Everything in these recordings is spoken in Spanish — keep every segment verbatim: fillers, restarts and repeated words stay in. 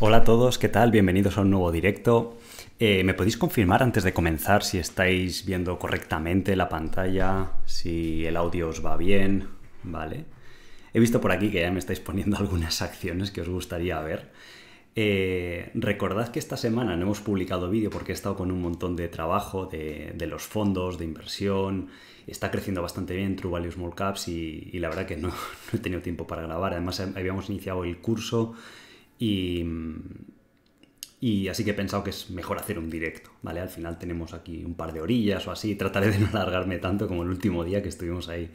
Hola a todos, ¿qué tal? Bienvenidos a un nuevo directo. Eh, ¿Me podéis confirmar antes de comenzar si estáis viendo correctamente la pantalla, si el audio os va bien? Vale. He visto por aquí que ya me estáis poniendo algunas acciones que os gustaría ver. Eh, recordad que esta semana no hemos publicado vídeo porque he estado con un montón de trabajo de, de los fondos, de inversión. Está creciendo bastante bien True Value Small Caps y, y la verdad que no, no he tenido tiempo para grabar. Además, habíamos iniciado el curso y, y así que he pensado que es mejor hacer un directo, ¿vale? Al final tenemos aquí un par de orillas o así. Trataré de no alargarme tanto como el último día que estuvimos ahí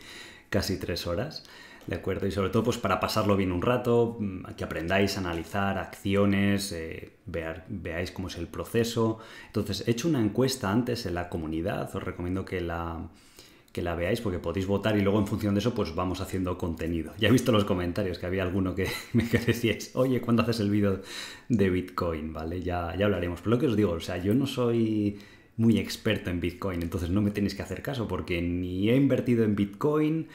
casi tres horas. ¿De acuerdo? Y sobre todo pues para pasarlo bien un rato, que aprendáis a analizar acciones, eh, vear, veáis cómo es el proceso. Entonces, he hecho una encuesta antes en la comunidad, os recomiendo que la, que la veáis porque podéis votar y luego en función de eso pues vamos haciendo contenido. Ya he visto los comentarios que había alguno que me decíais, oye, ¿cuándo haces el vídeo de Bitcoin? ¿Vale? Ya, ya hablaremos. Pero lo que os digo, o sea, yo no soy muy experto en Bitcoin, entonces no me tenéis que hacer caso porque ni he invertido en Bitcoin,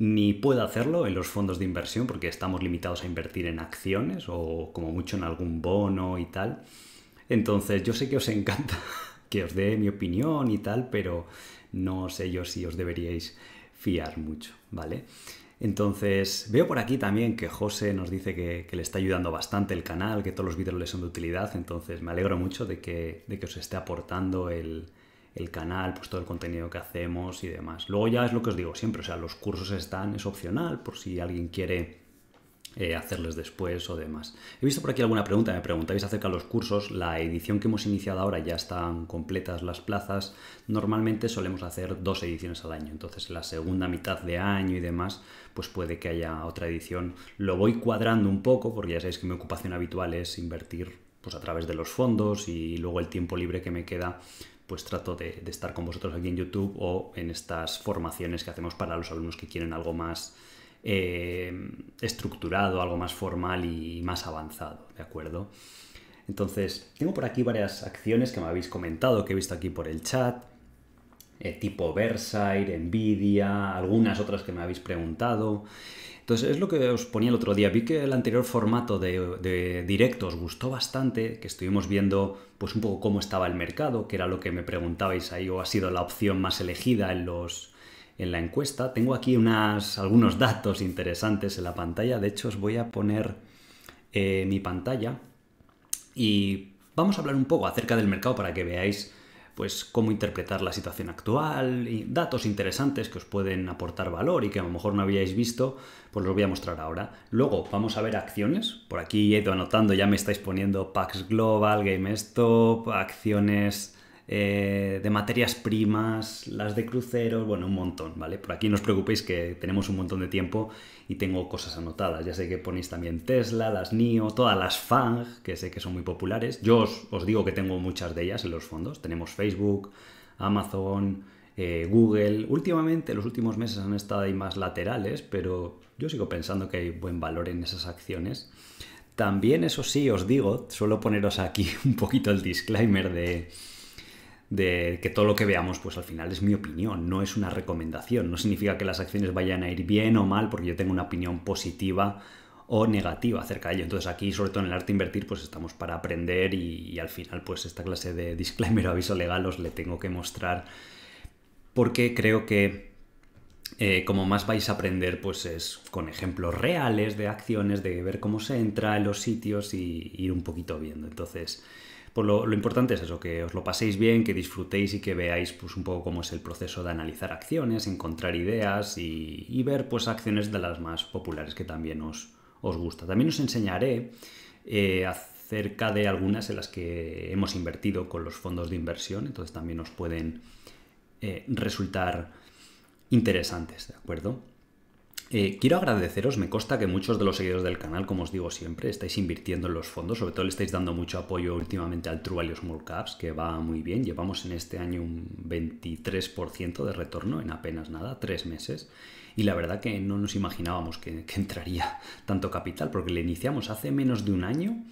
ni puedo hacerlo en los fondos de inversión porque estamos limitados a invertir en acciones o como mucho en algún bono y tal. Entonces yo sé que os encanta que os dé mi opinión y tal, pero no sé yo si os deberíais fiar mucho, ¿vale? Entonces veo por aquí también que José nos dice que, que le está ayudando bastante el canal, que todos los vídeos le son de utilidad, entonces me alegro mucho de que, de que os esté aportando el... el canal, pues todo el contenido que hacemos y demás. Luego ya es lo que os digo siempre, o sea, los cursos están, es opcional por si alguien quiere eh, hacerles después o demás. He visto por aquí alguna pregunta, me preguntáis acerca de los cursos. La edición que hemos iniciado ahora ya están completas las plazas. Normalmente solemos hacer dos ediciones al año, entonces en la segunda mitad de año y demás, pues puede que haya otra edición. Lo voy cuadrando un poco porque ya sabéis que mi ocupación habitual es invertir pues a través de los fondos y luego el tiempo libre que me queda pues trato de, de estar con vosotros aquí en YouTube o en estas formaciones que hacemos para los alumnos que quieren algo más eh, estructurado, algo más formal y más avanzado, ¿de acuerdo? Entonces, tengo por aquí varias acciones que me habéis comentado, que he visto aquí por el chat, eh, tipo Berkshire, Nvidia, algunas otras que me habéis preguntado. Entonces, es lo que os ponía el otro día. Vi que el anterior formato de, de directo os gustó bastante, que estuvimos viendo pues un poco cómo estaba el mercado, que era lo que me preguntabais ahí, o ha sido la opción más elegida en, los, en la encuesta. Tengo aquí unas, algunos datos interesantes en la pantalla. De hecho, os voy a poner eh, mi pantalla y vamos a hablar un poco acerca del mercado para que veáis pues cómo interpretar la situación actual y datos interesantes que os pueden aportar valor y que a lo mejor no habíais visto, pues los voy a mostrar ahora. Luego vamos a ver acciones. Por aquí he ido anotando, ya me estáis poniendo Pax Global, GameStop, acciones eh, de materias primas, las de cruceros, bueno, un montón, ¿vale? Por aquí no os preocupéis que tenemos un montón de tiempo y tengo cosas anotadas. Ya sé que ponéis también Tesla, las N I O, todas las FANG, que sé que son muy populares. Yo os, os digo que tengo muchas de ellas en los fondos. Tenemos Facebook, Amazon, eh, Google. Últimamente, los últimos meses han estado ahí más laterales, pero yo sigo pensando que hay buen valor en esas acciones. También, eso sí, os digo, suelo poneros aquí un poquito el disclaimer de... de que todo lo que veamos pues al final es mi opinión, no es una recomendación, no significa que las acciones vayan a ir bien o mal porque yo tengo una opinión positiva o negativa acerca de ello. Entonces aquí, sobre todo en el arte de invertir, pues estamos para aprender y, y al final pues esta clase de disclaimer o aviso legal os le tengo que mostrar porque creo que eh, como más vais a aprender pues es con ejemplos reales de acciones, de ver cómo se entra en los sitios y ir un poquito viendo. Entonces pues lo, lo importante es eso, que os lo paséis bien, que disfrutéis y que veáis pues un poco cómo es el proceso de analizar acciones, encontrar ideas y, y ver pues acciones de las más populares que también os, os gusta. También os enseñaré eh, acerca de algunas en las que hemos invertido con los fondos de inversión, entonces también os pueden eh, resultar interesantes, ¿de acuerdo? Eh, quiero agradeceros, me consta que muchos de los seguidores del canal, como os digo siempre, estáis invirtiendo en los fondos, sobre todo le estáis dando mucho apoyo últimamente al True Value Small Caps, que va muy bien. Llevamos en este año un veintitrés por ciento de retorno en apenas nada, tres meses, y la verdad que no nos imaginábamos que, que entraría tanto capital, porque le iniciamos hace menos de un año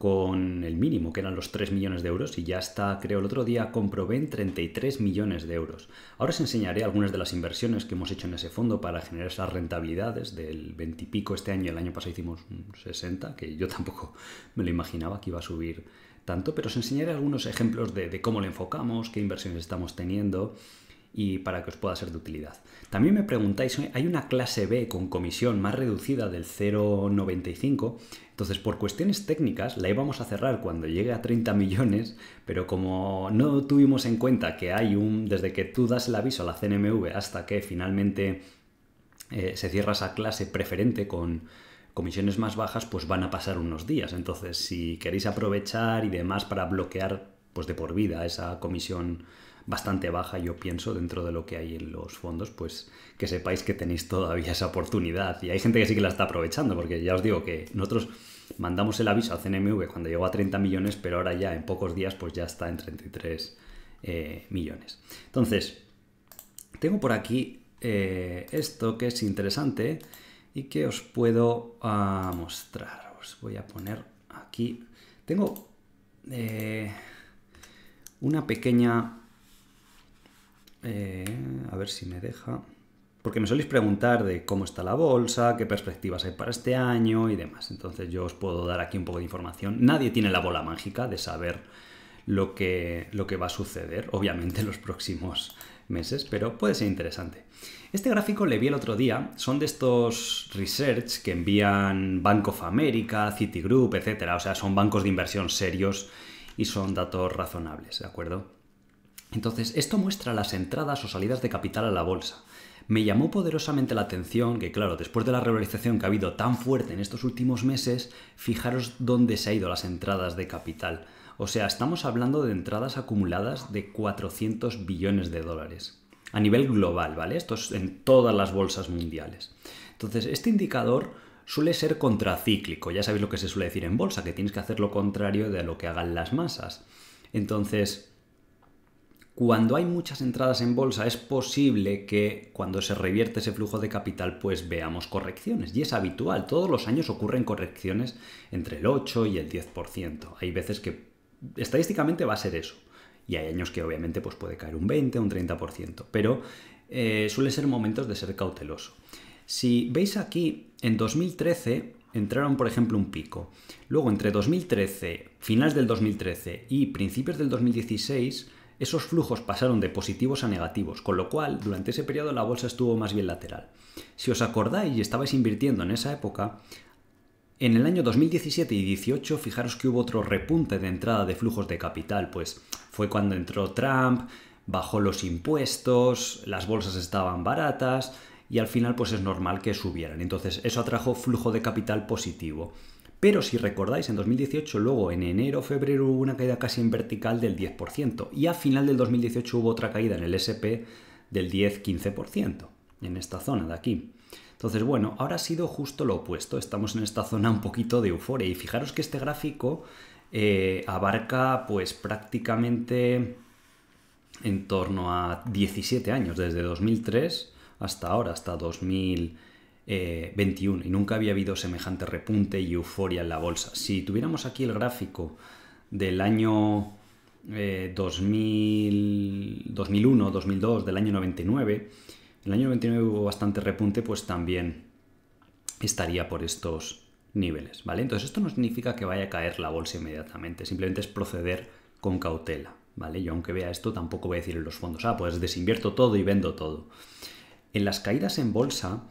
con el mínimo, que eran los tres millones de euros, y ya está, creo, el otro día comprobé en treinta y tres millones de euros. Ahora os enseñaré algunas de las inversiones que hemos hecho en ese fondo para generar esas rentabilidades del veinte y pico este año. El año pasado hicimos un sesenta, que yo tampoco me lo imaginaba que iba a subir tanto, pero os enseñaré algunos ejemplos de, de cómo le enfocamos, qué inversiones estamos teniendo y para que os pueda ser de utilidad. También me preguntáis, hay una clase B con comisión más reducida del cero coma noventa y cinco, entonces por cuestiones técnicas la íbamos a cerrar cuando llegue a treinta millones, pero como no tuvimos en cuenta que hay un, desde que tú das el aviso a la C N M V hasta que finalmente eh, se cierra esa clase preferente con comisiones más bajas, pues van a pasar unos días. Entonces si queréis aprovechar y demás para bloquear pues de por vida esa comisión bastante baja, yo pienso, dentro de lo que hay en los fondos, pues que sepáis que tenéis todavía esa oportunidad. Y hay gente que sí que la está aprovechando, porque ya os digo que nosotros mandamos el aviso al C N M V cuando llegó a treinta millones, pero ahora ya en pocos días pues ya está en treinta y tres eh, millones. Entonces, tengo por aquí eh, esto que es interesante y que os puedo uh, mostrar. Os voy a poner aquí. Tengo eh, una pequeña... Eh, a ver si me deja, porque me soléis preguntar de cómo está la bolsa, qué perspectivas hay para este año y demás. Entonces yo os puedo dar aquí un poco de información. Nadie tiene la bola mágica de saber lo que, lo que va a suceder, obviamente, en los próximos meses, pero puede ser interesante. Este gráfico le vi el otro día, son de estos research que envían Bank of America, Citigroup, etcétera. O sea, son bancos de inversión serios y son datos razonables, ¿de acuerdo? Entonces, esto muestra las entradas o salidas de capital a la bolsa. Me llamó poderosamente la atención que, claro, después de la revalorización que ha habido tan fuerte en estos últimos meses, fijaros dónde se han ido las entradas de capital. O sea, estamos hablando de entradas acumuladas de cuatrocientos billones de dólares. A nivel global, ¿vale? Esto es en todas las bolsas mundiales. Entonces, este indicador suele ser contracíclico. Ya sabéis lo que se suele decir en bolsa, que tienes que hacer lo contrario de lo que hagan las masas. Entonces, cuando hay muchas entradas en bolsa es posible que cuando se revierte ese flujo de capital pues veamos correcciones, y es habitual, todos los años ocurren correcciones entre el ocho y el diez por ciento. Hay veces que estadísticamente va a ser eso y hay años que obviamente pues puede caer un veinte por ciento o un treinta por ciento, pero eh, suele ser momentos de ser cauteloso. Si veis aquí, en dos mil trece entraron, por ejemplo, un pico. Luego entre dos mil trece, finales del dos mil trece y principios del dos mil dieciséis... esos flujos pasaron de positivos a negativos, con lo cual durante ese periodo la bolsa estuvo más bien lateral. Si os acordáis y estabais invirtiendo en esa época, en el año dos mil diecisiete y dieciocho, fijaros que hubo otro repunte de entrada de flujos de capital, pues fue cuando entró Trump, bajó los impuestos, las bolsas estaban baratas y al final pues es normal que subieran. Entonces eso atrajo flujo de capital positivo. Pero si recordáis, en dos mil dieciocho, luego en enero, febrero, hubo una caída casi en vertical del diez por ciento. Y a final del dos mil dieciocho hubo otra caída en el S and P del diez a quince por ciento, en esta zona de aquí. Entonces, bueno, ahora ha sido justo lo opuesto. Estamos en esta zona un poquito de euforia. Y fijaros que este gráfico eh, abarca pues prácticamente en torno a diecisiete años, desde dos mil tres hasta ahora, hasta dos mil veintiuno, y nunca había habido semejante repunte y euforia en la bolsa. Si tuviéramos aquí el gráfico del año eh, dos mil, dos mil uno, dos mil dos, del año noventa y nueve, el año noventa y nueve hubo bastante repunte, pues también estaría por estos niveles, ¿vale? Entonces esto no significa que vaya a caer la bolsa inmediatamente, simplemente es proceder con cautela, ¿vale? Yo, aunque vea esto, tampoco voy a decir en los fondos, ah, pues desinvierto todo y vendo todo. En las caídas en bolsa,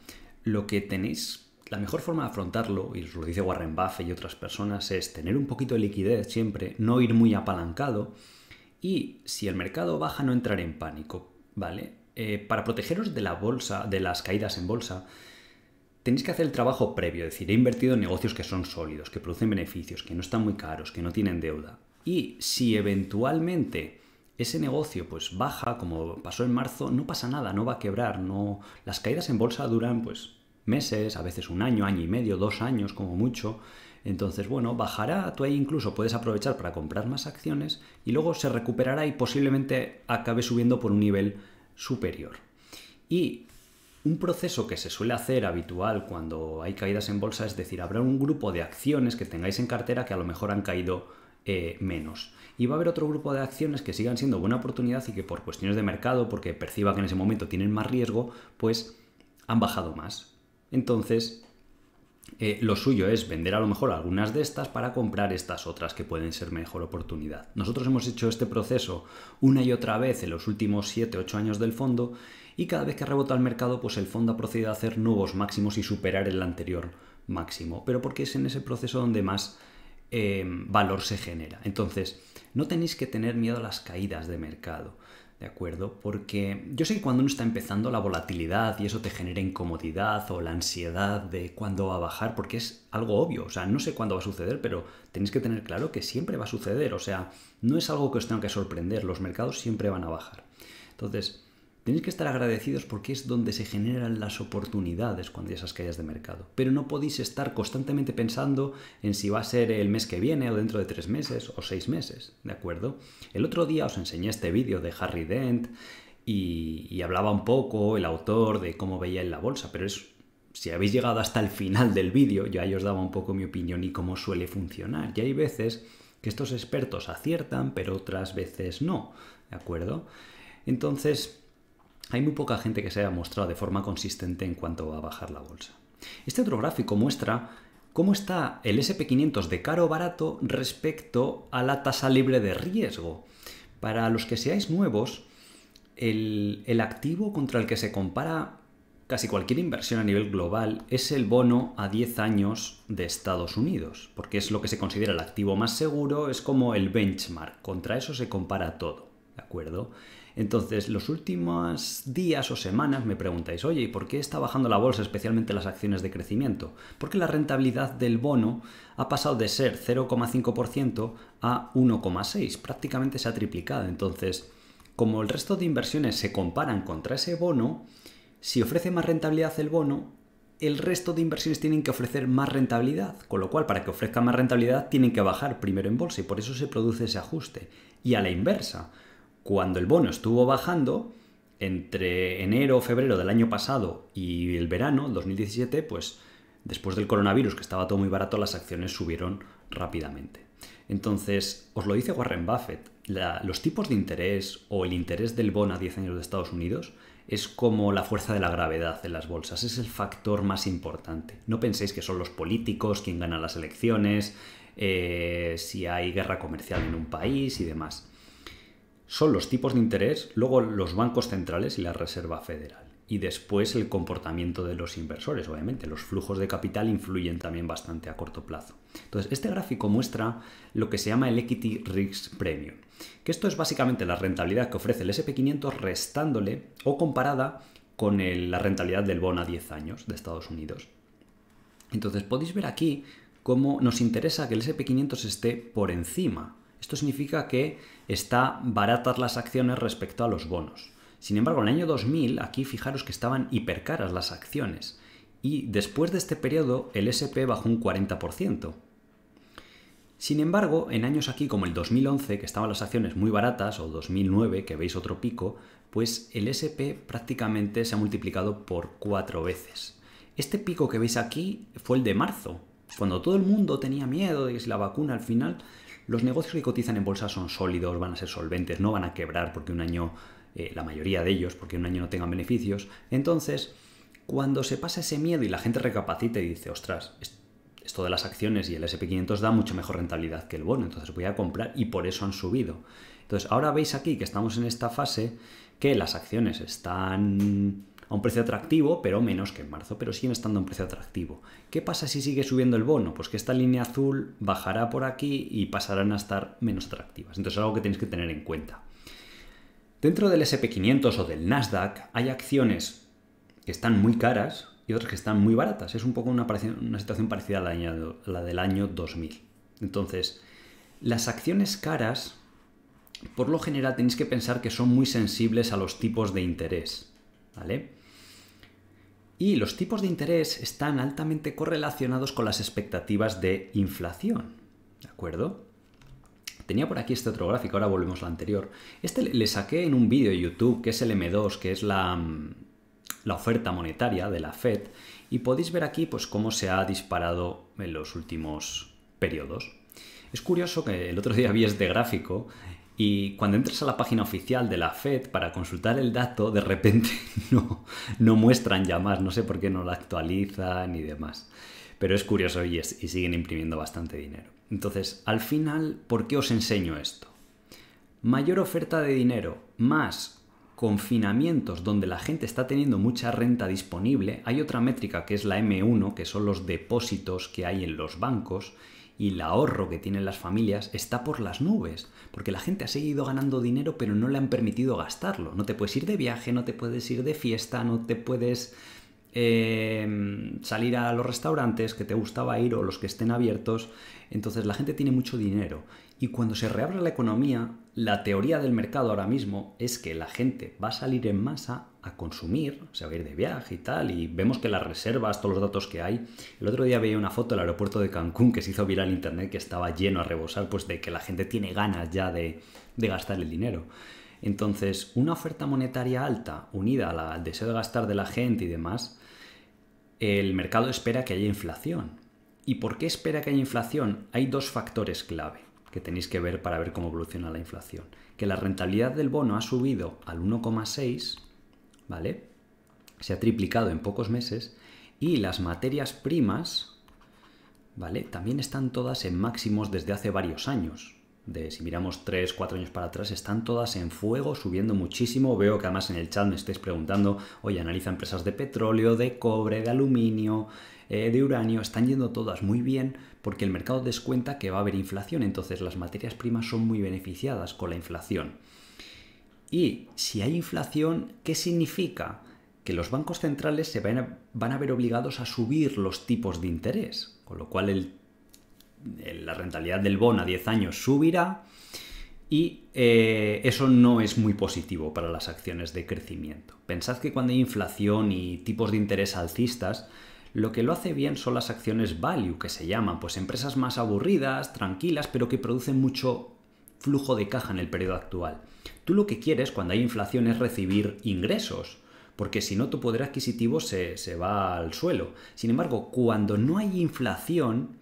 lo que tenéis, la mejor forma de afrontarlo, y os lo dice Warren Buffett y otras personas, es tener un poquito de liquidez siempre, no ir muy apalancado, y si el mercado baja, no entrar en pánico, ¿vale? Eh, para protegeros de la bolsa, de las caídas en bolsa, tenéis que hacer el trabajo previo, es decir, he invertido en negocios que son sólidos, que producen beneficios, que no están muy caros, que no tienen deuda. Y si eventualmente ese negocio pues baja, como pasó en marzo, no pasa nada, no va a quebrar. No... Las caídas en bolsa duran pues meses, a veces un año, año y medio, dos años como mucho. Entonces, bueno, bajará, tú ahí incluso puedes aprovechar para comprar más acciones y luego se recuperará y posiblemente acabe subiendo por un nivel superior. Y Un proceso que se suele hacer habitual cuando hay caídas en bolsa, es decir, habrá un grupo de acciones que tengáis en cartera que a lo mejor han caído eh, menos. Y va a haber otro grupo de acciones que sigan siendo buena oportunidad y que por cuestiones de mercado, porque perciba que en ese momento tienen más riesgo, pues han bajado más. Entonces, eh, lo suyo es vender a lo mejor algunas de estas para comprar estas otras que pueden ser mejor oportunidad. Nosotros hemos hecho este proceso una y otra vez en los últimos siete u ocho años del fondo. Y cada vez que rebota el mercado, pues el fondo ha procedido a hacer nuevos máximos y superar el anterior máximo. Pero porque es en ese proceso donde más eh, valor se genera. Entonces, no tenéis que tener miedo a las caídas de mercado, ¿de acuerdo? Porque yo sé que cuando uno está empezando, la volatilidad y eso te genera incomodidad o la ansiedad de cuándo va a bajar, porque es algo obvio. O sea, no sé cuándo va a suceder, pero tenéis que tener claro que siempre va a suceder. O sea, no es algo que os tenga que sorprender. Los mercados siempre van a bajar. Entonces, tenéis que estar agradecidos porque es donde se generan las oportunidades cuando hay esas caídas de mercado. Pero no podéis estar constantemente pensando en si va a ser el mes que viene o dentro de tres meses o seis meses, ¿de acuerdo? El otro día os enseñé este vídeo de Harry Dent y, y hablaba un poco el autor de cómo veía en la bolsa, pero es, si habéis llegado hasta el final del vídeo, yo ahí os daba un poco mi opinión y cómo suele funcionar. Y hay veces que estos expertos aciertan, pero otras veces no, ¿de acuerdo? Entonces, hay muy poca gente que se haya mostrado de forma consistente en cuanto va a bajar la bolsa. Este otro gráfico muestra cómo está el ese and pe quinientos de caro o barato respecto a la tasa libre de riesgo. Para los que seáis nuevos, el, el activo contra el que se compara casi cualquier inversión a nivel global es el bono a diez años de Estados Unidos, porque es lo que se considera el activo más seguro, es como el benchmark, contra eso se compara todo, ¿de acuerdo? Entonces, los últimos días o semanas me preguntáis, oye, ¿y por qué está bajando la bolsa, especialmente las acciones de crecimiento? Porque la rentabilidad del bono ha pasado de ser cero coma cinco por ciento a uno coma seis por ciento, prácticamente se ha triplicado. Entonces, como el resto de inversiones se comparan contra ese bono, si ofrece más rentabilidad el bono, el resto de inversiones tienen que ofrecer más rentabilidad, con lo cual para que ofrezca más rentabilidad tienen que bajar primero en bolsa y por eso se produce ese ajuste. Y a la inversa, cuando el bono estuvo bajando, entre enero o febrero del año pasado y el verano, dos mil diecisiete, pues después del coronavirus, que estaba todo muy barato, las acciones subieron rápidamente. Entonces, os lo dice Warren Buffett, la, los tipos de interés o el interés del bono a diez años de Estados Unidos es como la fuerza de la gravedad en las bolsas, es el factor más importante. No penséis que son los políticos, quién gana las elecciones, eh, si hay guerra comercial en un país y demás. Son los tipos de interés, luego los bancos centrales y la Reserva Federal. Y después el comportamiento de los inversores, obviamente. Los flujos de capital influyen también bastante a corto plazo. Entonces, este gráfico muestra lo que se llama el Equity Risk Premium, que esto es básicamente la rentabilidad que ofrece el ese and pe quinientos restándole o comparada con el, la rentabilidad del bono a diez años de Estados Unidos. Entonces, podéis ver aquí cómo nos interesa que el ese and pe quinientos esté por encima. Esto significa que están baratas las acciones respecto a los bonos. Sin embargo, en el año dos mil, aquí fijaros que estaban hipercaras las acciones. Y después de este periodo, el ese and pe bajó un cuarenta por ciento. Sin embargo, en años aquí como el dos mil once, que estaban las acciones muy baratas, o dos mil nueve, que veis otro pico, pues el ese and pe prácticamente se ha multiplicado por cuatro veces. Este pico que veis aquí fue el de marzo, cuando todo el mundo tenía miedo de que si la vacuna al final... Los negocios que cotizan en bolsa son sólidos, van a ser solventes, no van a quebrar porque un año, eh, la mayoría de ellos, porque un año no tengan beneficios. Entonces, cuando se pasa ese miedo y la gente recapacita y dice, ostras, esto de las acciones y el ese and pe quinientos da mucho mejor rentabilidad que el bono, entonces voy a comprar y por eso han subido. Entonces, ahora veis aquí que estamos en esta fase que las acciones están a un precio atractivo, pero menos que en marzo, pero siguen estando a un precio atractivo. ¿Qué pasa si sigue subiendo el bono? Pues que esta línea azul bajará por aquí y pasarán a estar menos atractivas. Entonces es algo que tenéis que tener en cuenta. Dentro del ese and pe quinientos o del Nasdaq hay acciones que están muy caras y otras que están muy baratas. Es un poco una, una situación parecida a la, año, a la del año dos mil. Entonces, las acciones caras, por lo general, tenéis que pensar que son muy sensibles a los tipos de interés, ¿vale? Y los tipos de interés están altamente correlacionados con las expectativas de inflación, ¿de acuerdo? Tenía por aquí este otro gráfico, ahora volvemos al anterior. Este le saqué en un vídeo de YouTube, que es el eme dos, que es la, la oferta monetaria de la Fed, y podéis ver aquí pues cómo se ha disparado en los últimos periodos. Es curioso que el otro día vi este gráfico y cuando entras a la página oficial de la Fed para consultar el dato, de repente no, no muestran ya más, no sé por qué no la actualizan y demás. Pero es curioso y, es, y siguen imprimiendo bastante dinero. Entonces, al final, ¿por qué os enseño esto? Mayor oferta de dinero más confinamientos donde la gente está teniendo mucha renta disponible. Hay otra métrica que es la M uno, que son los depósitos que hay en los bancos, y el ahorro que tienen las familias está por las nubes, porque la gente ha seguido ganando dinero pero no le han permitido gastarlo. No te puedes ir de viaje, no te puedes ir de fiesta, no te puedes eh, salir a los restaurantes que te gustaba ir o los que estén abiertos. Entonces la gente tiene mucho dinero. Y cuando se reabra la economía, la teoría del mercado ahora mismo es que la gente va a salir en masa a consumir, o sea, va a ir de viaje y tal, y vemos que las reservas, todos los datos que hay. El otro día veía una foto del aeropuerto de Cancún que se hizo viral en internet, que estaba lleno a rebosar, pues de que la gente tiene ganas ya de, de gastar el dinero. Entonces, una oferta monetaria alta, unida a la, al deseo de gastar de la gente y demás, el mercado espera que haya inflación. ¿Y por qué espera que haya inflación? Hay dos factores clave que tenéis que ver para ver cómo evoluciona la inflación. Que la rentabilidad del bono ha subido al uno coma seis, ¿vale? Se ha triplicado en pocos meses. Y las materias primas, ¿vale? También están todas en máximos desde hace varios años. De, si miramos tres, cuatro años para atrás, están todas en fuego, subiendo muchísimo. Veo que además en el chat me estáis preguntando, oye, analiza empresas de petróleo, de cobre, de aluminio, eh, de uranio. Están yendo todas muy bien porque el mercado descuenta que va a haber inflación. Entonces las materias primas son muy beneficiadas con la inflación. Y si hay inflación, ¿qué significa? Que los bancos centrales se van a, van a ver obligados a subir los tipos de interés, con lo cual el la rentabilidad del bono a diez años subirá y eh, eso no es muy positivo para las acciones de crecimiento. Pensad que cuando hay inflación y tipos de interés alcistas, lo que lo hace bien son las acciones value, que se llaman, pues empresas más aburridas, tranquilas, pero que producen mucho flujo de caja en el periodo actual. Tú lo que quieres cuando hay inflación es recibir ingresos, porque si no tu poder adquisitivo se, se va al suelo. Sin embargo, cuando no hay inflación,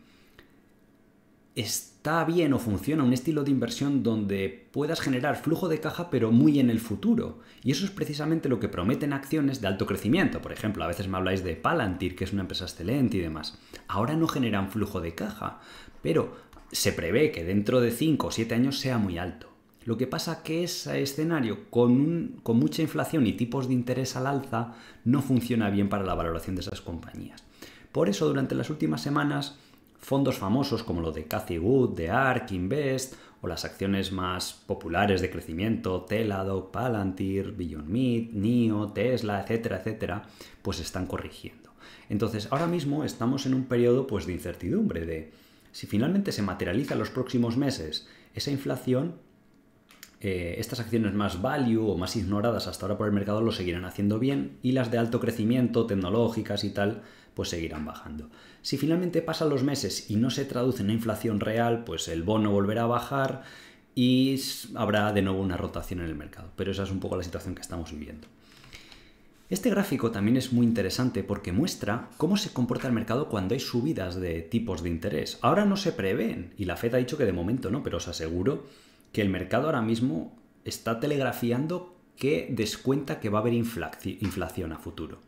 está bien o funciona un estilo de inversión donde puedas generar flujo de caja pero muy en el futuro. Y eso es precisamente lo que prometen acciones de alto crecimiento. Por ejemplo, a veces me habláis de Palantir, que es una empresa excelente y demás. Ahora no generan flujo de caja, pero se prevé que dentro de cinco o siete años sea muy alto. Lo que pasa que ese escenario con, un, con mucha inflación y tipos de interés al alza no funciona bien para la valoración de esas compañías. Por eso durante las últimas semanas fondos famosos como los de Cathie Wood, de ARK, Invest, o las acciones más populares de crecimiento, Teladoc, Palantir, Beyond Meat, N I O, Tesla, etcétera, etcétera, pues están corrigiendo. Entonces, ahora mismo estamos en un periodo pues, de incertidumbre, de si finalmente se materializa en los próximos meses esa inflación, eh, estas acciones más value o más ignoradas hasta ahora por el mercado lo seguirán haciendo bien y las de alto crecimiento, tecnológicas y tal, pues seguirán bajando. Si finalmente pasan los meses y no se traduce en inflación real, pues el bono volverá a bajar y habrá de nuevo una rotación en el mercado. Pero esa es un poco la situación que estamos viviendo. Este gráfico también es muy interesante porque muestra cómo se comporta el mercado cuando hay subidas de tipos de interés. Ahora no se prevén y la Fed ha dicho que de momento no, pero os aseguro que el mercado ahora mismo está telegrafiando que descuenta que va a haber inflación a futuro.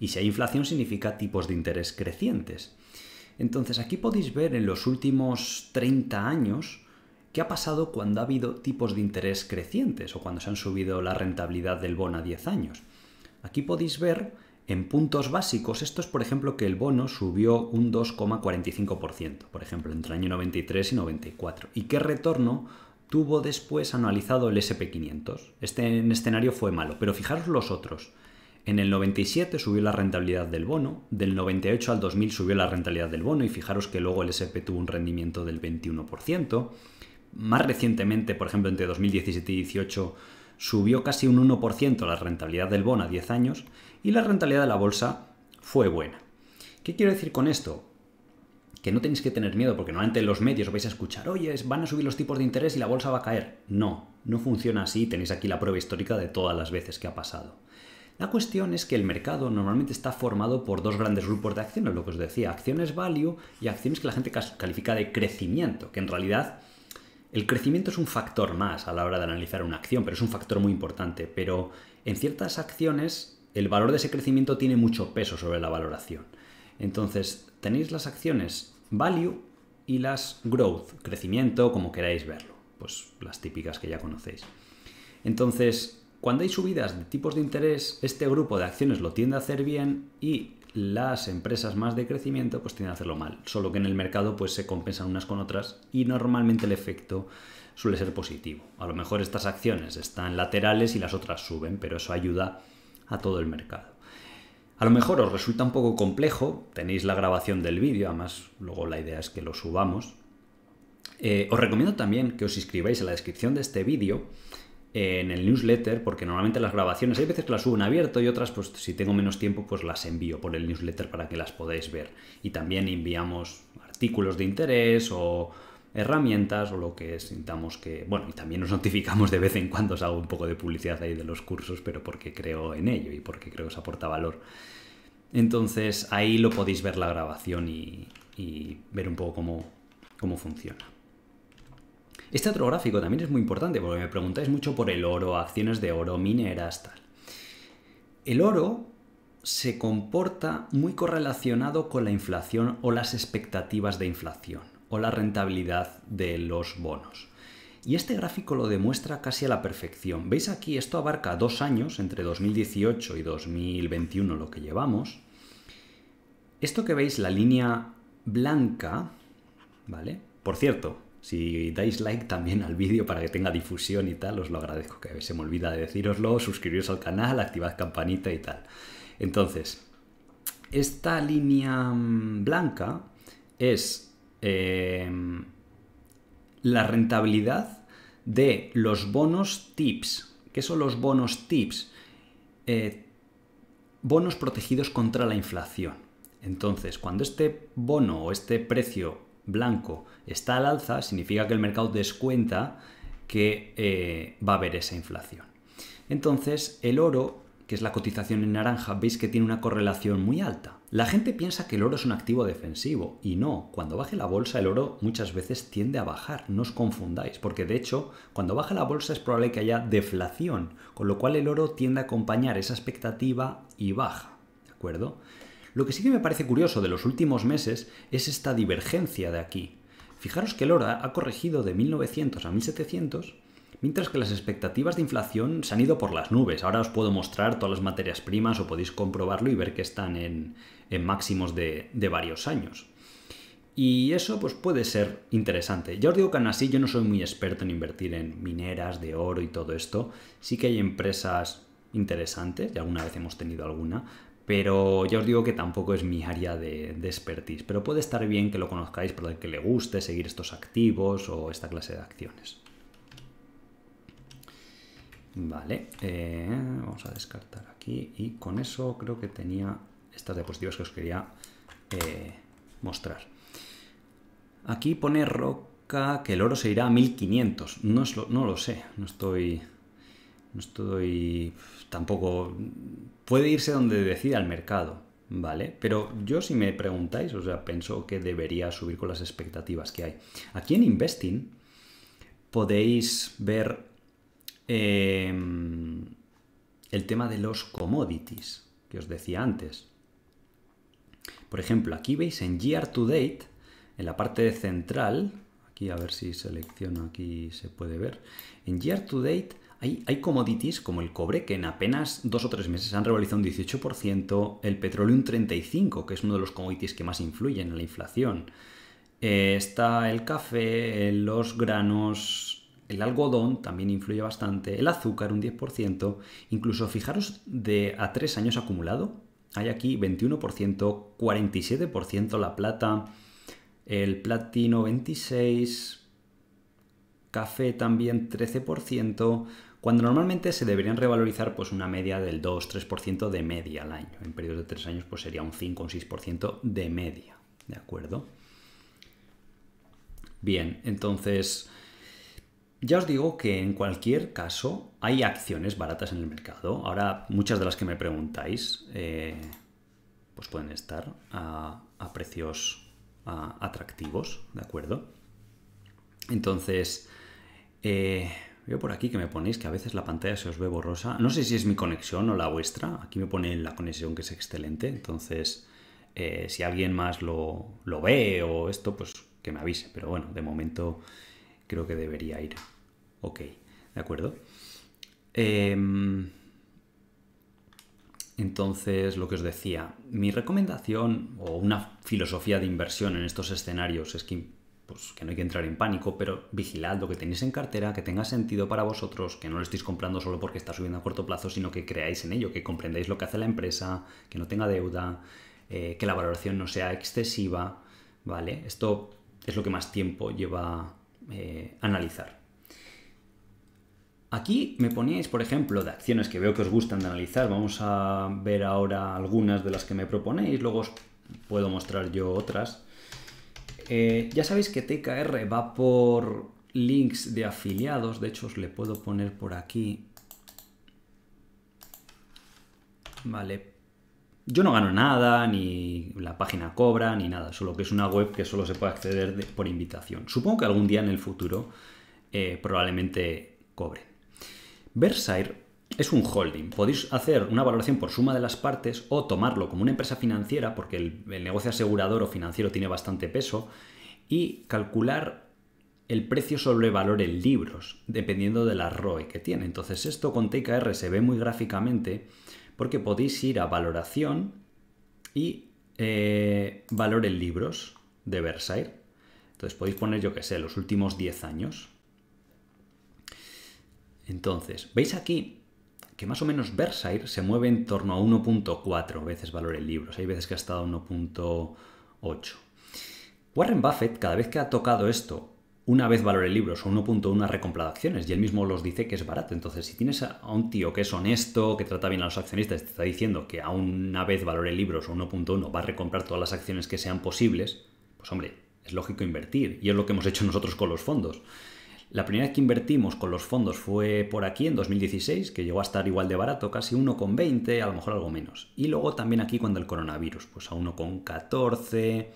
Y si hay inflación significa tipos de interés crecientes. Entonces aquí podéis ver en los últimos treinta años qué ha pasado cuando ha habido tipos de interés crecientes o cuando se han subido la rentabilidad del bono a diez años. Aquí podéis ver en puntos básicos, esto es por ejemplo que el bono subió un dos coma cuarenta y cinco por ciento, por ejemplo entre el año noventa y tres y noventa y cuatro. ¿Y qué retorno tuvo después anualizado el ese and pe quinientos? Este escenario fue malo, pero fijaros los otros. En el noventa y siete subió la rentabilidad del bono, del noventa y ocho al dos mil subió la rentabilidad del bono y fijaros que luego el ese and pe tuvo un rendimiento del veintiuno por ciento. Más recientemente, por ejemplo, entre dos mil diecisiete y dos mil dieciocho subió casi un uno por ciento la rentabilidad del bono a diez años y la rentabilidad de la bolsa fue buena. ¿Qué quiero decir con esto? Que no tenéis que tener miedo porque normalmente en los medios vais a escuchar, oye, van a subir los tipos de interés y la bolsa va a caer. No, no funciona así. Tenéis aquí la prueba histórica de todas las veces que ha pasado. La cuestión es que el mercado normalmente está formado por dos grandes grupos de acciones, lo que os decía, acciones value y acciones que la gente califica de crecimiento, que en realidad el crecimiento es un factor más a la hora de analizar una acción, pero es un factor muy importante, pero en ciertas acciones el valor de ese crecimiento tiene mucho peso sobre la valoración. Entonces tenéis las acciones value y las growth, crecimiento, como queráis verlo, pues las típicas que ya conocéis. Entonces, cuando hay subidas de tipos de interés, este grupo de acciones lo tiende a hacer bien y las empresas más de crecimiento pues tienden a hacerlo mal, solo que en el mercado pues se compensan unas con otras y normalmente el efecto suele ser positivo. A lo mejor estas acciones están laterales y las otras suben, pero eso ayuda a todo el mercado. A lo mejor os resulta un poco complejo, tenéis la grabación del vídeo, además luego la idea es que lo subamos. Eh, os recomiendo también que os inscribáis en la descripción de este vídeo en el newsletter, porque normalmente las grabaciones hay veces que las subo en abierto y otras, pues si tengo menos tiempo, pues las envío por el newsletter para que las podáis ver. Y también enviamos artículos de interés o herramientas o lo que sintamos que... Bueno, y también nos notificamos de vez en cuando, os hago un poco de publicidad ahí de los cursos, pero porque creo en ello y porque creo que os aporta valor. Entonces ahí lo podéis ver la grabación y, y ver un poco cómo, cómo funciona. Este otro gráfico también es muy importante porque me preguntáis mucho por el oro, acciones de oro, mineras, tal. El oro se comporta muy correlacionado con la inflación o las expectativas de inflación o la rentabilidad de los bonos. Y este gráfico lo demuestra casi a la perfección. ¿Veis aquí? Esto abarca dos años, entre dos mil dieciocho y dos mil veintiuno, lo que llevamos. Esto que veis, la línea blanca, ¿vale? Por cierto, si dais like también al vídeo para que tenga difusión y tal, os lo agradezco, que se me olvida de decíroslo, suscribiros al canal, activad campanita y tal. Entonces, esta línea blanca es eh, la rentabilidad de los bonos TIPS. ¿Qué son los bonos TIPS? Eh, bonos protegidos contra la inflación. Entonces, cuando este bono o este precio blanco está al alza, significa que el mercado descuenta que eh, va a haber esa inflación. Entonces, el oro, que es la cotización en naranja, veis que tiene una correlación muy alta. La gente piensa que el oro es un activo defensivo y no. Cuando baje la bolsa, el oro muchas veces tiende a bajar. No os confundáis, porque de hecho, cuando baja la bolsa es probable que haya deflación, con lo cual el oro tiende a acompañar esa expectativa y baja, ¿de acuerdo? Lo que sí que me parece curioso de los últimos meses es esta divergencia de aquí. Fijaros que el oro ha corregido de mil novecientos a mil setecientos, mientras que las expectativas de inflación se han ido por las nubes. Ahora os puedo mostrar todas las materias primas o podéis comprobarlo y ver que están en, en máximos de, de varios años. Y eso pues puede ser interesante. Ya os digo que aún así yo no soy muy experto en invertir en mineras, de oro y todo esto. Sí que hay empresas interesantes, y alguna vez hemos tenido alguna, pero ya os digo que tampoco es mi área de, de expertise. Pero puede estar bien que lo conozcáis para el que le guste seguir estos activos o esta clase de acciones. Vale, eh, vamos a descartar aquí. Y con eso creo que tenía estas diapositivas que os quería eh, mostrar. Aquí pone Roca que el oro se irá a mil quinientos. No, es lo, no lo sé, no estoy... No estoy... tampoco... Puede irse donde decida el mercado, ¿vale? Pero yo, si me preguntáis, o sea, pienso que debería subir con las expectativas que hay. Aquí en Investing podéis ver eh, el tema de los commodities que os decía antes. Por ejemplo, aquí veis en Year to Date, en la parte central, aquí a ver si selecciono, aquí se puede ver, en Year to Date... Hay, hay commodities como el cobre que en apenas dos o tres meses han revalorizado un dieciocho por ciento, el petróleo un treinta y cinco por ciento, que es uno de los commodities que más influyen en la inflación. Eh, está el café, los granos, el algodón también influye bastante, el azúcar un diez por ciento. Incluso fijaros de a tres años acumulado, hay aquí veintiuno por ciento, cuarenta y siete por ciento la plata, el platino veintiséis por ciento, café también trece por ciento, cuando normalmente se deberían revalorizar pues una media del dos a tres por ciento de media al año. En periodos de tres años pues sería un cinco o un seis por ciento de media, ¿de acuerdo? Bien, entonces Ya os digo que en cualquier caso hay acciones baratas en el mercado. Ahora muchas de las que me preguntáis eh, pues pueden estar a, a precios a, atractivos, ¿de acuerdo? Entonces, eh, veo por aquí que me ponéis que a veces la pantalla se os ve borrosa. No sé si es mi conexión o la vuestra. Aquí me pone la conexión que es excelente. Entonces, eh, si alguien más lo, lo ve o esto, pues que me avise. Pero bueno, de momento creo que debería ir. Ok, ¿de acuerdo? Eh, entonces, lo que os decía, mi recomendación o una filosofía de inversión en estos escenarios es que, pues, que no hay que entrar en pánico, pero vigilad lo que tenéis en cartera, que tenga sentido para vosotros, que no lo estéis comprando solo porque está subiendo a corto plazo, sino que creáis en ello, que comprendáis lo que hace la empresa, que no tenga deuda, eh, que la valoración no sea excesiva, ¿vale? Esto es lo que más tiempo lleva Eh, analizar. Aquí me poníais, por ejemplo, de acciones que veo que os gustan de analizar. Vamos a ver ahora algunas de las que me proponéis, luego os puedo mostrar yo otras. Eh, ya sabéis que T K R va por links de afiliados, de hecho os le puedo poner por aquí. Vale. Yo no gano nada, ni la página cobra, ni nada, solo que es una web que solo se puede acceder de, por invitación. Supongo que algún día en el futuro eh, probablemente cobre. Berkshire es un holding. Podéis hacer una valoración por suma de las partes o tomarlo como una empresa financiera, porque el, el negocio asegurador o financiero tiene bastante peso, y calcular el precio sobre valor en libros, dependiendo de la R O E que tiene. Entonces esto con T K R se ve muy gráficamente, porque podéis ir a valoración y eh, valor en libros de Berkshire. Entonces podéis poner, yo que sé, los últimos diez años. Entonces, veis aquí que más o menos Berkshire se mueve en torno a uno punto cuatro veces valor en libros. Hay veces que ha estado a uno punto ocho. Warren Buffett, cada vez que ha tocado esto, una vez valor en libros o uno punto uno ha recomprado acciones y él mismo los dice que es barato. Entonces, si tienes a un tío que es honesto, que trata bien a los accionistas, te está diciendo que a una vez valor en libros o uno punto uno va a recomprar todas las acciones que sean posibles, pues hombre, es lógico invertir. Y es lo que hemos hecho nosotros con los fondos. La primera vez que invertimos con los fondos fue por aquí en dos mil dieciséis, que llegó a estar igual de barato, casi uno con veinte, a lo mejor algo menos. Y luego también aquí cuando el coronavirus, pues a uno con catorce.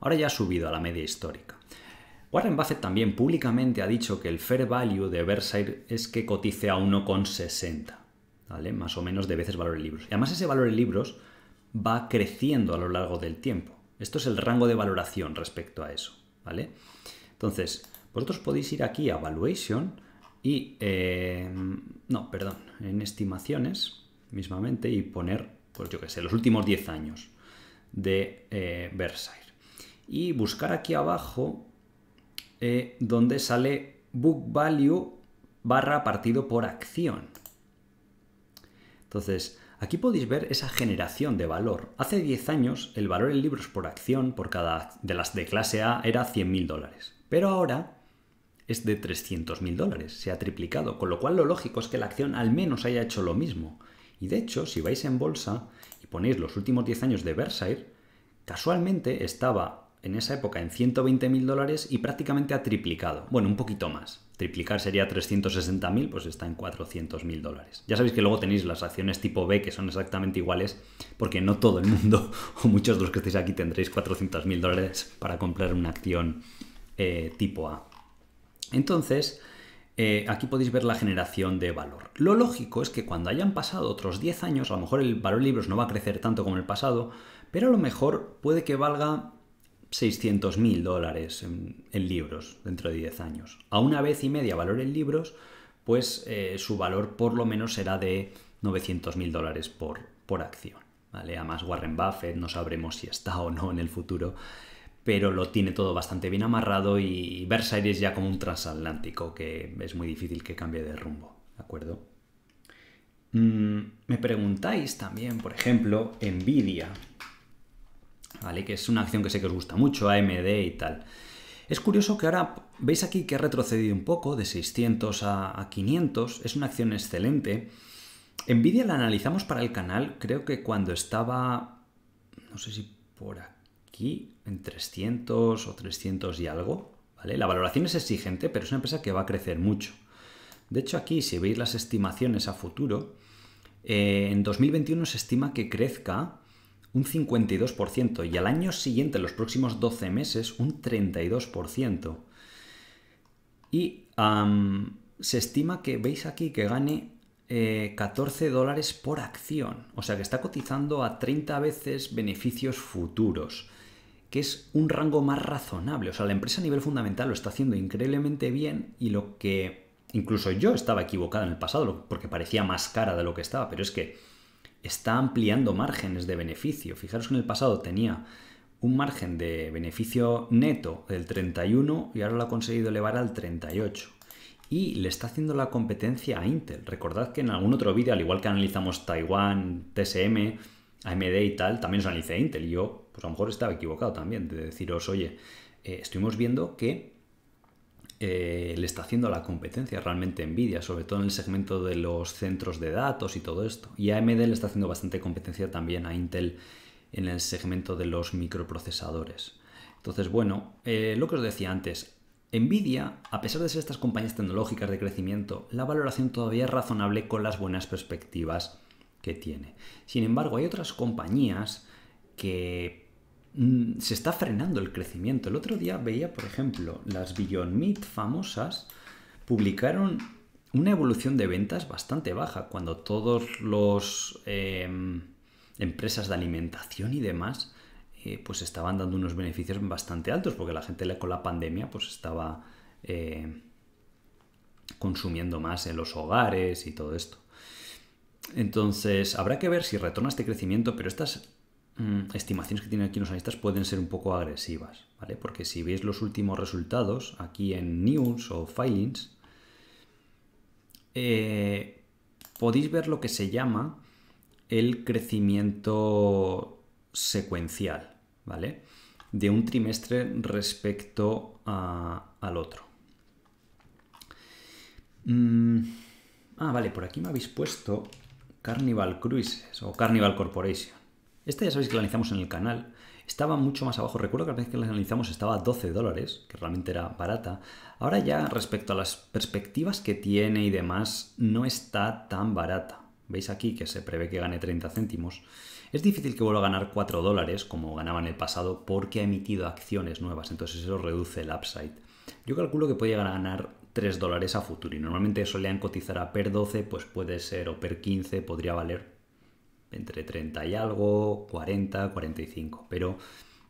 Ahora ya ha subido a la media histórica. Warren Buffett también públicamente ha dicho que el fair value de Berkshire es que cotice a uno con sesenta, ¿vale? Más o menos de veces valor en libros. Y además ese valor en libros va creciendo a lo largo del tiempo. Esto es el rango de valoración respecto a eso, ¿vale? Entonces, vosotros podéis ir aquí a Valuation y... Eh, no, perdón, en estimaciones mismamente y poner, pues yo qué sé, los últimos diez años de eh, Berkshire. Y buscar aquí abajo... Eh, donde sale book value barra partido por acción. Entonces, aquí podéis ver esa generación de valor. Hace diez años el valor en libros por acción por cada de las de clase A era cien mil dólares, pero ahora es de trescientos mil dólares, se ha triplicado, con lo cual lo lógico es que la acción al menos haya hecho lo mismo. Y de hecho, si vais en bolsa y ponéis los últimos diez años de Berkshire, casualmente estaba en esa época en ciento veinte mil dólares y prácticamente ha triplicado. Bueno, un poquito más. Triplicar sería trescientos sesenta mil, pues está en cuatrocientos mil dólares. Ya sabéis que luego tenéis las acciones tipo B que son exactamente iguales porque no todo el mundo o muchos de los que estáis aquí tendréis cuatrocientos mil dólares para comprar una acción eh, tipo A. Entonces, eh, aquí podéis ver la generación de valor. Lo lógico es que cuando hayan pasado otros diez años, a lo mejor el valor de libros no va a crecer tanto como el pasado, pero a lo mejor puede que valga seiscientos mil dólares en, en libros dentro de diez años. A una vez y media valor en libros, pues eh, su valor por lo menos será de novecientos mil dólares por, por acción, ¿vale? Además Warren Buffett, no sabremos si está o no en el futuro, pero lo tiene todo bastante bien amarrado y Berkshire es ya como un transatlántico que es muy difícil que cambie de rumbo, ¿de acuerdo? Mm, me preguntáis también, por ejemplo, Nvidia, ¿vale? Que es una acción que sé que os gusta mucho, A M D y tal. Es curioso que ahora veis aquí que ha retrocedido un poco de seiscientos a, a quinientos. Es una acción excelente. Nvidia la analizamos para el canal, creo que cuando estaba, no sé si por aquí, en trescientos o trescientos y algo, ¿vale? La valoración es exigente, pero es una empresa que va a crecer mucho. De hecho, aquí, si veis las estimaciones a futuro, eh, en dos mil veintiuno se estima que crezca un cincuenta y dos por ciento y al año siguiente, en los próximos doce meses, un treinta y dos por ciento. Y um, se estima que, veis aquí, que gane eh, catorce dólares por acción. O sea, que está cotizando a treinta veces beneficios futuros, que es un rango más razonable. O sea, la empresa a nivel fundamental lo está haciendo increíblemente bien, y lo que incluso yo estaba equivocado en el pasado, porque parecía más cara de lo que estaba, pero es que está ampliando márgenes de beneficio. Fijaros que en el pasado tenía un margen de beneficio neto del treinta y uno y ahora lo ha conseguido elevar al treinta y ocho. Y le está haciendo la competencia a Intel. Recordad que en algún otro vídeo, al igual que analizamos Taiwán, T S M, A M D y tal, también os analicé Intel. Y yo, pues a lo mejor estaba equivocado también de deciros, oye, eh, estuvimos viendo que eh, le está haciendo la competencia realmente Nvidia, sobre todo en el segmento de los centros de datos y todo esto. Y A M D le está haciendo bastante competencia también a Intel en el segmento de los microprocesadores. Entonces, bueno, eh, lo que os decía antes, Nvidia, a pesar de ser estas compañías tecnológicas de crecimiento, la valoración todavía es razonable con las buenas perspectivas que tiene. Sin embargo, hay otras compañías que mmm, se está frenando el crecimiento. El otro día veía, por ejemplo, las Beyond Meat famosas publicaron una evolución de ventas bastante baja, cuando todos los eh, empresas de alimentación y demás eh, pues estaban dando unos beneficios bastante altos, porque la gente con la pandemia pues estaba eh, consumiendo más en los hogares y todo esto. Entonces, habrá que ver si retorna este crecimiento, pero estas mmm, estimaciones que tienen aquí los analistas pueden ser un poco agresivas, ¿vale? Porque si veis los últimos resultados aquí en News o Filings, eh, podéis ver lo que se llama el crecimiento secuencial, ¿vale? De un trimestre respecto a, al otro. Mm, ah, vale, por aquí me habéis puesto Carnival Cruises o Carnival Corporation. Esta ya sabéis que la analizamos en el canal. Estaba mucho más abajo. Recuerdo que la vez que la analizamos estaba a doce dólares, que realmente era barata. Ahora ya, respecto a las perspectivas que tiene y demás, no está tan barata. Veis aquí que se prevé que gane treinta céntimos. Es difícil que vuelva a ganar cuatro dólares como ganaba en el pasado, porque ha emitido acciones nuevas. Entonces eso reduce el upside. Yo calculo que puede llegar a ganar tres dólares a futuro. Y normalmente solían cotizar a per doce, pues puede ser, o per quince, podría valer entre treinta y algo, cuarenta, cuarenta y cinco, pero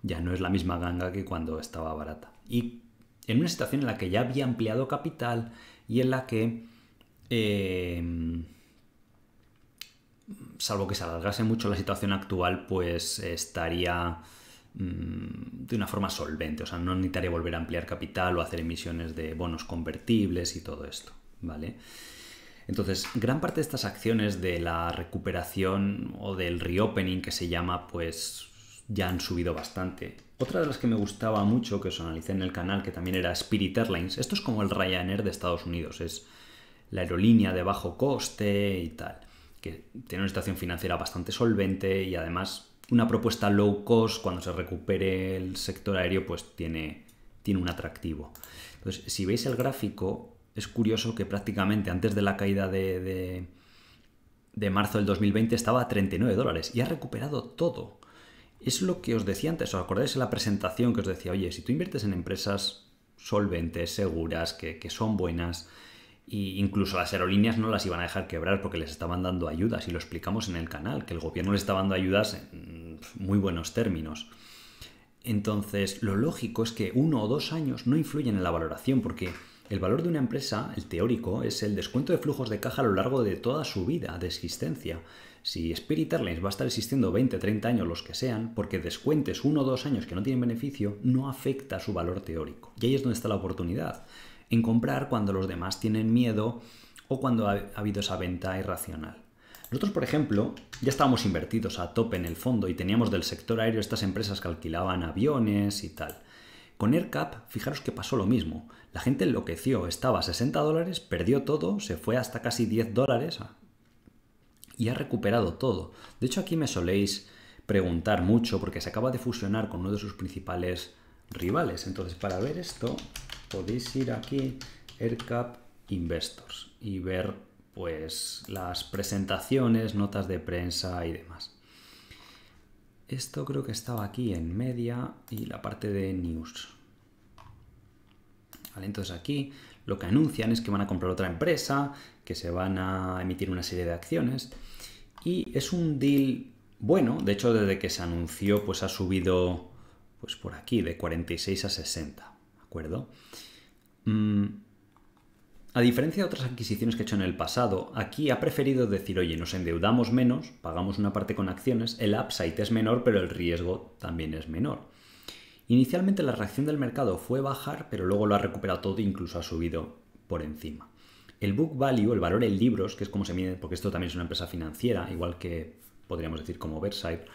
ya no es la misma ganga que cuando estaba barata. Y en una situación en la que ya había ampliado capital y en la que, eh, salvo que se alargase mucho la situación actual, pues estaría mmm, de una forma solvente. O sea, no necesitaría volver a ampliar capital o hacer emisiones de bonos convertibles y todo esto, ¿vale? Entonces, gran parte de estas acciones de la recuperación o del reopening que se llama, pues ya han subido bastante. Otra de las que me gustaba mucho, que os analicé en el canal, que también era Spirit Airlines. Esto es como el Ryanair de Estados Unidos, es la aerolínea de bajo coste y tal, que tiene una situación financiera bastante solvente y además una propuesta low cost. Cuando se recupere el sector aéreo, pues tiene, tiene un atractivo. Entonces, si veis el gráfico, es curioso que prácticamente antes de la caída de, de, de marzo del dos mil veinte estaba a treinta y nueve dólares y ha recuperado todo. Es lo que os decía antes, ¿os acordáis en la presentación que os decía? Oye, si tú inviertes en empresas solventes, seguras, que, que son buenas, e incluso las aerolíneas no las iban a dejar quebrar porque les estaban dando ayudas, y lo explicamos en el canal, que el gobierno les estaba dando ayudas en muy buenos términos. Entonces, lo lógico es que uno o dos años no influyen en la valoración, porque el valor de una empresa, el teórico, es el descuento de flujos de caja a lo largo de toda su vida de existencia. Si Spirit Airlines va a estar existiendo veinte, treinta años, los que sean, porque descuentes uno o dos años que no tienen beneficio, no afecta a su valor teórico. Y ahí es donde está la oportunidad, en comprar cuando los demás tienen miedo o cuando ha habido esa venta irracional. Nosotros, por ejemplo, ya estábamos invertidos a tope en el fondo y teníamos del sector aéreo estas empresas que alquilaban aviones y tal. Con AerCap, fijaros que pasó lo mismo. La gente enloqueció, estaba a sesenta dólares, perdió todo, se fue hasta casi diez dólares y ha recuperado todo. De hecho, aquí me soléis preguntar mucho porque se acaba de fusionar con uno de sus principales rivales. Entonces, para ver esto, podéis ir aquí, AerCap Investors, y ver pues las presentaciones, notas de prensa y demás. Esto creo que estaba aquí en media y la parte de news. Vale, entonces aquí lo que anuncian es que van a comprar otra empresa, que se van a emitir una serie de acciones, y es un deal bueno. De hecho, desde que se anunció pues ha subido pues por aquí de cuarenta y seis a sesenta, ¿de acuerdo? Mm. A diferencia de otras adquisiciones que ha hecho en el pasado, aquí ha preferido decir, oye, nos endeudamos menos, pagamos una parte con acciones, el upside es menor, pero el riesgo también es menor. Inicialmente la reacción del mercado fue bajar, pero luego lo ha recuperado todo e incluso ha subido por encima. El book value, el valor en libros, que es como se mide, porque esto también es una empresa financiera, igual que podríamos decir como Berkshire,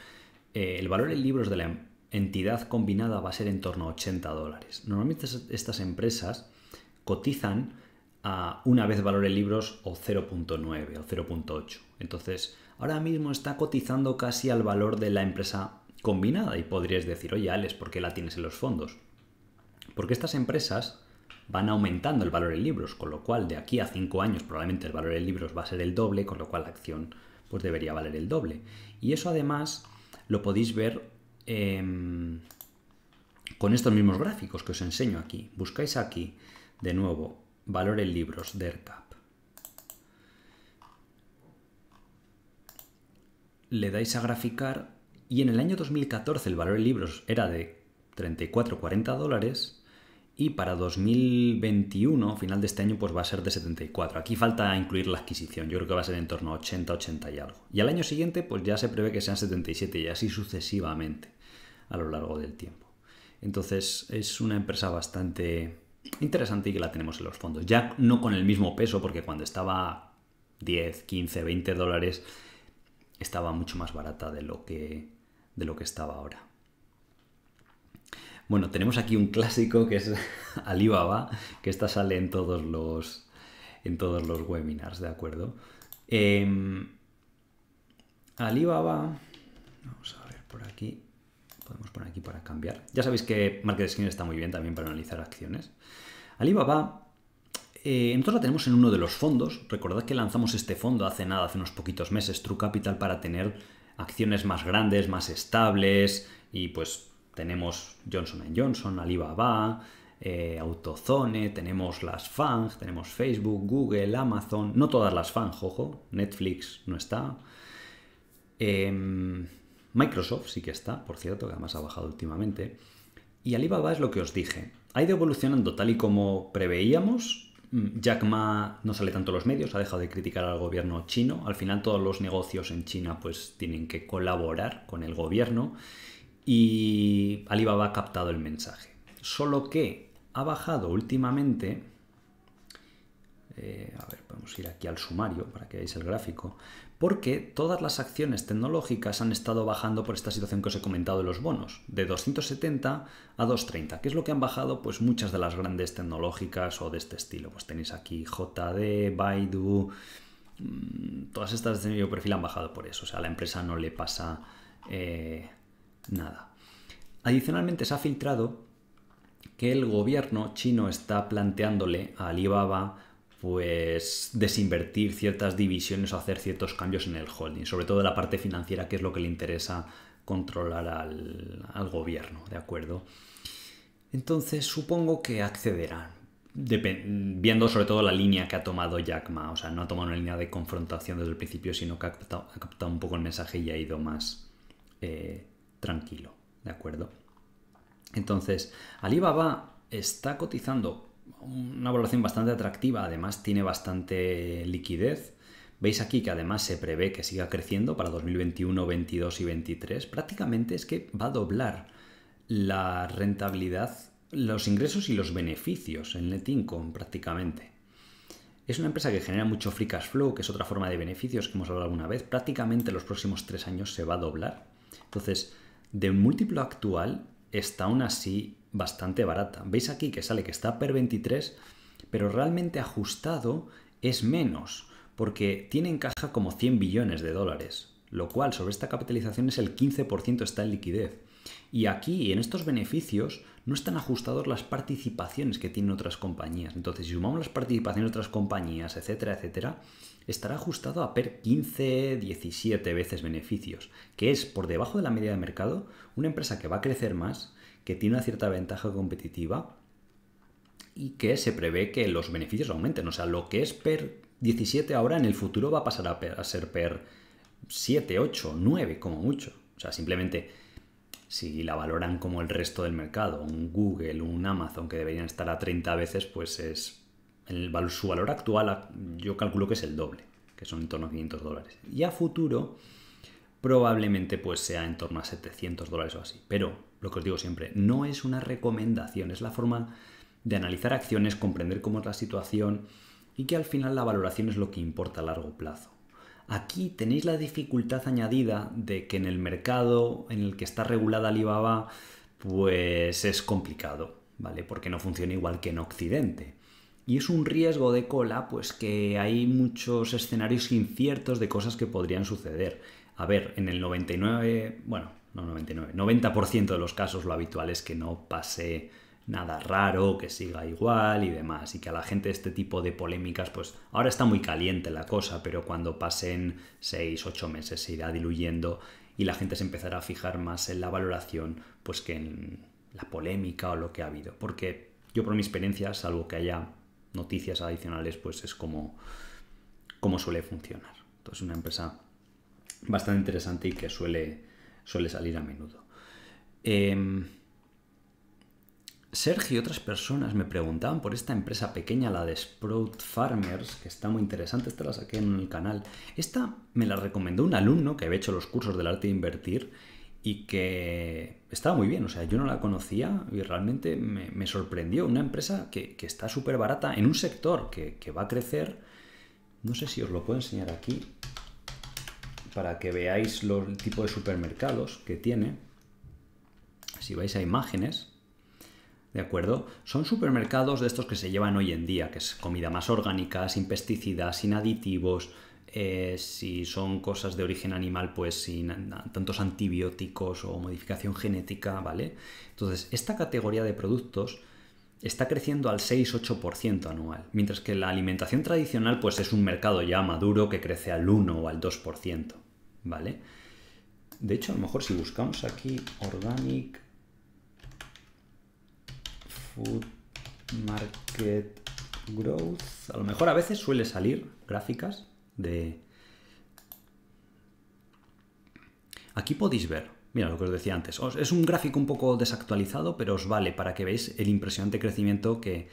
eh, el valor en libros de la entidad combinada va a ser en torno a ochenta dólares. Normalmente estas empresas cotizan a una vez valor en libros o cero punto nueve o cero punto ocho. Entonces, ahora mismo está cotizando casi al valor de la empresa combinada y podrías decir, oye, Alex, ¿por qué la tienes en los fondos? Porque estas empresas van aumentando el valor en libros, con lo cual de aquí a cinco años probablemente el valor en libros va a ser el doble, con lo cual la acción pues debería valer el doble. Y eso además lo podéis ver eh, con estos mismos gráficos que os enseño aquí. Buscáis aquí de nuevo valor en libros de AerCap. Le dais a graficar y en el año dos mil catorce el valor en libros era de treinta y cuatro a cuarenta dólares y para dos mil veintiuno, final de este año, pues va a ser de setenta y cuatro. Aquí falta incluir la adquisición. Yo creo que va a ser en torno a ochenta, ochenta y algo. Y al año siguiente pues ya se prevé que sean setenta y siete y así sucesivamente a lo largo del tiempo. Entonces es una empresa bastante interesante y que la tenemos en los fondos. Ya no con el mismo peso, porque cuando estaba diez, quince, veinte dólares estaba mucho más barata de lo que, de lo que estaba ahora. Bueno, tenemos aquí un clásico que es Alibaba, que esta sale en todos los, en todos los webinars, ¿de acuerdo? Eh, Alibaba, vamos a ver por aquí. Podemos poner aquí para cambiar. Ya sabéis que Market Skin está muy bien también para analizar acciones. Alibaba, eh, nosotros la tenemos en uno de los fondos. Recordad que lanzamos este fondo hace nada, hace unos poquitos meses, True Capital, para tener acciones más grandes, más estables. Y pues tenemos Johnson and Johnson, Alibaba, eh, Autozone, tenemos las FANG, tenemos Facebook, Google, Amazon. No todas las FANG, ojo. Netflix no está. Eh... Microsoft sí que está, por cierto, que además ha bajado últimamente. Y Alibaba es lo que os dije. Ha ido evolucionando tal y como preveíamos. Jack Ma no sale tanto a los medios, ha dejado de criticar al gobierno chino. Al final todos los negocios en China pues tienen que colaborar con el gobierno. Y Alibaba ha captado el mensaje. Solo que ha bajado últimamente. Eh, a ver, podemos ir aquí al sumario para que veáis el gráfico, porque todas las acciones tecnológicas han estado bajando por esta situación que os he comentado de los bonos, de doscientos setenta a doscientos treinta, que es lo que han bajado pues muchas de las grandes tecnológicas o de este estilo. Pues tenéis aquí J D, Baidu, todas estas de medio perfil han bajado por eso, o sea, a la empresa no le pasa eh, nada. Adicionalmente se ha filtrado que el gobierno chino está planteándole a Alibaba pues desinvertir ciertas divisiones o hacer ciertos cambios en el holding, sobre todo la parte financiera, que es lo que le interesa controlar al, al gobierno, ¿de acuerdo? Entonces supongo que accederán, viendo sobre todo la línea que ha tomado Jack Ma. O sea, no ha tomado una línea de confrontación desde el principio, sino que ha captado, ha captado un poco el mensaje y ha ido más eh, tranquilo, ¿de acuerdo? Entonces, Alibaba está cotizando una valoración bastante atractiva, además tiene bastante liquidez. Veis aquí que además se prevé que siga creciendo para dos mil veintiuno, veintidós y veintitrés. Prácticamente es que va a doblar la rentabilidad, los ingresos y los beneficios, el net income prácticamente. Es una empresa que genera mucho free cash flow, que es otra forma de beneficios que hemos hablado alguna vez. Prácticamente los próximos tres años se va a doblar. Entonces, de múltiplo actual está aún así bastante barata. Veis aquí que sale que está per veintitrés, pero realmente ajustado es menos, porque tiene en caja como cien billones de dólares, lo cual sobre esta capitalización es el quince por ciento está en liquidez. Y aquí, en estos beneficios, no están ajustados las participaciones que tienen otras compañías. Entonces, si sumamos las participaciones de otras compañías, etcétera, etcétera, estará ajustado a per quince, diecisiete veces beneficios, que es por debajo de la media de mercado, una empresa que va a crecer más, que tiene una cierta ventaja competitiva y que se prevé que los beneficios aumenten. O sea, lo que es per diecisiete ahora, en el futuro va a pasar a, per, a ser per siete, ocho, nueve como mucho. O sea, simplemente si la valoran como el resto del mercado, un Google, un Amazon, que deberían estar a treinta veces, pues es el, su valor actual yo calculo que es el doble, que son en torno a quinientos dólares. Y a futuro probablemente pues sea en torno a setecientos dólares o así. Pero lo que os digo siempre, no es una recomendación, es la forma de analizar acciones, comprender cómo es la situación y que al final la valoración es lo que importa a largo plazo. Aquí tenéis la dificultad añadida de que en el mercado en el que está regulada Alibaba pues es complicado, ¿vale? Porque no funciona igual que en Occidente. Y es un riesgo de cola, pues que hay muchos escenarios inciertos de cosas que podrían suceder. A ver, en el noventa y nueve, bueno, no noventa y nueve, noventa por ciento de los casos lo habitual es que no pase nada raro, que siga igual y demás, y que a la gente este tipo de polémicas, pues ahora está muy caliente la cosa, pero cuando pasen seis, ocho meses se irá diluyendo y la gente se empezará a fijar más en la valoración pues que en la polémica o lo que ha habido, porque yo por mi experiencia, salvo que haya noticias adicionales, pues es como, como suele funcionar. Entonces, una empresa bastante interesante y que suele, suele salir a menudo. Eh, Sergio y otras personas me preguntaban por esta empresa pequeña, la de Sprout Farmers, que está muy interesante. Esta la saqué en el canal. Esta me la recomendó un alumno que había hecho los cursos del arte de invertir y que estaba muy bien. O sea, yo no la conocía y realmente me, me sorprendió. Una empresa que, que está súper barata en un sector que, que va a crecer. No sé si os lo puedo enseñar aquí para que veáis los, el tipo de supermercados que tiene. Si vais a imágenes, ¿de acuerdo? Son supermercados de estos que se llevan hoy en día, que es comida más orgánica, sin pesticidas, sin aditivos, eh, si son cosas de origen animal, pues sin tantos antibióticos o modificación genética, ¿vale? Entonces, esta categoría de productos está creciendo al seis, ocho por ciento anual, mientras que la alimentación tradicional, pues es un mercado ya maduro que crece al uno o al dos por ciento, ¿vale? De hecho, a lo mejor si buscamos aquí Organic Food Market Growth, a lo mejor a veces suele salir gráficas de... Aquí podéis ver, mira lo que os decía antes, es un gráfico un poco desactualizado, pero os vale para que veáis el impresionante crecimiento que...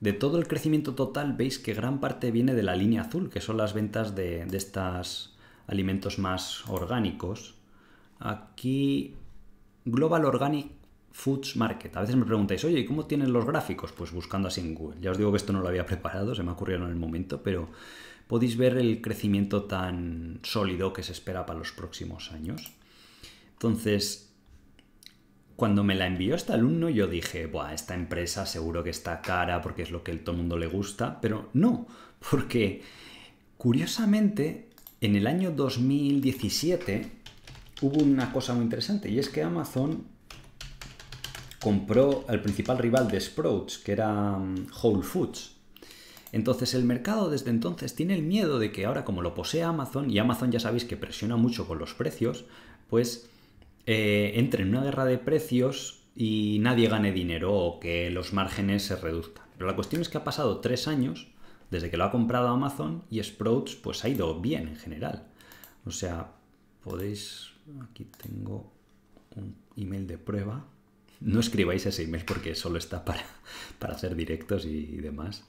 De todo el crecimiento total veis que gran parte viene de la línea azul, que son las ventas de, de estos alimentos más orgánicos. Aquí Global Organic Foods Market. A veces me preguntáis, oye, ¿y cómo tienen los gráficos? Pues buscando así en Google. Ya os digo que esto no lo había preparado, se me ocurrieron en el momento, pero podéis ver el crecimiento tan sólido que se espera para los próximos años. Entonces, cuando me la envió este alumno, yo dije, buah, esta empresa seguro que está cara porque es lo que a todo el mundo le gusta, pero no, porque curiosamente en el año dos mil diecisiete hubo una cosa muy interesante y es que Amazon compró al principal rival de Sprouts, que era Whole Foods. Entonces el mercado desde entonces tiene el miedo de que ahora, como lo posee Amazon, y Amazon ya sabéis que presiona mucho con los precios, pues eh, entre en una guerra de precios y nadie gane dinero o que los márgenes se reduzcan. Pero la cuestión es que ha pasado tres años desde que lo ha comprado Amazon y Sprouts pues ha ido bien en general. O sea, podéis... Aquí tengo un email de prueba. No escribáis ese email porque solo está para, para hacer directos y demás.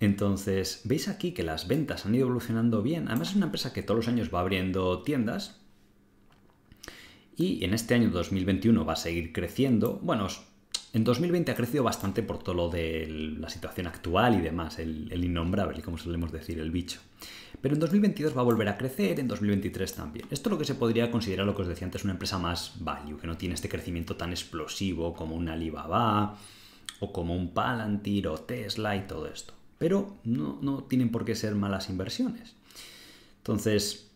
Entonces, veis aquí que las ventas han ido evolucionando bien. Además, es una empresa que todos los años va abriendo tiendas. Y en este año dos mil veintiuno va a seguir creciendo. Bueno, en dos mil veinte ha crecido bastante por todo lo de la situación actual y demás. El, el innombrable, como solemos decir, el bicho. Pero en dos mil veintidós va a volver a crecer, en dos mil veintitrés también. Esto es lo que se podría considerar, lo que os decía antes, una empresa más value, que no tiene este crecimiento tan explosivo como un Alibaba o como un Palantir o Tesla y todo esto. Pero no, no tienen por qué ser malas inversiones. Entonces,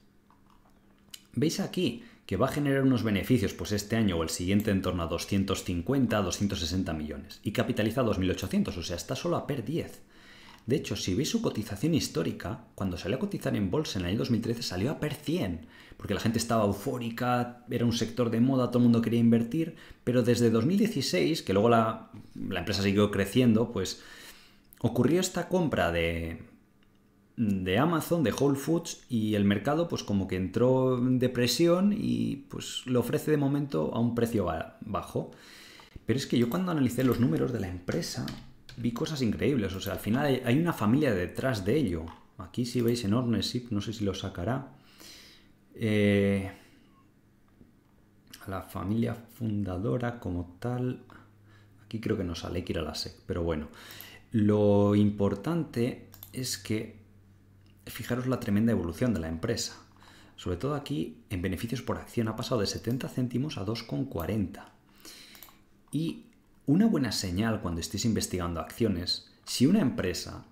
veis aquí que va a generar unos beneficios pues este año o el siguiente en torno a doscientos cincuenta a doscientos sesenta millones y capitaliza dos mil ochocientos, o sea, está solo a P E R diez. De hecho, si veis su cotización histórica, cuando salió a cotizar en bolsa en el año dos mil trece salió a P E R cien, porque la gente estaba eufórica, era un sector de moda, todo el mundo quería invertir, pero desde dos mil dieciséis, que luego la, la empresa siguió creciendo, pues ocurrió esta compra de, de Amazon, de Whole Foods, y el mercado pues como que entró en depresión y pues lo ofrece de momento a un precio bajo. Pero es que yo cuando analicé los números de la empresa vi cosas increíbles, o sea, al final hay una familia detrás de ello. Aquí si veis en ownership, no sé si lo sacará. Eh, la familia fundadora como tal, aquí creo que no sale, hay que ir a la S E C, pero bueno. Lo importante es que, fijaros la tremenda evolución de la empresa. Sobre todo aquí, en beneficios por acción, ha pasado de setenta céntimos a dos con cuarenta. Y una buena señal cuando estéis investigando acciones, si una empresa,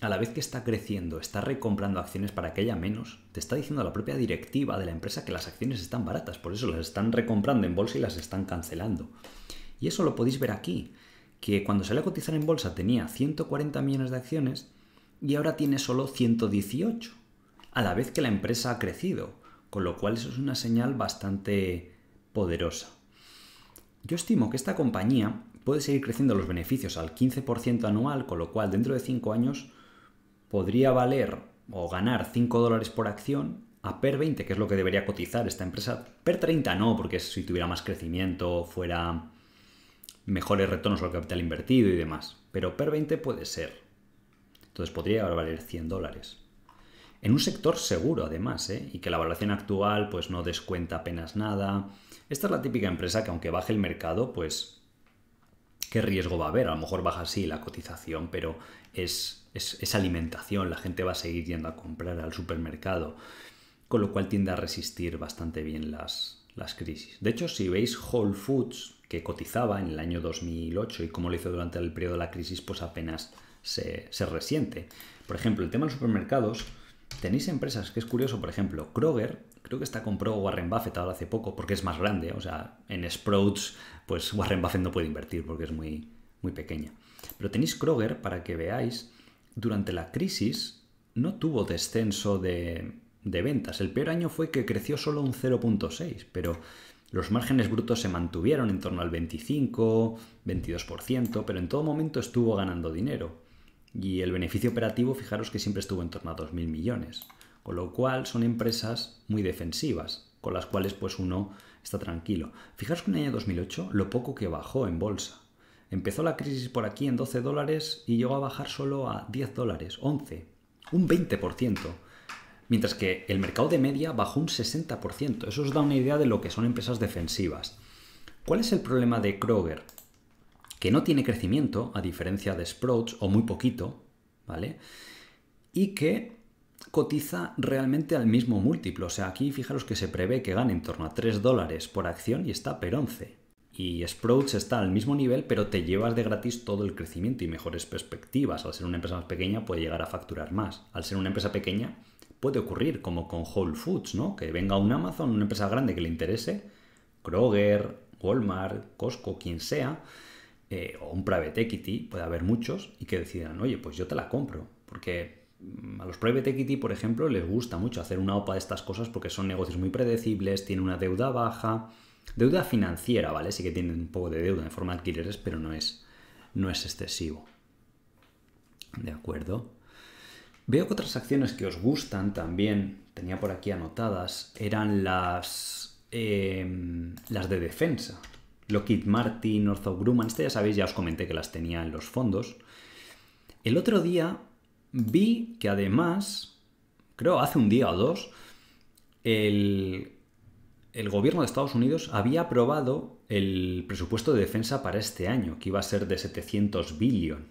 a la vez que está creciendo, está recomprando acciones para que haya menos, te está diciendo la propia directiva de la empresa que las acciones están baratas, por eso las están recomprando en bolsa y las están cancelando. Y eso lo podéis ver aquí, que cuando salió a cotizar en bolsa tenía ciento cuarenta millones de acciones y ahora tiene solo ciento dieciocho, a la vez que la empresa ha crecido, con lo cual eso es una señal bastante poderosa. Yo estimo que esta compañía puede seguir creciendo los beneficios al quince por ciento anual, con lo cual dentro de cinco años podría valer o ganar cinco dólares por acción a P E R veinte, que es lo que debería cotizar esta empresa. P E R treinta no, porque si tuviera más crecimiento, fuera mejores retornos al capital invertido y demás. Pero P E R veinte puede ser. Entonces podría valer cien dólares. En un sector seguro, además, ¿eh? Y que la valoración actual pues no descuenta apenas nada. Esta es la típica empresa que aunque baje el mercado, pues ¿qué riesgo va a haber? A lo mejor baja sí la cotización, pero es, es, es alimentación, la gente va a seguir yendo a comprar al supermercado, con lo cual tiende a resistir bastante bien las, las crisis. De hecho, si veis Whole Foods, que cotizaba en el año dos mil ocho y como lo hizo durante el periodo de la crisis, pues apenas se, se resiente. Por ejemplo, el tema de los supermercados, tenéis empresas que es curioso, por ejemplo, Kroger, creo que esta compró Warren Buffett ahora hace poco porque es más grande, o sea, en Sprouts pues Warren Buffett no puede invertir porque es muy, muy pequeña. Pero tenéis Kroger para que veáis, durante la crisis no tuvo descenso de, de ventas, el peor año fue que creció solo un cero coma seis, pero los márgenes brutos se mantuvieron en torno al veinticinco, veintidós por ciento, pero en todo momento estuvo ganando dinero. Y el beneficio operativo, fijaros que siempre estuvo en torno a dos mil millones. Con lo cual son empresas muy defensivas, con las cuales pues uno está tranquilo. Fijaros que en el año dos mil ocho lo poco que bajó en bolsa. Empezó la crisis por aquí en doce dólares y llegó a bajar solo a diez dólares, once, un veinte por ciento. Mientras que el mercado de media bajó un sesenta por ciento. Eso os da una idea de lo que son empresas defensivas. ¿Cuál es el problema de Kroger? Que no tiene crecimiento, a diferencia de Sprouts, o muy poquito, ¿vale? Y que cotiza realmente al mismo múltiplo. O sea, aquí fijaros que se prevé que gane en torno a tres dólares por acción y está P E R once. Y Sprouts está al mismo nivel, pero te llevas de gratis todo el crecimiento y mejores perspectivas. Al ser una empresa más pequeña puede llegar a facturar más. Al ser una empresa pequeña puede ocurrir, como con Whole Foods, ¿no? Que venga un Amazon, una empresa grande que le interese, Kroger, Walmart, Costco, quien sea, Eh, o un private equity, puede haber muchos, y que decidan, oye, pues yo te la compro, porque a los private equity, por ejemplo, les gusta mucho hacer una OPA de estas cosas porque son negocios muy predecibles, tienen una deuda baja, deuda financiera, ¿vale? Sí que tienen un poco de deuda en forma de alquileres, pero no es, no es excesivo. ¿De acuerdo? Veo que otras acciones que os gustan también, tenía por aquí anotadas, eran las, eh, las de defensa. Lockheed Martin, Northrop Grumman, este ya sabéis, ya os comenté que las tenía en los fondos. El otro día vi que además, creo hace un día o dos, el, el gobierno de Estados Unidos había aprobado el presupuesto de defensa para este año, que iba a ser de setecientos billón,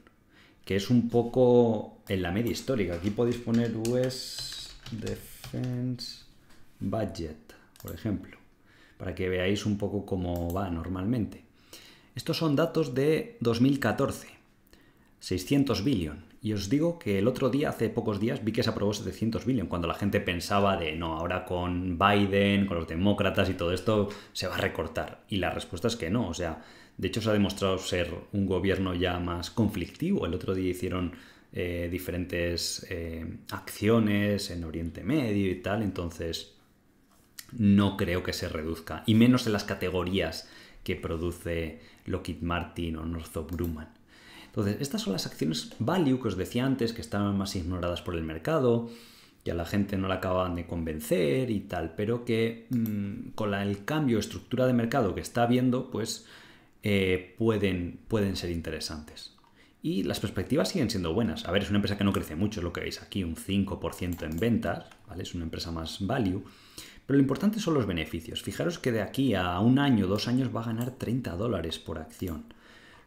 que es un poco en la media histórica. Aquí podéis poner U S Defense Budget, por ejemplo, para que veáis un poco cómo va normalmente. Estos son datos de dos mil catorce, seiscientos billón, Y os digo que el otro día, hace pocos días, vi que se aprobó setecientos billones, cuando la gente pensaba de no, ahora con Biden, con los demócratas y todo esto, se va a recortar. Y la respuesta es que no. O sea, de hecho se ha demostrado ser un gobierno ya más conflictivo. El otro día hicieron eh, diferentes eh, acciones en Oriente Medio y tal. Entonces, no creo que se reduzca. Y menos en las categorías que produce Lockheed Martin o Northrop Grumman. Entonces, estas son las acciones value que os decía antes, que estaban más ignoradas por el mercado, que a la gente no la acababan de convencer y tal, pero que mmm, con la, el cambio de estructura de mercado que está habiendo, pues eh, pueden, pueden ser interesantes. Y las perspectivas siguen siendo buenas. A ver, es una empresa que no crece mucho, es lo que veis aquí, un cinco por ciento en ventas, ¿vale? Es una empresa más value. Pero lo importante son los beneficios. Fijaros que de aquí a un año, dos años, va a ganar treinta dólares por acción.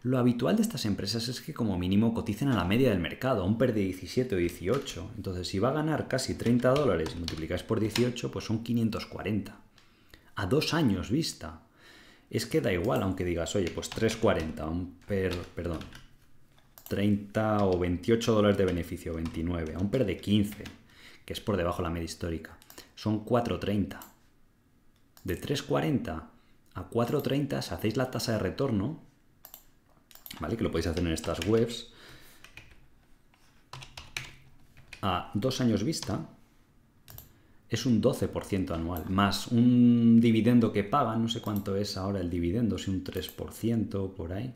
Lo habitual de estas empresas es que como mínimo coticen a la media del mercado, a un P E R de diecisiete o dieciocho. Entonces, si va a ganar casi treinta dólares y multiplicáis por dieciocho, pues son quinientos cuarenta. A dos años vista. Es que da igual, aunque digas, oye, pues tres cuarenta, un P E R, perdón, treinta o veintiocho dólares de beneficio, veintinueve, a un P E R de quince, que es por debajo de la media histórica. Son cuatro treinta. De tres cuarenta a cuatro treinta, si hacéis la tasa de retorno, ¿vale? Que lo podéis hacer en estas webs. A dos años vista es un doce por ciento anual, más un dividendo que pagan, no sé cuánto es ahora el dividendo, si un tres por ciento por ahí.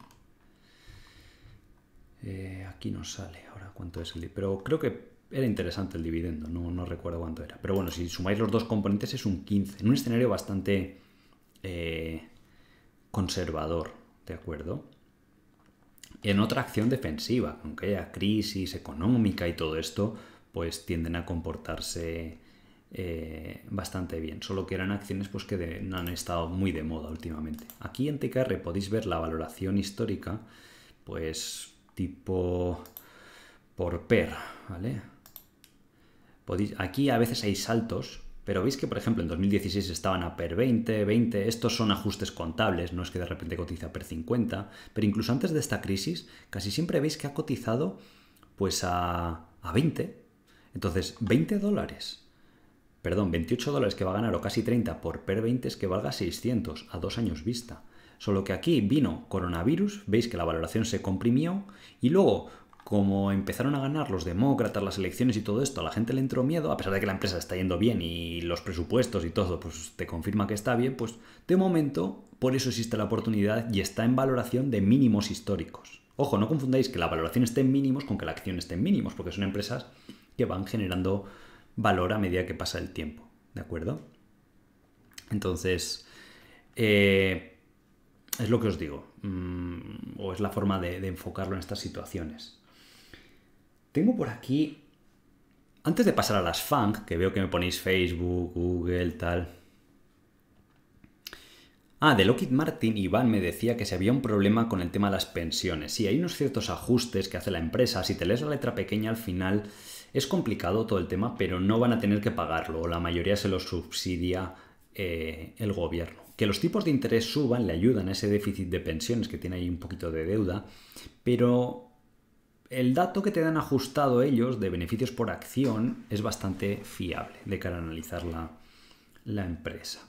Eh, aquí no sale ahora cuánto es el dividendo, pero creo que era interesante el dividendo, no, no recuerdo cuánto era. Pero bueno, si sumáis los dos componentes es un quince por ciento, en un escenario bastante eh, conservador, ¿de acuerdo? En otra acción defensiva, aunque haya crisis económica y todo esto, pues tienden a comportarse eh, bastante bien. Solo que eran acciones pues, que de, han estado muy de moda últimamente. Aquí en T K R podéis ver la valoración histórica, pues tipo por P E R, ¿vale? Podéis, aquí a veces hay saltos, pero veis que, por ejemplo, en dos mil dieciséis estaban a P E R veinte, veinte, estos son ajustes contables, no es que de repente cotiza a P E R cincuenta, pero incluso antes de esta crisis casi siempre veis que ha cotizado pues a, a veinte, entonces veinte dólares, perdón, veintiocho dólares que va a ganar o casi treinta por P E R veinte es que valga seiscientos a dos años vista, solo que aquí vino coronavirus, veis que la valoración se comprimió y luego, como empezaron a ganar los demócratas, las elecciones y todo esto, a la gente le entró miedo, a pesar de que la empresa está yendo bien y los presupuestos y todo, pues te confirma que está bien, pues de momento por eso existe la oportunidad y está en valoración de mínimos históricos. Ojo, no confundáis que la valoración esté en mínimos con que la acción esté en mínimos, porque son empresas que van generando valor a medida que pasa el tiempo, ¿de acuerdo? Entonces, eh, es lo que os digo, mmm, o es la forma de, de enfocarlo en estas situaciones. Tengo por aquí, antes de pasar a las F A N G, que veo que me ponéis Facebook, Google, tal. Ah, de Lockheed Martin, Iván me decía que si había un problema con el tema de las pensiones. Sí, hay unos ciertos ajustes que hace la empresa. Si te lees la letra pequeña al final, es complicado todo el tema, pero no van a tener que pagarlo. O la mayoría se lo subsidia eh, el gobierno. Que los tipos de interés suban, le ayudan a ese déficit de pensiones que tiene ahí un poquito de deuda, pero el dato que te dan ajustado ellos de beneficios por acción es bastante fiable de cara a analizar la, la empresa.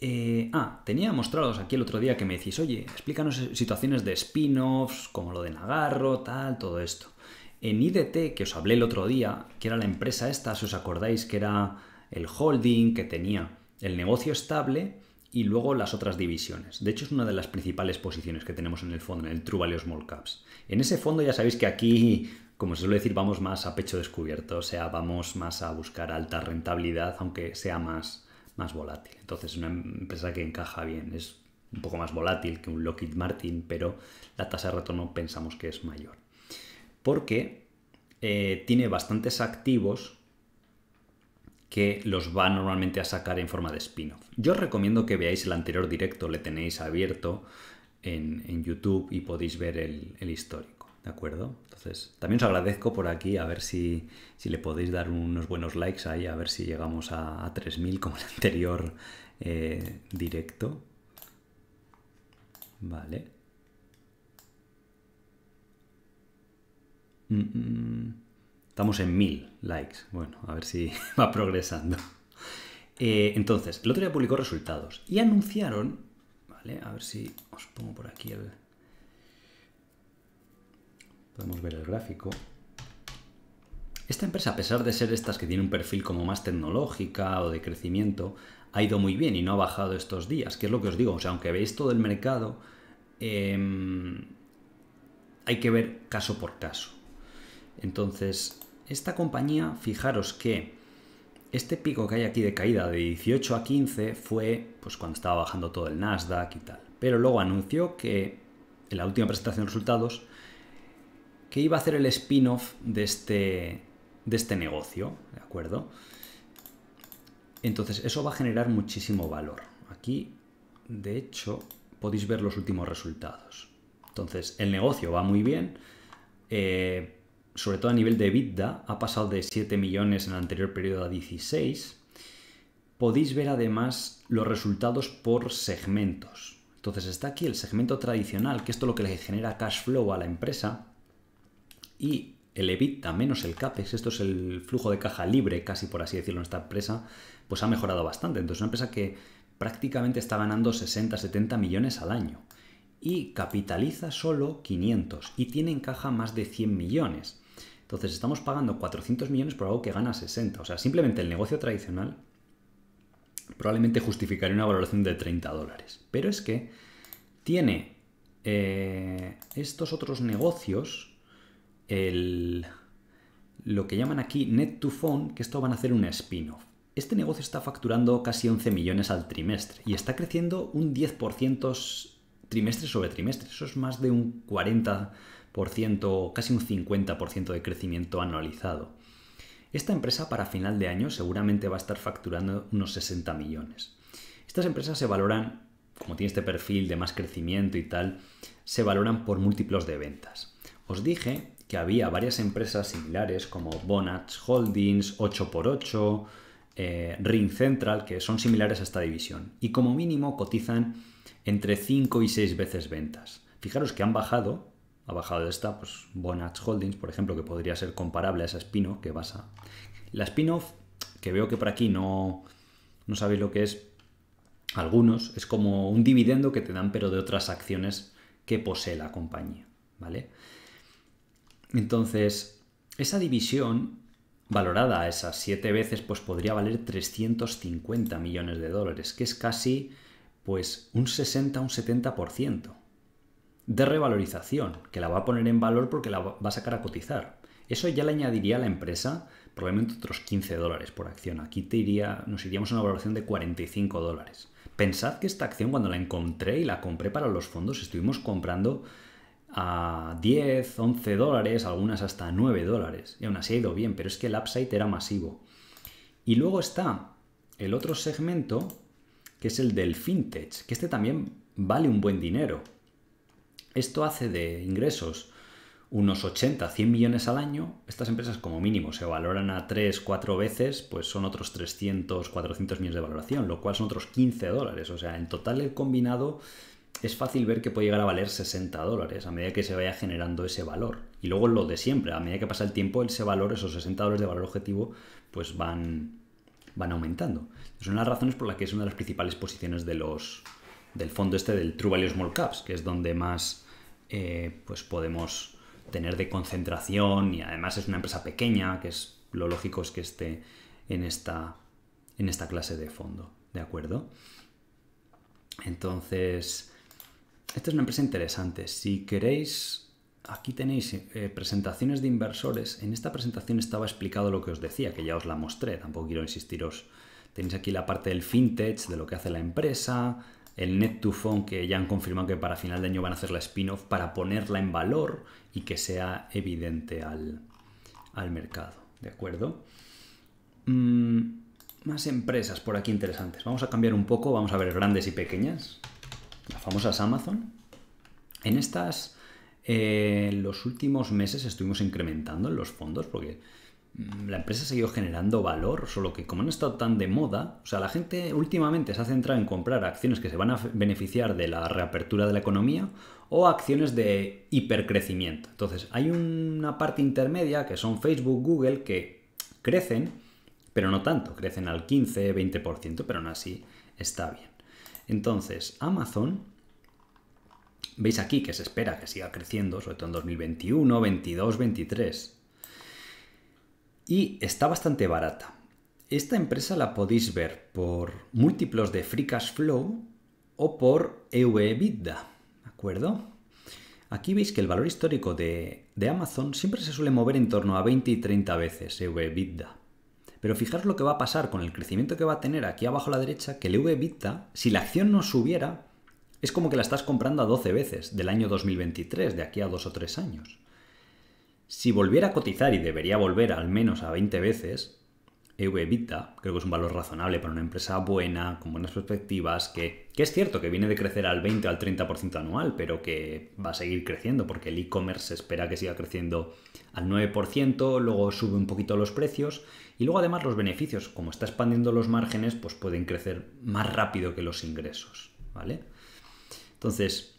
Eh, ah, tenía mostrados aquí el otro día que me decís, oye, explícanos situaciones de spin-offs, como lo de Nagarro, tal, todo esto. En I D T, que os hablé el otro día, que era la empresa esta, si os acordáis, que era el holding que tenía el negocio estable y luego las otras divisiones. De hecho, es una de las principales posiciones que tenemos en el fondo, en el True Value Small Caps. En ese fondo ya sabéis que aquí, como se suele decir, vamos más a pecho descubierto, o sea, vamos más a buscar alta rentabilidad, aunque sea más, más volátil. Entonces, es una empresa que encaja bien. Es un poco más volátil que un Lockheed Martin, pero la tasa de retorno pensamos que es mayor. Porque eh, tiene bastantes activos que los va normalmente a sacar en forma de spin-off. Yo os recomiendo que veáis el anterior directo, le tenéis abierto en, en YouTube y podéis ver el, el histórico, ¿de acuerdo? Entonces, también os agradezco por aquí, a ver si, si le podéis dar unos buenos likes ahí, a ver si llegamos a, a tres mil como el anterior eh, directo. Vale. Estamos en mil likes. Bueno, a ver si va progresando. Eh, entonces, el otro día publicó resultados y anunciaron... Vale, a ver si os pongo por aquí el... Podemos ver el gráfico. Esta empresa, a pesar de ser estas que tiene un perfil como más tecnológica o de crecimiento, ha ido muy bien y no ha bajado estos días, que es lo que os digo. O sea, aunque veáis todo el mercado, eh, hay que ver caso por caso. Entonces, esta compañía, fijaros que este pico que hay aquí de caída de dieciocho a quince fue pues cuando estaba bajando todo el Nasdaq y tal. Pero luego anunció que en la última presentación de resultados que iba a hacer el spin-off de este, de este negocio, ¿de acuerdo? Entonces eso va a generar muchísimo valor. Aquí, de hecho, podéis ver los últimos resultados. Entonces, el negocio va muy bien, eh, sobre todo a nivel de EBITDA, ha pasado de siete millones en el anterior periodo a dieciséis. Podéis ver además los resultados por segmentos. Entonces está aquí el segmento tradicional, que esto es lo que le genera cash flow a la empresa, y el EBITDA menos el CAPEX, esto es el flujo de caja libre, casi por así decirlo, en esta empresa, pues ha mejorado bastante. Entonces, una empresa que prácticamente está ganando sesenta, setenta millones al año y capitaliza solo quinientos y tiene en caja más de cien millones. Entonces, estamos pagando cuatrocientos millones por algo que gana sesenta. O sea, simplemente el negocio tradicional probablemente justificaría una valoración de treinta dólares. Pero es que tiene eh, estos otros negocios... El, lo que llaman aquí net to phone, que esto van a hacer un spin-off. Este negocio está facturando casi once millones al trimestre y está creciendo un diez por ciento trimestre sobre trimestre. Eso es más de un cuarenta por ciento, casi un cincuenta por ciento de crecimiento anualizado. Esta empresa para final de año seguramente va a estar facturando unos sesenta millones. Estas empresas se valoran, como tiene este perfil de más crecimiento y tal, se valoran por múltiplos de ventas. Os dije que había varias empresas similares como Bonats Holdings, ocho por ocho, eh, Ring Central, que son similares a esta división. Y como mínimo cotizan entre cinco y seis veces ventas. Fijaros que han bajado, ha bajado esta, pues Bonats Holdings, por ejemplo, que podría ser comparable a esa spin-off que basa. La spin-off, que veo que por aquí no, no sabéis lo que es, algunos, es como un dividendo que te dan pero de otras acciones que posee la compañía, ¿vale? Entonces, esa división, valorada a esas siete veces, pues podría valer trescientos cincuenta millones de dólares, que es casi pues un sesenta, un setenta por ciento de revalorización, que la va a poner en valor porque la va a sacar a cotizar. Eso ya le añadiría a la empresa probablemente otros quince dólares por acción. Aquí te iría, nos iríamos a una valoración de cuarenta y cinco dólares. Pensad que esta acción, cuando la encontré y la compré para los fondos, estuvimos comprando a diez, once dólares, algunas hasta nueve dólares. Y aún así ha ido bien, pero es que el upside era masivo. Y luego está el otro segmento, que es el del fintech, que este también vale un buen dinero. Esto hace de ingresos unos ochenta, cien millones al año. Estas empresas como mínimo se valoran a tres, cuatro veces, pues son otros trescientos, cuatrocientos millones de valoración, lo cual son otros quince dólares. O sea, en total el combinado... es fácil ver que puede llegar a valer sesenta dólares a medida que se vaya generando ese valor. Y luego lo de siempre, a medida que pasa el tiempo, ese valor, esos sesenta dólares de valor objetivo, pues van, van aumentando. Son las razones por las que es una de las principales posiciones de los, del fondo este del True Value Small Caps, que es donde más eh, pues podemos tener de concentración, y además es una empresa pequeña, que es lo lógico es que esté en esta, en esta clase de fondo, ¿de acuerdo? Entonces... esta es una empresa interesante. Si queréis, aquí tenéis eh, presentaciones de inversores. En esta presentación estaba explicado lo que os decía, que ya os la mostré. Tampoco quiero insistiros. Tenéis aquí la parte del fintech, de lo que hace la empresa, el net to phone, que ya han confirmado que para final de año van a hacer la spin-off para ponerla en valor y que sea evidente al, al mercado. ¿De acuerdo? Mm, más empresas por aquí interesantes. Vamos a cambiar un poco. Vamos a ver grandes y pequeñas. Las famosas Amazon. En estas, eh, los últimos meses estuvimos incrementando en los fondos porque la empresa ha seguido generando valor, solo que como no ha estado tan de moda, o sea, la gente últimamente se ha centrado en comprar acciones que se van a beneficiar de la reapertura de la economía o acciones de hipercrecimiento. Entonces, hay una parte intermedia que son Facebook, Google, que crecen, pero no tanto, crecen al quince, veinte por ciento, pero aún así está bien. Entonces, Amazon, veis aquí que se espera que siga creciendo, sobre todo en dos mil veintiuno, veintidós, veintitrés. Y está bastante barata. Esta empresa la podéis ver por múltiplos de free cash flow o por E V/EBITDA, ¿de acuerdo? Aquí veis que el valor histórico de, de Amazon siempre se suele mover en torno a veinte y treinta veces E V/EBITDA. Pero fijaros lo que va a pasar con el crecimiento que va a tener aquí abajo a la derecha, que el E V/EBITDA, si la acción no subiera, es como que la estás comprando a doce veces del año dos mil veintitrés, de aquí a dos o tres años. Si volviera a cotizar, y debería volver al menos a veinte veces, E V/EBITDA, creo que es un valor razonable para una empresa buena, con buenas perspectivas, que, que es cierto que viene de crecer al veinte o al treinta por ciento anual, pero que va a seguir creciendo porque el e-commerce se espera que siga creciendo al nueve por ciento, luego sube un poquito los precios y luego además los beneficios, como está expandiendo los márgenes, pues pueden crecer más rápido que los ingresos, ¿vale? Entonces,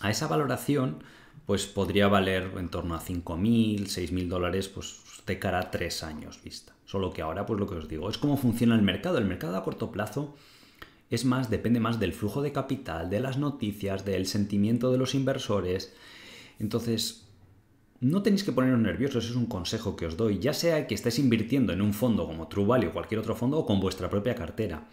a esa valoración pues podría valer en torno a cinco mil, seis mil dólares pues de cara a tres años vista. Solo que ahora, pues lo que os digo, es cómo funciona el mercado. El mercado a corto plazo es más, depende más del flujo de capital, de las noticias, del sentimiento de los inversores. Entonces, no tenéis que poneros nerviosos, es un consejo que os doy. Ya sea que estéis invirtiendo en un fondo como True Value o cualquier otro fondo o con vuestra propia cartera.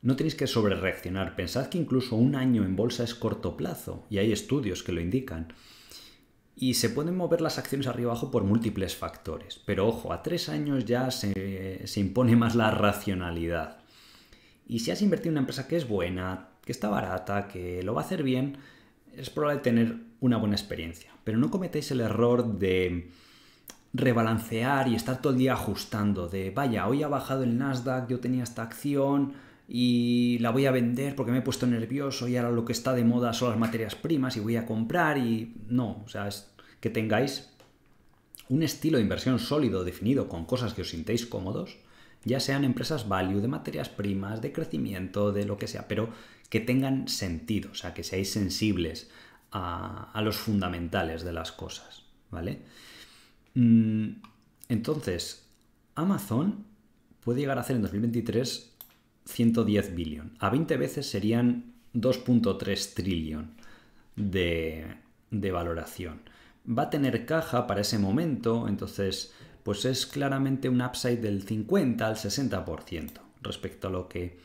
No tenéis que sobrereaccionar. Pensad que incluso un año en bolsa es corto plazo y hay estudios que lo indican. Y se pueden mover las acciones arriba abajo por múltiples factores. Pero ojo, a tres años ya se, se impone más la racionalidad. Y si has invertido en una empresa que es buena, que está barata, que lo va a hacer bien, es probable tener una buena experiencia. Pero no cometáis el error de rebalancear y estar todo el día ajustando. De vaya, hoy ha bajado el Nasdaq, yo tenía esta acción y la voy a vender porque me he puesto nervioso y ahora lo que está de moda son las materias primas y voy a comprar y... No, o sea, es que tengáis un estilo de inversión sólido definido con cosas que os sintéis cómodos, ya sean empresas value, de materias primas, de crecimiento, de lo que sea, pero que tengan sentido, o sea, que seáis sensibles a, a los fundamentales de las cosas, ¿vale? Entonces, Amazon puede llegar a hacer en dos mil veintitrés ciento diez billón. A veinte veces serían dos punto tres trillón de, de valoración. Va a tener caja para ese momento, entonces pues es claramente un upside del cincuenta al sesenta por ciento respecto a lo que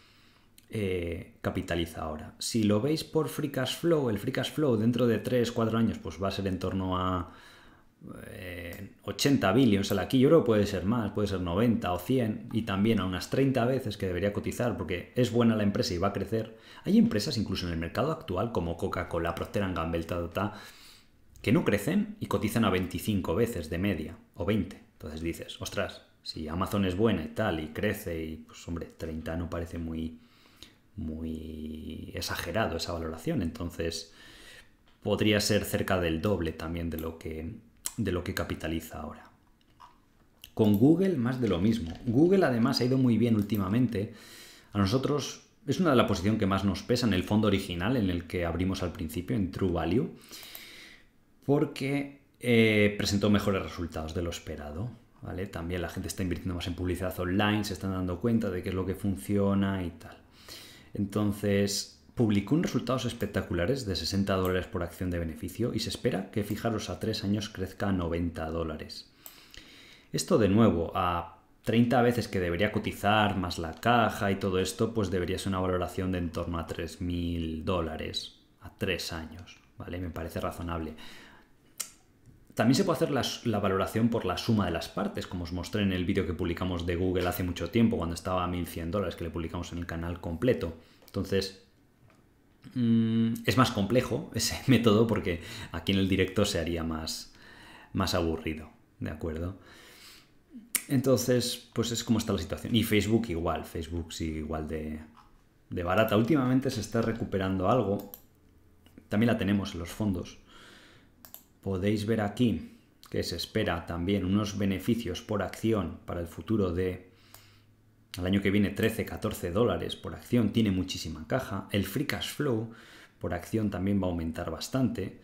eh, capitaliza ahora. Si lo veis por free cash flow, el free cash flow dentro de tres, cuatro años pues va a ser en torno a Eh, ochenta billions, o sea, aquí yo creo que puede ser más, puede ser noventa o cien, y también a unas treinta veces que debería cotizar porque es buena la empresa y va a crecer. Hay empresas incluso en el mercado actual como Coca-Cola, Procter and Gamble, ta, ta, ta, que no crecen y cotizan a veinticinco veces de media o veinte. Entonces dices, ostras, si Amazon es buena y tal y crece y pues hombre, treinta no parece muy, muy exagerado esa valoración, entonces podría ser cerca del doble también de lo que de lo que capitaliza ahora. Con Google más de lo mismo. Google además ha ido muy bien últimamente. A nosotros es una de las posiciones que más nos pesa en el fondo original en el que abrimos al principio, en True Value, porque eh, presentó mejores resultados de lo esperado, ¿vale? También la gente está invirtiendo más en publicidad online, se están dando cuenta de qué es lo que funciona y tal. Entonces, publicó unos resultados espectaculares de sesenta dólares por acción de beneficio y se espera que, fijaros, a tres años crezca a noventa dólares. Esto, de nuevo, a treinta veces que debería cotizar, más la caja y todo esto, pues debería ser una valoración de en torno a tres mil dólares a tres años, ¿vale? Me parece razonable. También se puede hacer la, la valoración por la suma de las partes, como os mostré en el vídeo que publicamos de Google hace mucho tiempo, cuando estaba a mil cien dólares, que le publicamos en el canal completo. Entonces, es más complejo ese método porque aquí en el directo se haría más, más aburrido, ¿de acuerdo? Entonces, pues es como está la situación. Y Facebook igual, Facebook sigue igual de, de barata. Últimamente se está recuperando algo. También la tenemos en los fondos. Podéis ver aquí que se espera también unos beneficios por acción para el futuro de el año que viene trece, catorce dólares por acción, tiene muchísima caja. El free cash flow por acción también va a aumentar bastante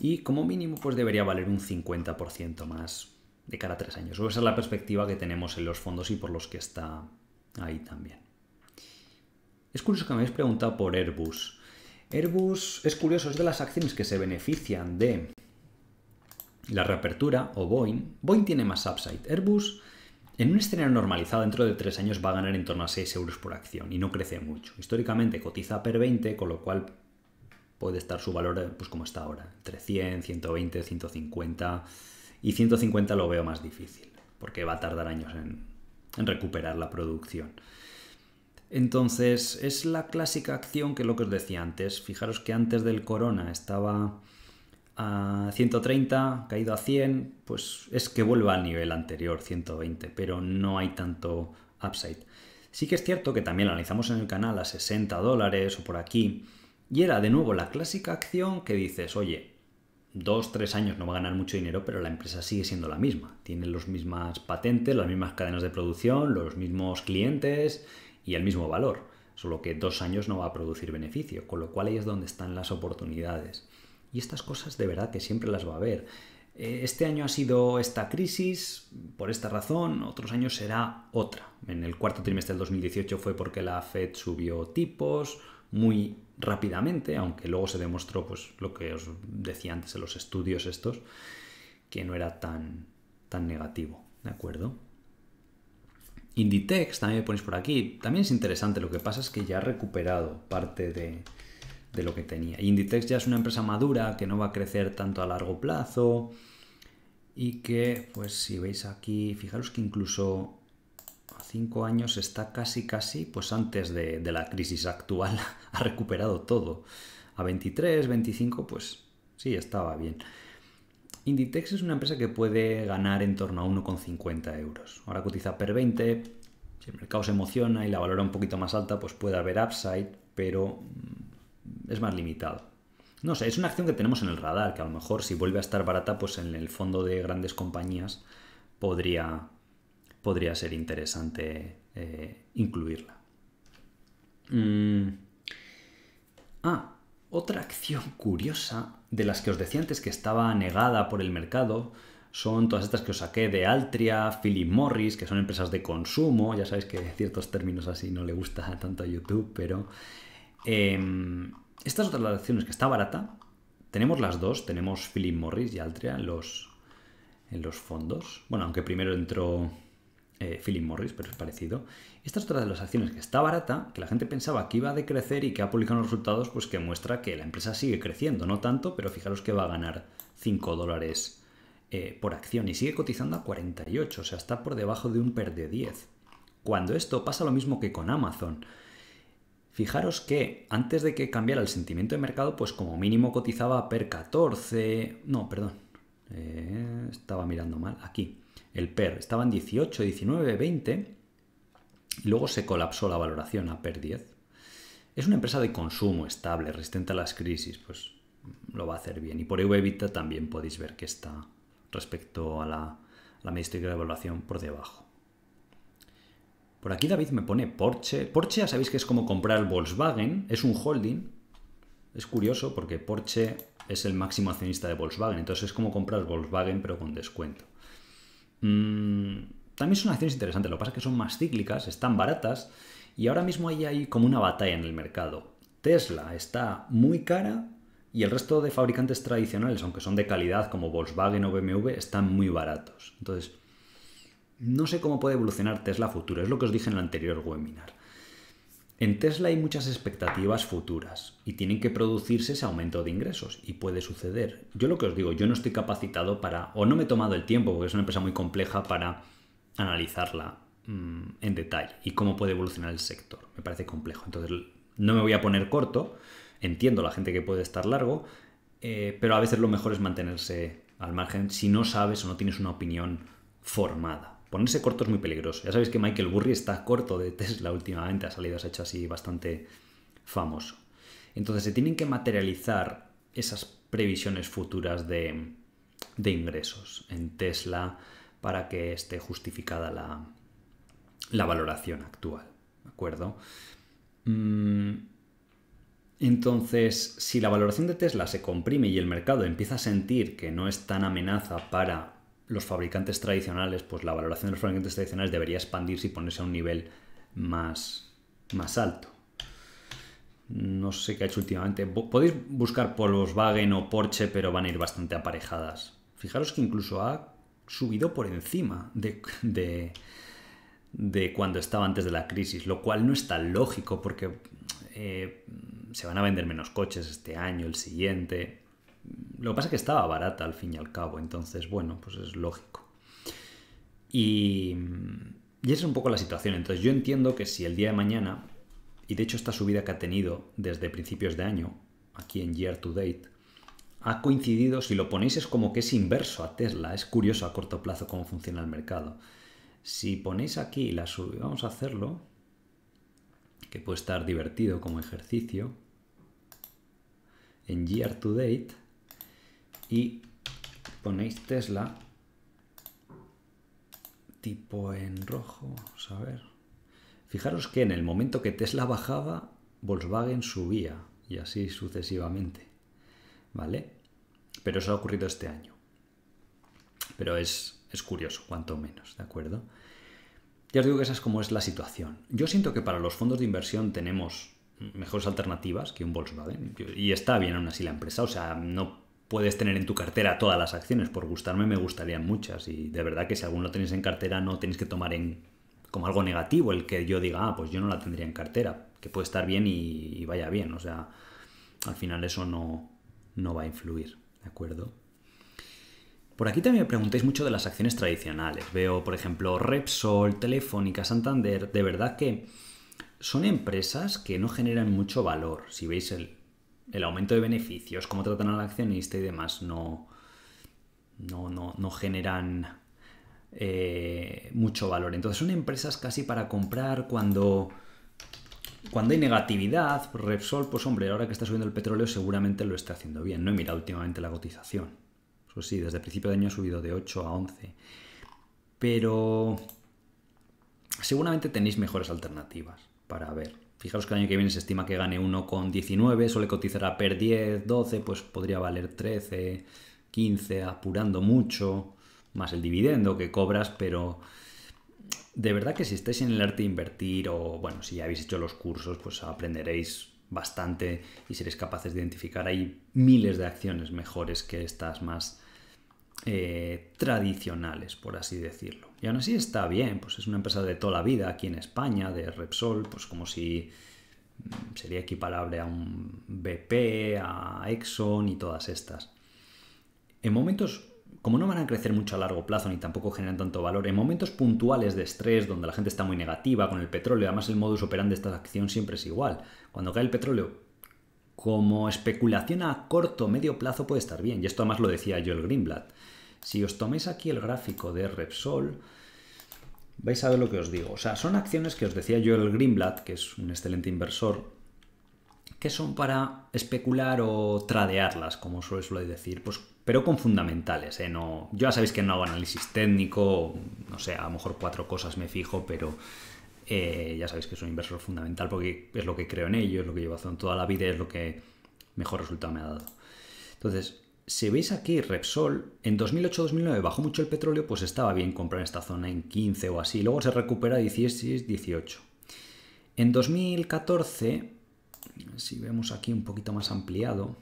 y como mínimo pues debería valer un cincuenta por ciento más de cara a tres años. O esa es la perspectiva que tenemos en los fondos y por los que está ahí también. Es curioso que me habéis preguntado por Airbus. Airbus es curioso, es de las acciones que se benefician de la reapertura o Boeing. Boeing tiene más upside. Airbus, en un escenario normalizado, dentro de tres años va a ganar en torno a seis euros por acción y no crece mucho. Históricamente cotiza per veinte, con lo cual puede estar su valor pues como está ahora, entre cien, ciento veinte, ciento cincuenta... Y ciento cincuenta lo veo más difícil, porque va a tardar años en, en recuperar la producción. Entonces, es la clásica acción que lo que os decía antes. Fijaros que antes del corona estaba a ciento treinta, caído a cien, pues es que vuelva al nivel anterior, ciento veinte, pero no hay tanto upside. Sí que es cierto que también lo analizamos en el canal a sesenta dólares o por aquí, y era de nuevo la clásica acción que dices, oye, dos, tres años no va a ganar mucho dinero, pero la empresa sigue siendo la misma. Tiene las mismas patentes, las mismas cadenas de producción, los mismos clientes y el mismo valor. Solo que dos años no va a producir beneficio, con lo cual ahí es donde están las oportunidades. Y estas cosas de verdad que siempre las va a haber. Este año ha sido esta crisis, por esta razón, otros años será otra. En el cuarto trimestre del dos mil dieciocho fue porque la Fed subió tipos muy rápidamente, aunque luego se demostró pues lo que os decía antes en los estudios estos, que no era tan, tan negativo, ¿de acuerdo? Inditex, también me ponéis por aquí, también es interesante, lo que pasa es que ya ha recuperado parte de, de lo que tenía. Inditex ya es una empresa madura, que no va a crecer tanto a largo plazo y que, pues si veis aquí, fijaros que incluso cinco años está casi casi pues antes de, de la crisis actual. Ha recuperado todo a veintitrés, veinticinco, pues sí, estaba bien. Inditex es una empresa que puede ganar en torno a uno coma cincuenta euros. Ahora cotiza per veinte, si el mercado se emociona y la valora un poquito más alta, pues puede haber upside, pero es más limitado. No sé, es una acción que tenemos en el radar, que a lo mejor si vuelve a estar barata, pues en el fondo de grandes compañías podría... podría ser interesante eh, incluirla. Mm. Ah, otra acción curiosa de las que os decía antes que estaba negada por el mercado son todas estas que os saqué de Altria, Philip Morris, que son empresas de consumo. Ya sabéis que ciertos términos así no le gusta tanto a YouTube, pero eh, estas otras las acciones que está barata, tenemos las dos, tenemos Philip Morris y Altria en los, en los fondos. Bueno, aunque primero entró... Eh, Philip Morris, pero es parecido. Esta es otra de las acciones que está barata, que la gente pensaba que iba a decrecer y que ha publicado unos resultados pues que muestra que la empresa sigue creciendo, no tanto, pero fijaros que va a ganar cinco dólares eh, por acción y sigue cotizando a cuarenta y ocho, o sea, está por debajo de un P E R de diez. Cuando esto pasa lo mismo que con Amazon. Fijaros que antes de que cambiara el sentimiento de mercado, pues como mínimo cotizaba a P E R catorce, no, perdón, eh, estaba mirando mal, aquí. El P E R estaba en dieciocho, diecinueve, veinte y luego se colapsó la valoración a P E R diez. Es una empresa de consumo estable, resistente a las crisis, pues lo va a hacer bien. Y por E V/EBITDA también podéis ver que está respecto a la, a la media histórica de valoración por debajo. Por aquí David me pone Porsche. Porsche ya sabéis que es como comprar Volkswagen, es un holding. Es curioso porque Porsche es el máximo accionista de Volkswagen, entonces es como comprar Volkswagen pero con descuento. También son acciones interesantes, lo que pasa es que son más cíclicas, están baratas y ahora mismo ahí hay como una batalla en el mercado. Tesla está muy cara y el resto de fabricantes tradicionales, aunque son de calidad como Volkswagen o B M W, están muy baratos. Entonces, no sé cómo puede evolucionar Tesla a futuro, es lo que os dije en el anterior webinar. En Tesla hay muchas expectativas futuras y tienen que producirse ese aumento de ingresos y puede suceder. Yo lo que os digo, yo no estoy capacitado para, o no me he tomado el tiempo, porque es una empresa muy compleja para analizarla mmm, en detalle y cómo puede evolucionar el sector. Me parece complejo. Entonces no me voy a poner corto, entiendo la gente que puede estar largo, eh, pero a veces lo mejor es mantenerse al margen si no sabes o no tienes una opinión formada. Ponerse corto es muy peligroso. Ya sabéis que Michael Burry está corto de Tesla últimamente, ha salido, se ha hecho así bastante famoso. Entonces se tienen que materializar esas previsiones futuras de, de ingresos en Tesla para que esté justificada la, la valoración actual, ¿de acuerdo? Entonces, si la valoración de Tesla se comprime y el mercado empieza a sentir que no es tan amenaza para los fabricantes tradicionales, pues la valoración de los fabricantes tradicionales debería expandirse y ponerse a un nivel más, más alto. No sé qué ha hecho últimamente. Podéis buscar por Volkswagen o Porsche, pero van a ir bastante aparejadas. Fijaros que incluso ha subido por encima de, de, de cuando estaba antes de la crisis, lo cual no es tan lógico porque eh, se van a vender menos coches este año, el siguiente. Lo que pasa es que estaba barata al fin y al cabo, entonces, bueno, pues es lógico. Y, y esa es un poco la situación. Entonces yo entiendo que si el día de mañana... Y de hecho esta subida que ha tenido desde principios de año, aquí en Year to Date, ha coincidido, si lo ponéis es como que es inverso a Tesla. Es curioso a corto plazo cómo funciona el mercado. Si ponéis aquí la subida, vamos a hacerlo, que puede estar divertido como ejercicio, en Year to Date, y ponéis Tesla, tipo en rojo, vamos a ver. Fijaros que en el momento que Tesla bajaba, Volkswagen subía y así sucesivamente, ¿vale? Pero eso ha ocurrido este año. Pero es, es curioso, cuanto menos, ¿de acuerdo? Ya os digo que esa es como es la situación. Yo siento que para los fondos de inversión tenemos mejores alternativas que un Volkswagen y está bien aún así la empresa. O sea, no puedes tener en tu cartera todas las acciones. Por gustarme me gustarían muchas y de verdad que si alguno lo tenéis en cartera no tenéis que tomar en... como algo negativo el que yo diga, ah, pues yo no la tendría en cartera, que puede estar bien y, y vaya bien, o sea, al final eso no, no va a influir, ¿de acuerdo? Por aquí también me preguntáis mucho de las acciones tradicionales. Veo, por ejemplo, Repsol, Telefónica, Santander. De verdad que son empresas que no generan mucho valor. Si veis el, el aumento de beneficios, cómo tratan al accionista y demás, no, no, no, no generan... Eh, mucho valor. Entonces son empresas casi para comprar cuando, cuando hay negatividad. Repsol, pues hombre, ahora que está subiendo el petróleo seguramente lo está haciendo bien. No he mirado últimamente la cotización. Eso sí, desde el principio de año ha subido de ocho a once. Pero seguramente tenéis mejores alternativas para ver. Fijaros que el año que viene se estima que gane uno con diecinueve, suele cotizar a per diez, doce, pues podría valer trece, quince, apurando mucho... más el dividendo que cobras, pero de verdad que si estáis en el arte de invertir o, bueno, si ya habéis hecho los cursos, pues aprenderéis bastante y seréis capaces de identificar. Hay miles de acciones mejores que estas más eh, tradicionales, por así decirlo. Y aún así está bien, pues es una empresa de toda la vida aquí en España, de Repsol, pues como si sería equiparable a un B P, a Exxon y todas estas. En momentos... como no van a crecer mucho a largo plazo ni tampoco generan tanto valor, en momentos puntuales de estrés donde la gente está muy negativa con el petróleo, además el modus operandi de esta acción siempre es igual. Cuando cae el petróleo, como especulación a corto o medio plazo puede estar bien. Y esto además lo decía Joel Greenblatt. Si os toméis aquí el gráfico de Repsol, vais a ver lo que os digo. O sea, son acciones que os decía Joel Greenblatt, que es un excelente inversor, que son para especular o tradearlas, como suele, suele decir, pues... pero con fundamentales, ¿eh? No, yo ya sabéis que no hago análisis técnico, no sé, a lo mejor cuatro cosas me fijo, pero eh, ya sabéis que soy un inversor fundamental porque es lo que creo en ello, es lo que llevo haciendo toda la vida, es lo que mejor resultado me ha dado. Entonces, si veis aquí Repsol, en dos mil ocho, dos mil nueve bajó mucho el petróleo, pues estaba bien comprar en esta zona en quince o así, luego se recupera dieciséis, dieciocho. En dos mil catorce, si vemos aquí un poquito más ampliado...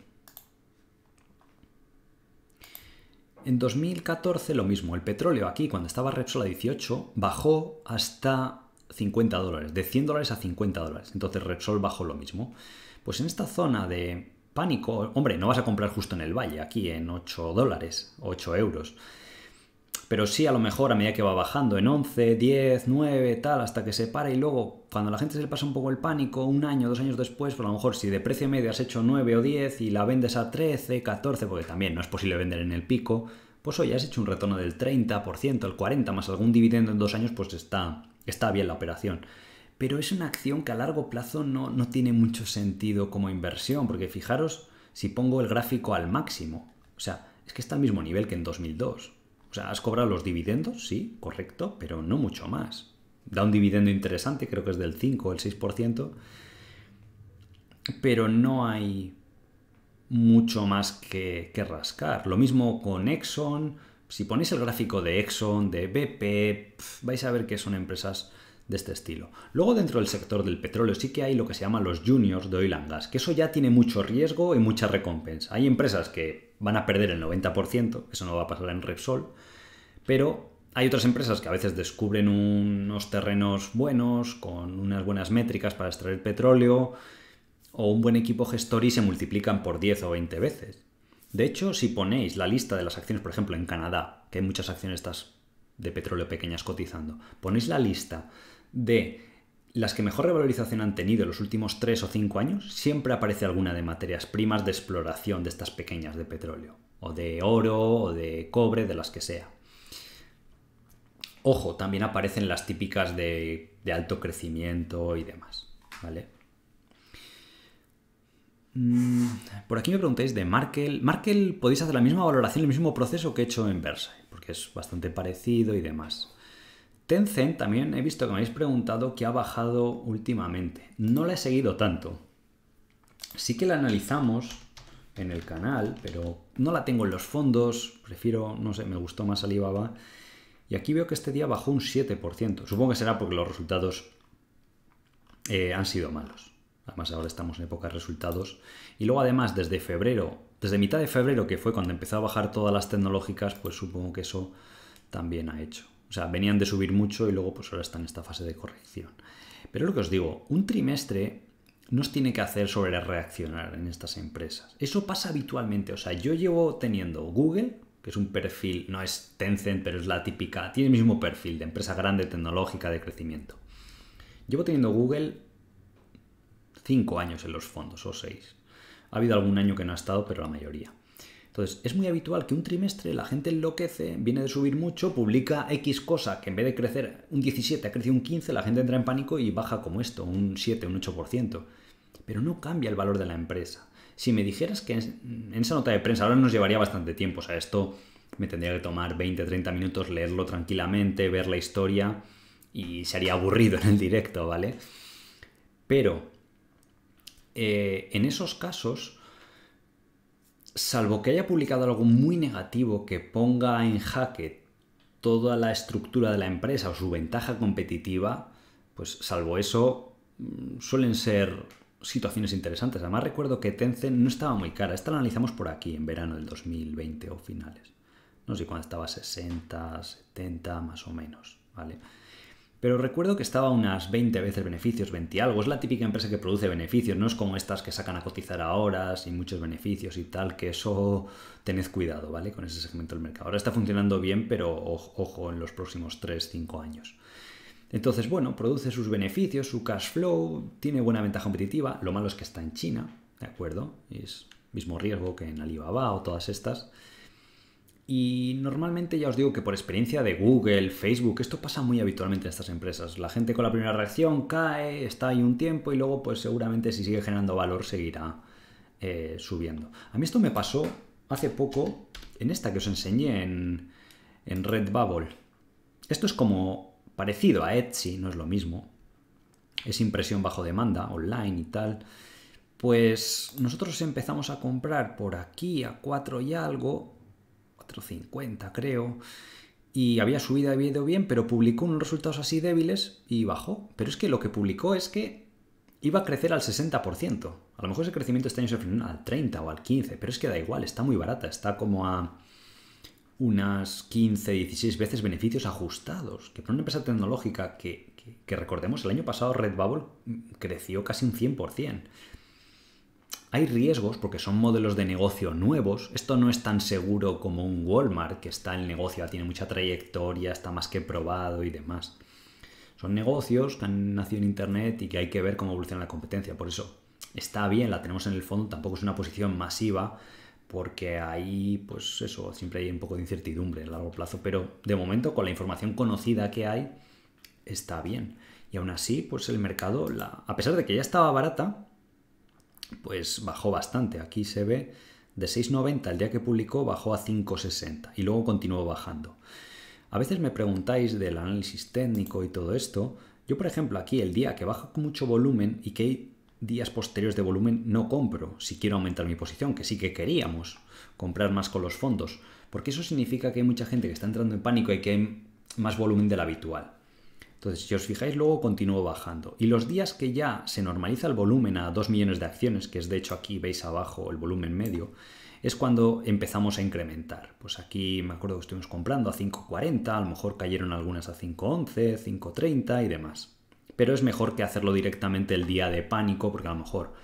en dos mil catorce lo mismo, el petróleo aquí, cuando estaba Repsol a dieciocho, bajó hasta cincuenta dólares, de cien dólares a cincuenta dólares. Entonces Repsol bajó lo mismo. Pues en esta zona de pánico, hombre, no vas a comprar justo en el valle, aquí en ocho dólares, ocho euros. Pero sí, a lo mejor a medida que va bajando, en once, diez, nueve, tal, hasta que se para y luego, cuando a la gente se le pasa un poco el pánico, un año, dos años después, por a lo mejor si de precio medio has hecho nueve o diez y la vendes a trece, catorce, porque también no es posible vender en el pico, pues oye, has hecho un retorno del treinta por ciento, el cuarenta por ciento, más algún dividendo en dos años, pues está, está bien la operación. Pero es una acción que a largo plazo no, no tiene mucho sentido como inversión, porque fijaros si pongo el gráfico al máximo, o sea... es que está al mismo nivel que en dos mil dos. O sea, has cobrado los dividendos, sí, correcto, pero no mucho más. Da un dividendo interesante, creo que es del cinco o el seis por ciento, pero no hay mucho más que, que rascar. Lo mismo con Exxon. Si ponéis el gráfico de Exxon, de B P, pf, vais a ver que son empresas de este estilo. Luego dentro del sector del petróleo sí que hay lo que se llaman los juniors de oil and gas, que eso ya tiene mucho riesgo y mucha recompensa. Hay empresas que van a perder el noventa por ciento, eso no va a pasar en Repsol, pero hay otras empresas que a veces descubren unos terrenos buenos, con unas buenas métricas para extraer petróleo, o un buen equipo gestor y se multiplican por diez o veinte veces. De hecho, si ponéis la lista de las acciones, por ejemplo, en Canadá, que hay muchas acciones estas de petróleo pequeñas cotizando, ponéis la lista de las que mejor revalorización han tenido en los últimos tres o cinco años, siempre aparece alguna de materias primas de exploración de estas pequeñas de petróleo, o de oro, o de cobre, de las que sea. Ojo, también aparecen las típicas de, de alto crecimiento y demás, ¿vale? Por aquí me preguntáis de Markel. Markel podéis hacer la misma valoración, el mismo proceso que he hecho en Versailles, porque es bastante parecido y demás. Tencent también he visto que me habéis preguntado que ha bajado últimamente. No la he seguido tanto. Sí que la analizamos en el canal, pero no la tengo en los fondos. Prefiero, no sé, me gustó más Alibaba. Y aquí veo que este día bajó un siete por ciento. Supongo que será porque los resultados eh, han sido malos. Además ahora estamos en época de resultados. Y luego además desde febrero, desde mitad de febrero, que fue cuando empezó a bajar todas las tecnológicas, pues supongo que eso también ha hecho. O sea, venían de subir mucho y luego pues ahora está en esta fase de corrección. Pero lo que os digo, un trimestre nos tiene que hacer sobre reaccionar en estas empresas. Eso pasa habitualmente. O sea, yo llevo teniendo Google, que es un perfil, no es Tencent, pero es la típica, tiene el mismo perfil de empresa grande, tecnológica, de crecimiento. Llevo teniendo Google cinco años en los fondos, o seis. Ha habido algún año que no ha estado, pero la mayoría. Entonces, es muy habitual que un trimestre la gente enloquece, viene de subir mucho, publica X cosa, que en vez de crecer un diecisiete, ha crecido un quince, la gente entra en pánico y baja como esto, un siete, un ocho por ciento. Pero no cambia el valor de la empresa. Si me dijeras que en esa nota de prensa, ahora nos llevaría bastante tiempo, o sea, esto me tendría que tomar veinte, treinta minutos, leerlo tranquilamente, ver la historia y sería aburrido en el directo, ¿vale? Pero Eh, en esos casos, salvo que haya publicado algo muy negativo que ponga en jaque toda la estructura de la empresa o su ventaja competitiva, pues salvo eso, suelen ser situaciones interesantes. Además recuerdo que Tencent no estaba muy cara. Esta la analizamos por aquí en verano del dos mil veinte o finales. No sé cuándo estaba, sesenta, setenta más o menos, ¿vale? Pero recuerdo que estaba unas veinte veces beneficios, veinte algo. Es la típica empresa que produce beneficios, no es como estas que sacan a cotizar ahora sin muchos beneficios y tal, que eso tened cuidado, ¿vale? Con ese segmento del mercado. Ahora está funcionando bien, pero ojo en los próximos tres, cinco años. Entonces, bueno, produce sus beneficios, su cash flow, tiene buena ventaja competitiva. Lo malo es que está en China, ¿de acuerdo? Es mismo riesgo que en Alibaba o todas estas. Y normalmente ya os digo que por experiencia de Google, Facebook, esto pasa muy habitualmente en estas empresas. La gente con la primera reacción cae, está ahí un tiempo y luego pues seguramente si sigue generando valor seguirá eh, subiendo. A mí esto me pasó hace poco en esta que os enseñé en, en Redbubble. Esto es como parecido a Etsy, no es lo mismo. Es impresión bajo demanda, online y tal. Pues nosotros empezamos a comprar por aquí a cuatro y algo, cuatro cincuenta creo, y había subido, había ido bien, pero publicó unos resultados así débiles y bajó. Pero es que lo que publicó es que iba a crecer al sesenta por ciento. A lo mejor ese crecimiento este año se frenó al treinta o al quince, pero es que da igual, está muy barata, está como a unas quince, dieciséis veces beneficios ajustados. Que para una empresa tecnológica que, que, que recordemos, el año pasado Redbubble creció casi un cien por ciento. Hay riesgos porque son modelos de negocio nuevos. Esto no es tan seguro como un Walmart, que está en el negocio, tiene mucha trayectoria, está más que probado y demás. Son negocios que han nacido en Internet y que hay que ver cómo evoluciona la competencia. Por eso está bien, la tenemos en el fondo, tampoco es una posición masiva porque ahí, pues eso, siempre hay un poco de incertidumbre a largo plazo. Pero de momento, con la información conocida que hay, está bien. Y aún así, pues el mercado, la... a pesar de que ya estaba barata, pues bajó bastante. Aquí se ve De seis noventa el día que publicó bajó a cinco sesenta y luego continuó bajando. A veces me preguntáis del análisis técnico y todo esto. Yo, por ejemplo, aquí el día que baja con mucho volumen y que hay días posteriores de volumen no compro si quiero aumentar mi posición, que sí que queríamos comprar más con los fondos, porque eso significa que hay mucha gente que está entrando en pánico y que hay más volumen del habitual. Entonces, si os fijáis, luego continuó bajando. Y los días que ya se normaliza el volumen a dos millones de acciones, que es de hecho aquí veis abajo el volumen medio, es cuando empezamos a incrementar. Pues aquí me acuerdo que estuvimos comprando a cinco cuarenta, a lo mejor cayeron algunas a cinco once, cinco treinta y demás. Pero es mejor que hacerlo directamente el día de pánico, porque a lo mejor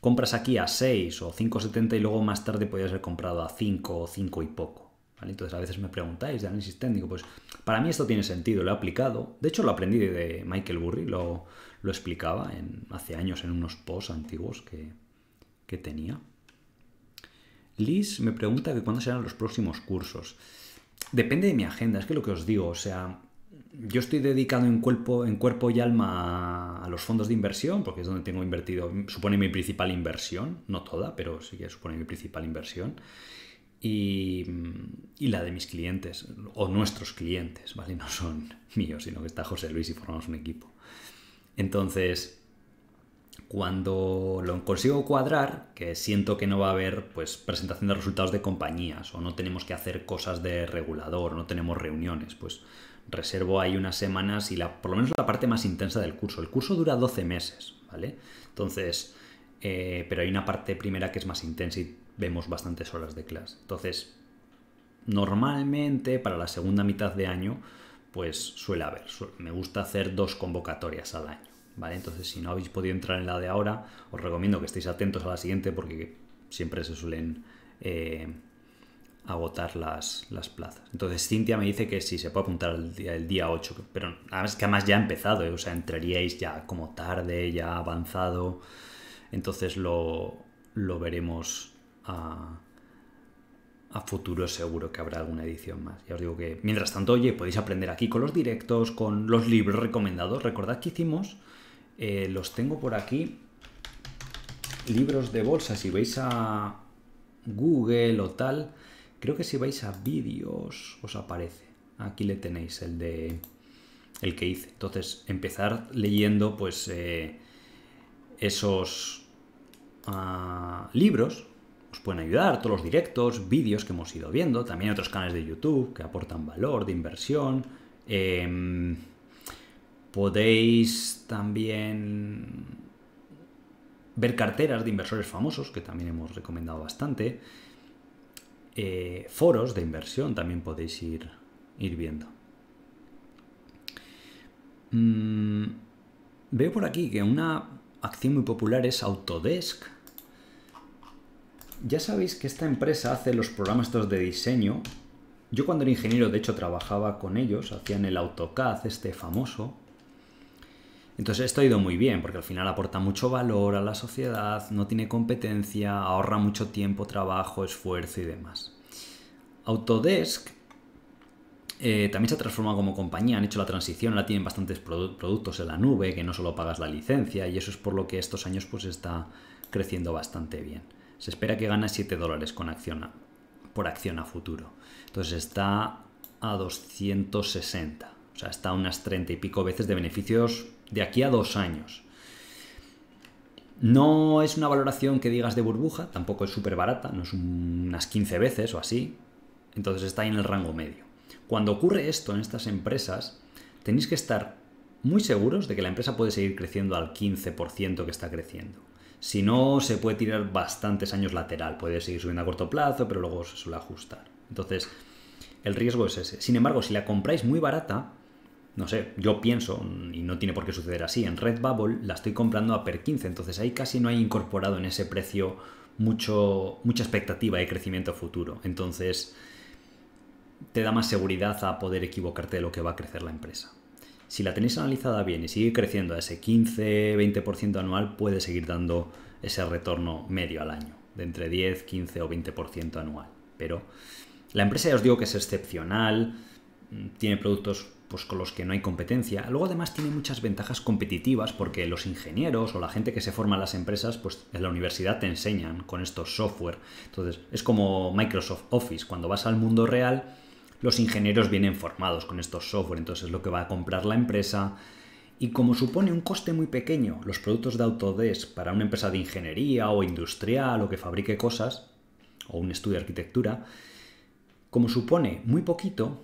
compras aquí a seis o cinco setenta y luego más tarde podías haber comprado a cinco o cinco y poco. ¿Vale? Entonces a veces me preguntáis de análisis técnico, pues para mí esto tiene sentido, lo he aplicado, de hecho lo aprendí de Michael Burry, lo, lo explicaba en, hace años en unos posts antiguos que, que tenía. Liz me pregunta que cuándo serán los próximos cursos. Depende de mi agenda, es que lo que os digo, o sea, yo estoy dedicado en cuerpo, en cuerpo y alma a los fondos de inversión, porque es donde tengo invertido, supone mi principal inversión, no toda, pero sí que supone mi principal inversión. Y, y la de mis clientes o nuestros clientes, ¿vale? No son míos, sino que está José Luis y formamos un equipo. Entonces, cuando lo consigo cuadrar, que siento que no va a haber pues presentación de resultados de compañías o no tenemos que hacer cosas de regulador, no tenemos reuniones, pues reservo ahí unas semanas y la, por lo menos la parte más intensa del curso. El curso dura doce meses, ¿vale? Entonces, eh, pero hay una parte primera que es más intensa y vemos bastantes horas de clase. Entonces, normalmente para la segunda mitad de año, pues suele haber. Suele, me gusta hacer dos convocatorias al año, ¿vale? Entonces, si no habéis podido entrar en la de ahora, os recomiendo que estéis atentos a la siguiente porque siempre se suelen eh, agotar las, las plazas. Entonces, Cintia me dice que sí, se puede apuntar el día, el día ocho, pero además que además ya ha empezado, ¿eh? O sea, entraríais ya como tarde, ya avanzado. Entonces, lo, lo veremos... A, a futuro seguro que habrá alguna edición más. Ya os digo que, mientras tanto, oye, podéis aprender aquí con los directos, con los libros recomendados. Recordad que hicimos, eh, los tengo por aquí, libros de bolsa. Si vais a Google o tal, creo que si vais a vídeos os aparece. Aquí le tenéis el de el que hice. Entonces, empezar leyendo pues eh, esos uh, libros. Os pueden ayudar todos los directos, vídeos que hemos ido viendo, también otros canales de YouTube que aportan valor de inversión. Eh, podéis también ver carteras de inversores famosos, que también hemos recomendado bastante. Eh, foros de inversión también podéis ir, ir viendo. Mm, veo por aquí que una acción muy popular es Autodesk. Ya sabéis que esta empresa hace los programas estos de diseño. Yo cuando era ingeniero, de hecho, trabajaba con ellos. Hacían el AutoCAD, este famoso. Entonces esto ha ido muy bien, porque al final aporta mucho valor a la sociedad, no tiene competencia, ahorra mucho tiempo, trabajo, esfuerzo y demás. Autodesk eh, también se ha transformado como compañía. Han hecho la transición, ahora tienen bastantes produ- productos en la nube, que no solo pagas la licencia, y eso es por lo que estos años pues está creciendo bastante bien. Se espera que gane siete dólares con acción a, por acción a futuro. Entonces está a doscientos sesenta. O sea, está a unas treinta y pico veces de beneficios de aquí a dos años. No es una valoración que digas de burbuja. Tampoco es súper barata. No es un, unas quince veces o así. Entonces está ahí en el rango medio. Cuando ocurre esto en estas empresas, tenéis que estar muy seguros de que la empresa puede seguir creciendo al quince por ciento que está creciendo. Si no, se puede tirar bastantes años lateral. Puede seguir subiendo a corto plazo, pero luego se suele ajustar. Entonces, el riesgo es ese. Sin embargo, si la compráis muy barata, no sé, yo pienso, y no tiene por qué suceder así, en Redbubble la estoy comprando a per quince. Entonces, ahí casi no hay incorporado en ese precio mucho, mucha expectativa de crecimiento futuro. Entonces, te da más seguridad a poder equivocarte de lo que va a crecer la empresa. Si la tenéis analizada bien y sigue creciendo a ese quince, veinte por ciento anual, puede seguir dando ese retorno medio al año, de entre diez, quince o veinte por ciento anual. Pero la empresa, ya os digo que es excepcional, tiene productos pues con los que no hay competencia. Luego además tiene muchas ventajas competitivas porque los ingenieros o la gente que se forma en las empresas, pues en la universidad te enseñan con estos software. Entonces es como Microsoft Office, cuando vas al mundo real los ingenieros vienen formados con estos software, entonces es lo que va a comprar la empresa. Y como supone un coste muy pequeño los productos de Autodesk para una empresa de ingeniería o industrial o que fabrique cosas, o un estudio de arquitectura, como supone muy poquito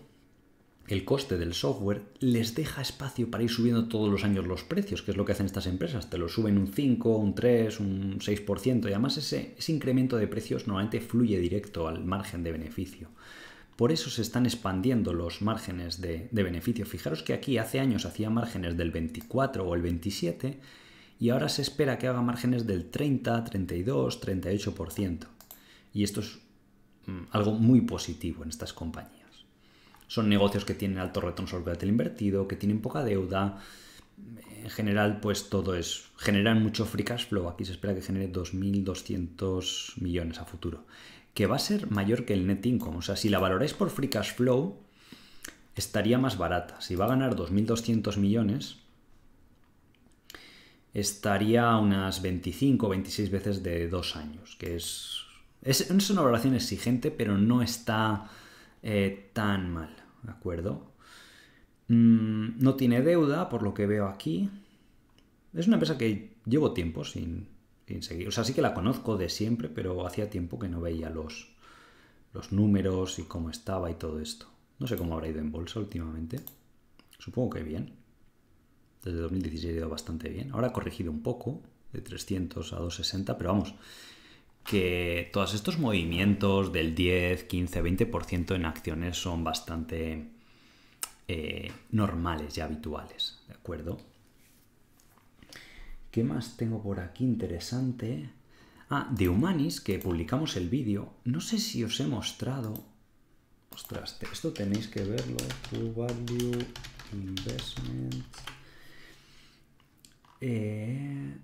el coste del software, les deja espacio para ir subiendo todos los años los precios, que es lo que hacen estas empresas. Te lo suben un cinco, un tres, un seis por ciento, y además ese, ese incremento de precios normalmente fluye directo al margen de beneficio. Por eso se están expandiendo los márgenes de, de beneficio. Fijaros que aquí hace años hacía márgenes del veinticuatro o el veintisiete y ahora se espera que haga márgenes del treinta, treinta y dos, treinta y ocho por ciento. Y esto es algo muy positivo en estas compañías. Son negocios que tienen alto retorno sobre capital invertido, que tienen poca deuda. En general, pues todo es... generan mucho free cash flow. Aquí se espera que genere dos mil doscientos millones a futuro, que va a ser mayor que el net income. O sea, si la valoráis por free cash flow, estaría más barata. Si va a ganar dos mil doscientos millones, estaría unas veinticinco o veintiséis veces de dos años, que es, es, es una valoración exigente, pero no está eh, tan mal, ¿de acuerdo? Mm, no tiene deuda, por lo que veo aquí. Es una empresa que llevo tiempo sin... sin seguir. O sea, sí que la conozco de siempre, pero hacía tiempo que no veía los, los números y cómo estaba y todo esto. No sé cómo habrá ido en bolsa últimamente. Supongo que bien. Desde dos mil dieciséis ha ido bastante bien. Ahora ha corregido un poco, de trescientos a doscientos sesenta, pero vamos, que todos estos movimientos del diez, quince, veinte por ciento en acciones son bastante eh, normales y habituales, ¿de acuerdo? ¿Qué más tengo por aquí interesante? Ah, de Humanis, que publicamos el vídeo. No sé si os he mostrado... Ostras, esto tenéis que verlo. True Value Investment. Eh...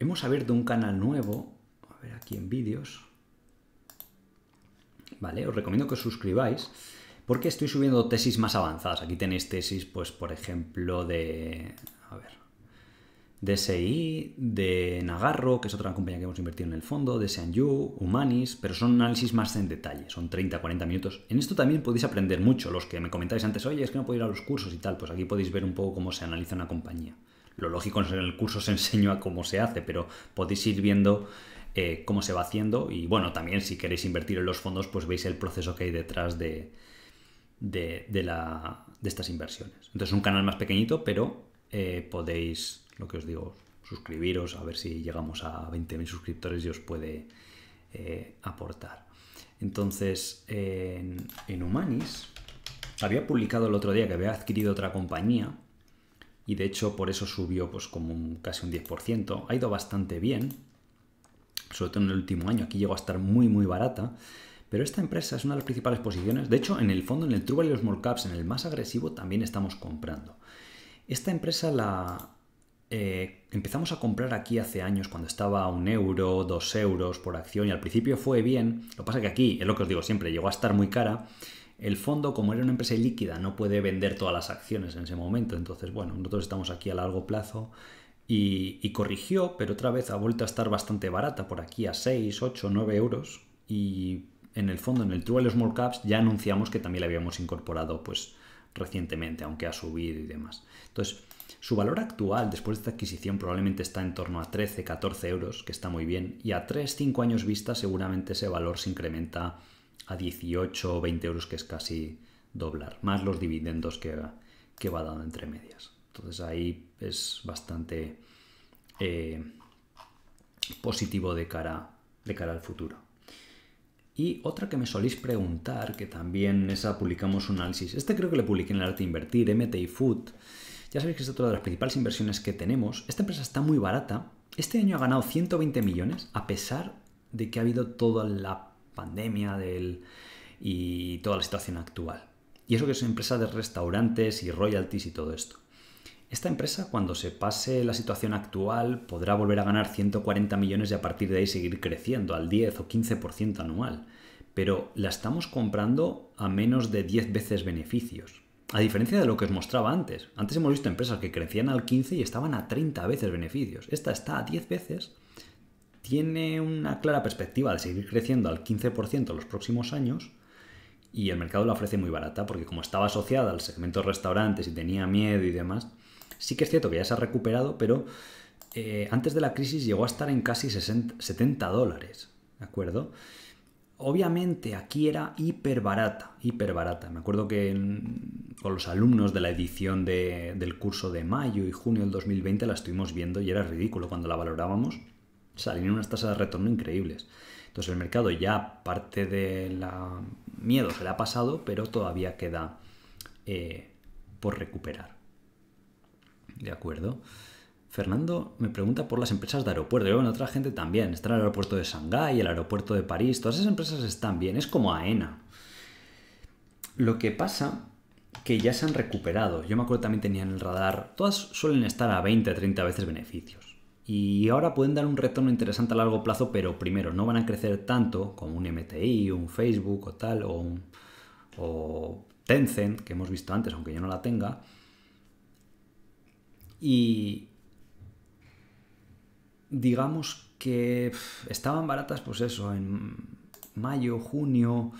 Hemos abierto un canal nuevo. A ver, aquí en vídeos. Vale, os recomiendo que os suscribáis, porque estoy subiendo tesis más avanzadas. Aquí tenéis tesis, pues, por ejemplo, de... A ver... D S I, de Nagarro, que es otra compañía que hemos invertido en el fondo, de Sanyu, Humanis, pero son análisis más en detalle, son treinta a cuarenta minutos. En esto también podéis aprender mucho, los que me comentáis antes, oye, es que no puedo ir a los cursos y tal, pues aquí podéis ver un poco cómo se analiza una compañía. Lo lógico es que en el curso os enseño a cómo se hace, pero podéis ir viendo eh, cómo se va haciendo y, bueno, también si queréis invertir en los fondos, pues veis el proceso que hay detrás de, de, de, la, de estas inversiones. Entonces, un canal más pequeñito, pero eh, podéis... Lo que os digo, suscribiros, a ver si llegamos a veinte mil suscriptores y os puede eh, aportar. Entonces, eh, en, en Humanis, había publicado el otro día que había adquirido otra compañía y de hecho por eso subió pues como un, casi un diez por ciento. Ha ido bastante bien, sobre todo en el último año. Aquí llegó a estar muy, muy barata. Pero esta empresa es una de las principales posiciones. De hecho, en el fondo, en el True Value Small Caps, en el más agresivo, también estamos comprando. Esta empresa la... Eh, empezamos a comprar aquí hace años cuando estaba a un euro, dos euros por acción y al principio fue bien. Lo que pasa es que aquí, es lo que os digo siempre, llegó a estar muy cara. El fondo, como era una empresa ilíquida, no puede vender todas las acciones en ese momento. Entonces, bueno, nosotros estamos aquí a largo plazo y, y corrigió, pero otra vez ha vuelto a estar bastante barata por aquí a seis, ocho, nueve euros. Y en el fondo, en el True Value Small Caps, ya anunciamos que también la habíamos incorporado pues recientemente, aunque ha subido y demás. Entonces... Su valor actual, después de esta adquisición, probablemente está en torno a trece, catorce euros, que está muy bien, y a tres, cinco años vista seguramente ese valor se incrementa a dieciocho, veinte euros, que es casi doblar, más los dividendos que, que va dando entre medias. Entonces ahí es bastante eh, positivo de cara, de cara al futuro. Y otra que me soléis preguntar, que también esa publicamos un análisis, este creo que le publiqué en el Arte de Invertir, M T I Food. Ya sabéis que es otra de las principales inversiones que tenemos. Esta empresa está muy barata. Este año ha ganado ciento veinte millones a pesar de que ha habido toda la pandemia del... y toda la situación actual. Y eso que es una empresa de restaurantes y royalties y todo esto. Esta empresa, cuando se pase la situación actual, podrá volver a ganar ciento cuarenta millones y a partir de ahí seguir creciendo al diez o quince por ciento anual. pero la estamos comprando a menos de diez veces beneficios. A diferencia de lo que os mostraba antes. Antes hemos visto empresas que crecían al quince y estaban a treinta veces beneficios. Esta está a diez veces, tiene una clara perspectiva de seguir creciendo al quince por ciento en los próximos años y el mercado la ofrece muy barata porque como estaba asociada al segmento de restaurantes y tenía miedo y demás, sí que es cierto que ya se ha recuperado, pero eh, antes de la crisis llegó a estar en casi sesenta, setenta dólares, ¿de acuerdo? Obviamente aquí era hiper barata, hiper barata. Me acuerdo que en, con los alumnos de la edición de, del curso de mayo y junio del dos mil veinte la estuvimos viendo y era ridículo cuando la valorábamos. Salían unas tasas de retorno increíbles. Entonces el mercado ya parte del miedo se le ha pasado, pero todavía queda eh, por recuperar. ¿De acuerdo? Fernando me pregunta por las empresas de aeropuerto. Yo, bueno, otra gente también. Está el aeropuerto de Shanghái, el aeropuerto de París. Todas esas empresas están bien. Es como AENA. Lo que pasa que ya se han recuperado. Yo me acuerdo también tenían el radar. Todas suelen estar a veinte, treinta veces beneficios. Y ahora pueden dar un retorno interesante a largo plazo, pero primero, no van a crecer tanto como un M T I, un Facebook o tal, o, un, o Tencent, que hemos visto antes, aunque yo no la tenga. Y digamos que estaban baratas, pues eso, en mayo, junio.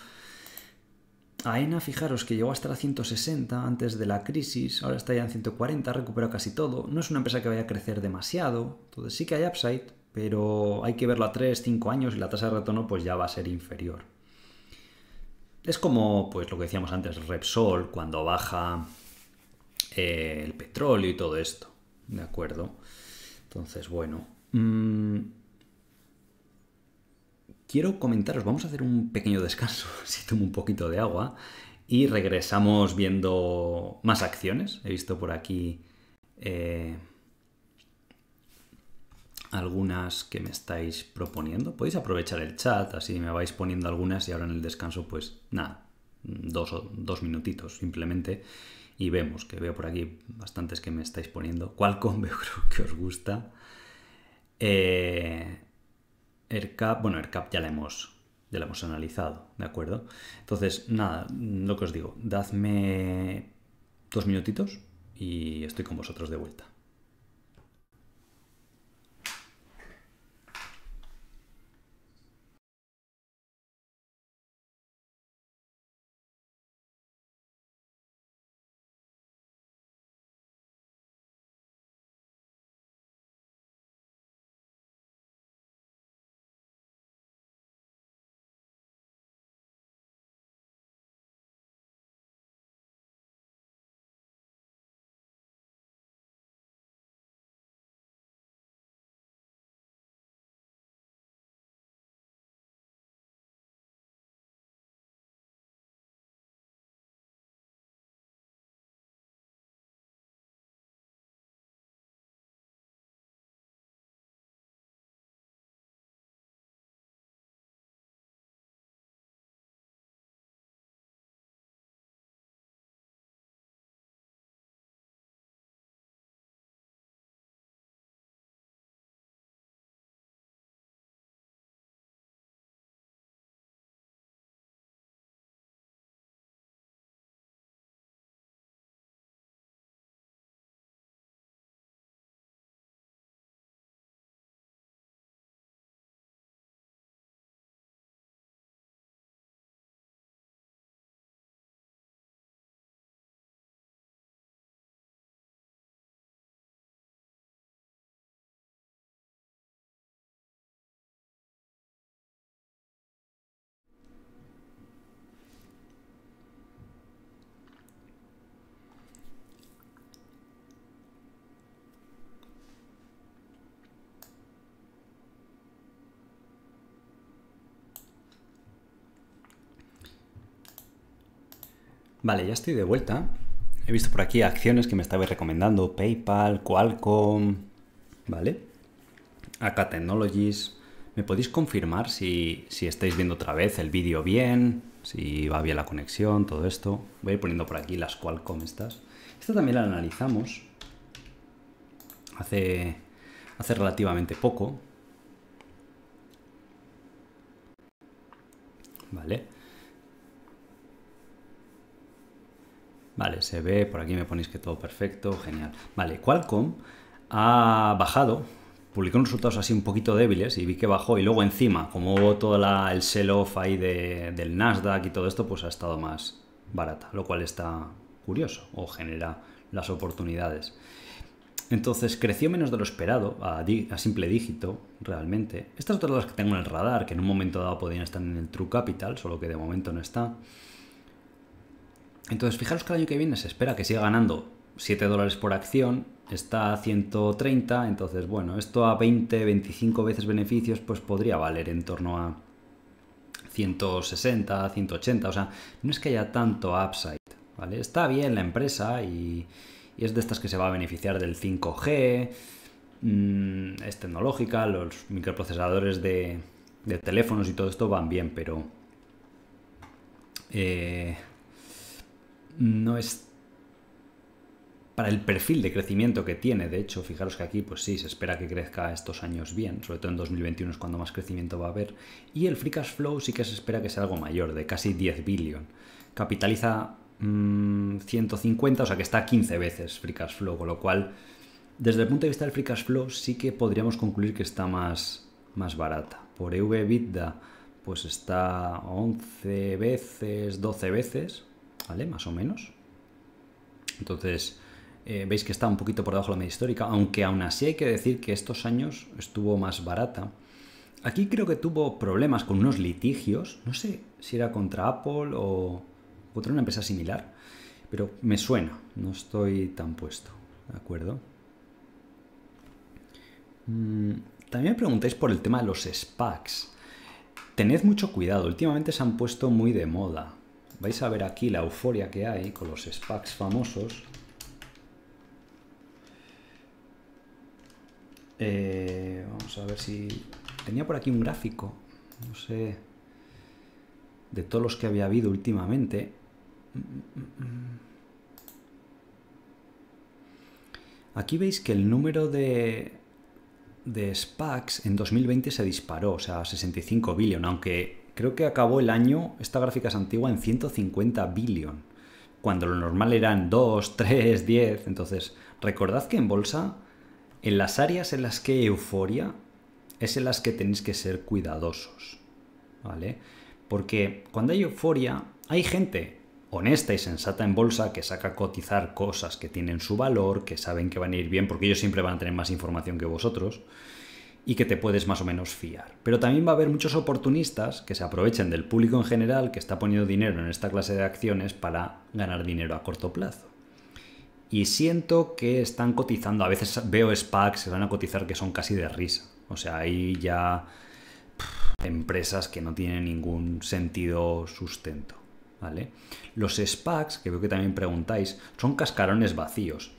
AENA, fijaros que llegó hasta la ciento sesenta antes de la crisis, ahora está ya en ciento cuarenta, recuperó casi todo. No es una empresa que vaya a crecer demasiado, entonces sí que hay upside, pero hay que verlo a tres, cinco años y la tasa de retorno pues ya va a ser inferior. Es como pues lo que decíamos antes, Repsol, cuando baja eh, el petróleo y todo esto, ¿de acuerdo? Entonces, bueno, quiero comentaros, vamos a hacer un pequeño descanso, si tomo un poquito de agua, y regresamos viendo más acciones. He visto por aquí eh, algunas que me estáis proponiendo. Podéis aprovechar el chat, así me vais poniendo algunas y ahora en el descanso, pues nada, dos, dos minutitos simplemente. Y vemos que veo por aquí bastantes que me estáis poniendo. Qualcomm veo que os gusta. Eh, AerCap, bueno, AerCap ya la hemos, ya la hemos analizado, ¿de acuerdo? Entonces, nada, lo que os digo, dadme dos minutitos y estoy con vosotros de vuelta. Vale, ya estoy de vuelta. He visto por aquí acciones que me estabais recomendando. PayPal, Qualcomm, ¿vale? A K Technologies. ¿Me podéis confirmar si, si estáis viendo otra vez el vídeo bien? Si va bien la conexión, todo esto. Voy a ir poniendo por aquí las Qualcomm estas. Esta también la analizamos hace, hace relativamente poco. ¿vale? Vale, se ve, por aquí me ponéis que todo perfecto, genial. Vale, Qualcomm ha bajado, publicó unos resultados así un poquito débiles y vi que bajó, y luego encima, como hubo todo la, el sell-off ahí de, del Nasdaq y todo esto, pues ha estado más barata, lo cual está curioso o genera las oportunidades. Entonces creció menos de lo esperado a, di, a simple dígito realmente. Estas otras las que tengo en el radar, que en un momento dado podían estar en el True Capital, solo que de momento no está. Entonces, fijaros que el año que viene se espera que siga ganando siete dólares por acción, está a ciento treinta, entonces, bueno, esto a veinte, veinticinco veces beneficios, pues podría valer en torno a ciento sesenta, ciento ochenta, o sea, no es que haya tanto upside, ¿vale? Está bien la empresa y, y es de estas que se va a beneficiar del cinco G, mmm, es tecnológica, los microprocesadores de, de teléfonos y todo esto van bien, pero... Eh, no es para el perfil de crecimiento que tiene. De hecho, fijaros que aquí, pues sí, se espera que crezca estos años bien, sobre todo en dos mil veintiuno es cuando más crecimiento va a haber, y el free cash flow sí que se espera que sea algo mayor, de casi diez billion. Capitaliza mmm, ciento cincuenta, o sea que está quince veces free cash flow, con lo cual, desde el punto de vista del free cash flow, sí que podríamos concluir que está más, más barata. Por EBITDA, pues está once veces, doce veces... ¿Vale? Más o menos. Entonces, eh, veis que está un poquito por debajo de la media histórica, aunque aún así hay que decir que estos años estuvo más barata. Aquí creo que tuvo problemas con unos litigios, no sé si era contra Apple o contra una empresa similar, pero me suena, no estoy tan puesto, ¿de acuerdo? Mm, también me preguntáis por el tema de los SPACs. Tened mucho cuidado, últimamente se han puesto muy de moda. Vais a ver aquí la euforia que hay con los SPACs famosos. Eh, vamos a ver si... Tenía por aquí un gráfico, no sé, de todos los que había habido últimamente. Aquí veis que el número de, de SPACs en dos mil veinte se disparó, o sea, sesenta y cinco billion, aunque... Creo que acabó el año, esta gráfica es antigua, en ciento cincuenta billion, cuando lo normal eran dos, tres, diez. Entonces, recordad que en bolsa, en las áreas en las que hay euforia, es en las que tenéis que ser cuidadosos, ¿vale? Porque cuando hay euforia, hay gente honesta y sensata en bolsa que saca a cotizar cosas que tienen su valor, que saben que van a ir bien, porque ellos siempre van a tener más información que vosotros, y que te puedes más o menos fiar. Pero también va a haber muchos oportunistas que se aprovechen del público en general que está poniendo dinero en esta clase de acciones para ganar dinero a corto plazo. Y siento que están cotizando, a veces veo SPACs se van a cotizar que son casi de risa. O sea, hay ya pff, empresas que no tienen ningún sentido sustento, ¿vale? Los SPACs, que veo que también preguntáis, son cascarones vacíos.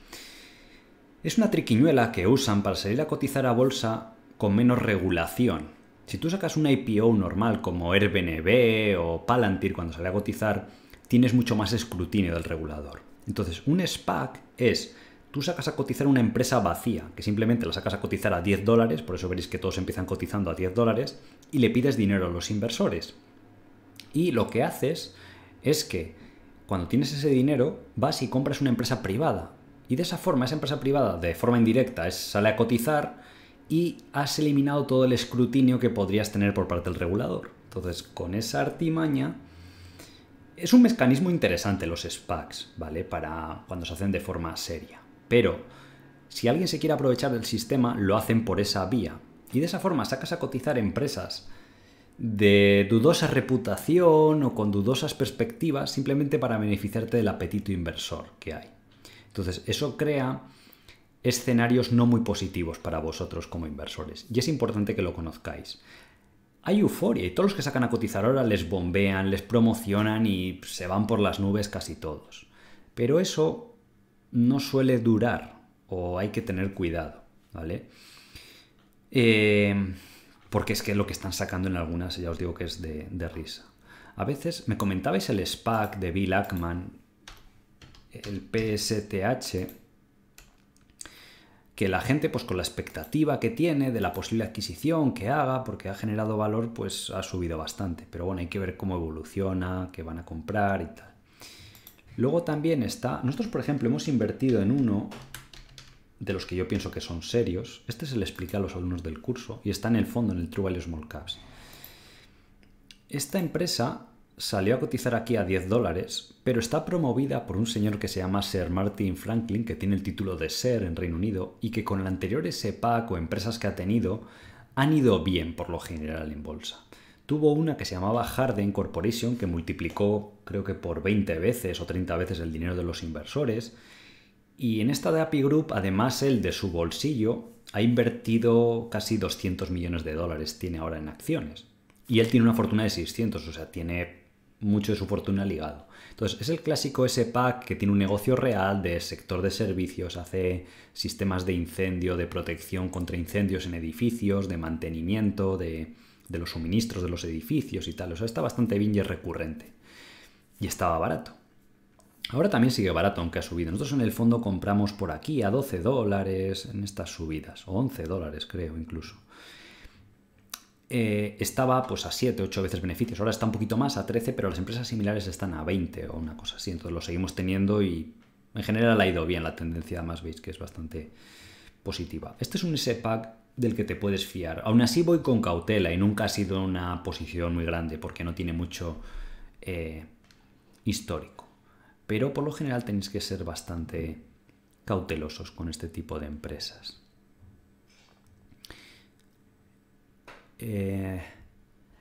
Es una triquiñuela que usan para salir a cotizar a bolsa con menos regulación. Si tú sacas una I P O normal como Airbnb o Palantir cuando sale a cotizar, tienes mucho más escrutinio del regulador. Entonces, un SPAC es, tú sacas a cotizar una empresa vacía, que simplemente la sacas a cotizar a diez dólares, por eso veréis que todos empiezan cotizando a diez dólares, y le pides dinero a los inversores. Y lo que haces es que cuando tienes ese dinero, vas y compras una empresa privada. Y de esa forma, esa empresa privada, de forma indirecta, es, sale a cotizar y has eliminado todo el escrutinio que podrías tener por parte del regulador. Entonces, con esa artimaña, es un mecanismo interesante los SPACs, ¿vale? Para cuando se hacen de forma seria. Pero si alguien se quiere aprovechar del sistema, lo hacen por esa vía. Y de esa forma sacas a cotizar empresas de dudosa reputación o con dudosas perspectivas simplemente para beneficiarte del apetito inversor que hay. Entonces, eso crea escenarios no muy positivos para vosotros como inversores. Y es importante que lo conozcáis. Hay euforia y todos los que sacan a cotizar ahora les bombean, les promocionan y se van por las nubes casi todos. Pero eso no suele durar o hay que tener cuidado, ¿vale? Eh, porque es que lo que están sacando en algunas, ya os digo que es de, de risa. A veces, me comentabais el SPAC de Bill Ackman, el P S T H... que la gente, pues con la expectativa que tiene de la posible adquisición que haga, porque ha generado valor, pues ha subido bastante. Pero bueno, hay que ver cómo evoluciona, qué van a comprar y tal. Luego también está... Nosotros, por ejemplo, hemos invertido en uno de los que yo pienso que son serios. Este se le explica a los alumnos del curso y está en el fondo, en el True Value Small Caps. Esta empresa salió a cotizar aquí a diez dólares, pero está promovida por un señor que se llama Sir Martin Franklin, que tiene el título de Sir en Reino Unido, y que con la anterior S P A C o empresas que ha tenido han ido bien por lo general en bolsa. Tuvo una que se llamaba Harden Corporation, que multiplicó creo que por veinte veces o treinta veces el dinero de los inversores, y en esta de A P I Group, además él de su bolsillo, ha invertido casi doscientos millones de dólares tiene ahora en acciones. Y él tiene una fortuna de seiscientos, o sea, tiene mucho de su fortuna ligado. Entonces, es el clásico S P A C que tiene un negocio real de sector de servicios, hace sistemas de incendio, de protección contra incendios en edificios, de mantenimiento, de, de los suministros de los edificios y tal. O sea, está bastante bien y es recurrente. Y estaba barato. Ahora también sigue barato, aunque ha subido. Nosotros en el fondo compramos por aquí a doce dólares en estas subidas, o once dólares creo incluso. Eh, estaba pues a siete, ocho veces beneficios, ahora está un poquito más, a trece, pero las empresas similares están a veinte o una cosa así, entonces lo seguimos teniendo y en general ha ido bien la tendencia, además veis que es bastante positiva. Este es un S P A C del que te puedes fiar, aún así voy con cautela y nunca ha sido una posición muy grande porque no tiene mucho eh, histórico, pero por lo general tenéis que ser bastante cautelosos con este tipo de empresas. Eh,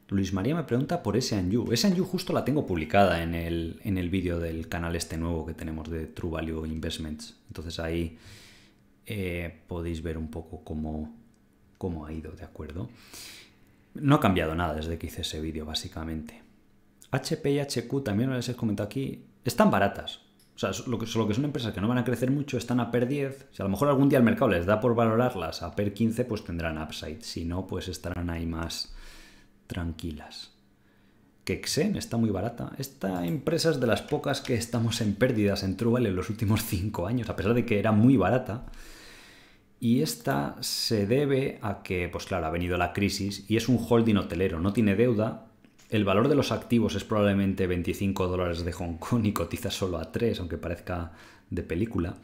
Luis María me pregunta por ese and you. ese and you justo la tengo publicada en el, en el vídeo del canal este nuevo que tenemos de True Value Investments. Entonces ahí eh, podéis ver un poco cómo, cómo ha ido, ¿de acuerdo? No ha cambiado nada desde que hice ese vídeo, básicamente. H P y H Q también les he comentado aquí. Están baratas. O sea, lo que, lo que son empresas que no van a crecer mucho, están a per diez. Si a lo mejor algún día el mercado les da por valorarlas a per quince, pues tendrán upside. Si no, pues estarán ahí más tranquilas. Que Exxon está muy barata. Esta empresa es de las pocas que estamos en pérdidas en True Value en los últimos cinco años, a pesar de que era muy barata. Y esta se debe a que, pues claro, ha venido la crisis y es un holding hotelero. No tiene deuda. El valor de los activos es probablemente veinticinco dólares de Hong Kong y cotiza solo a tres, aunque parezca de película.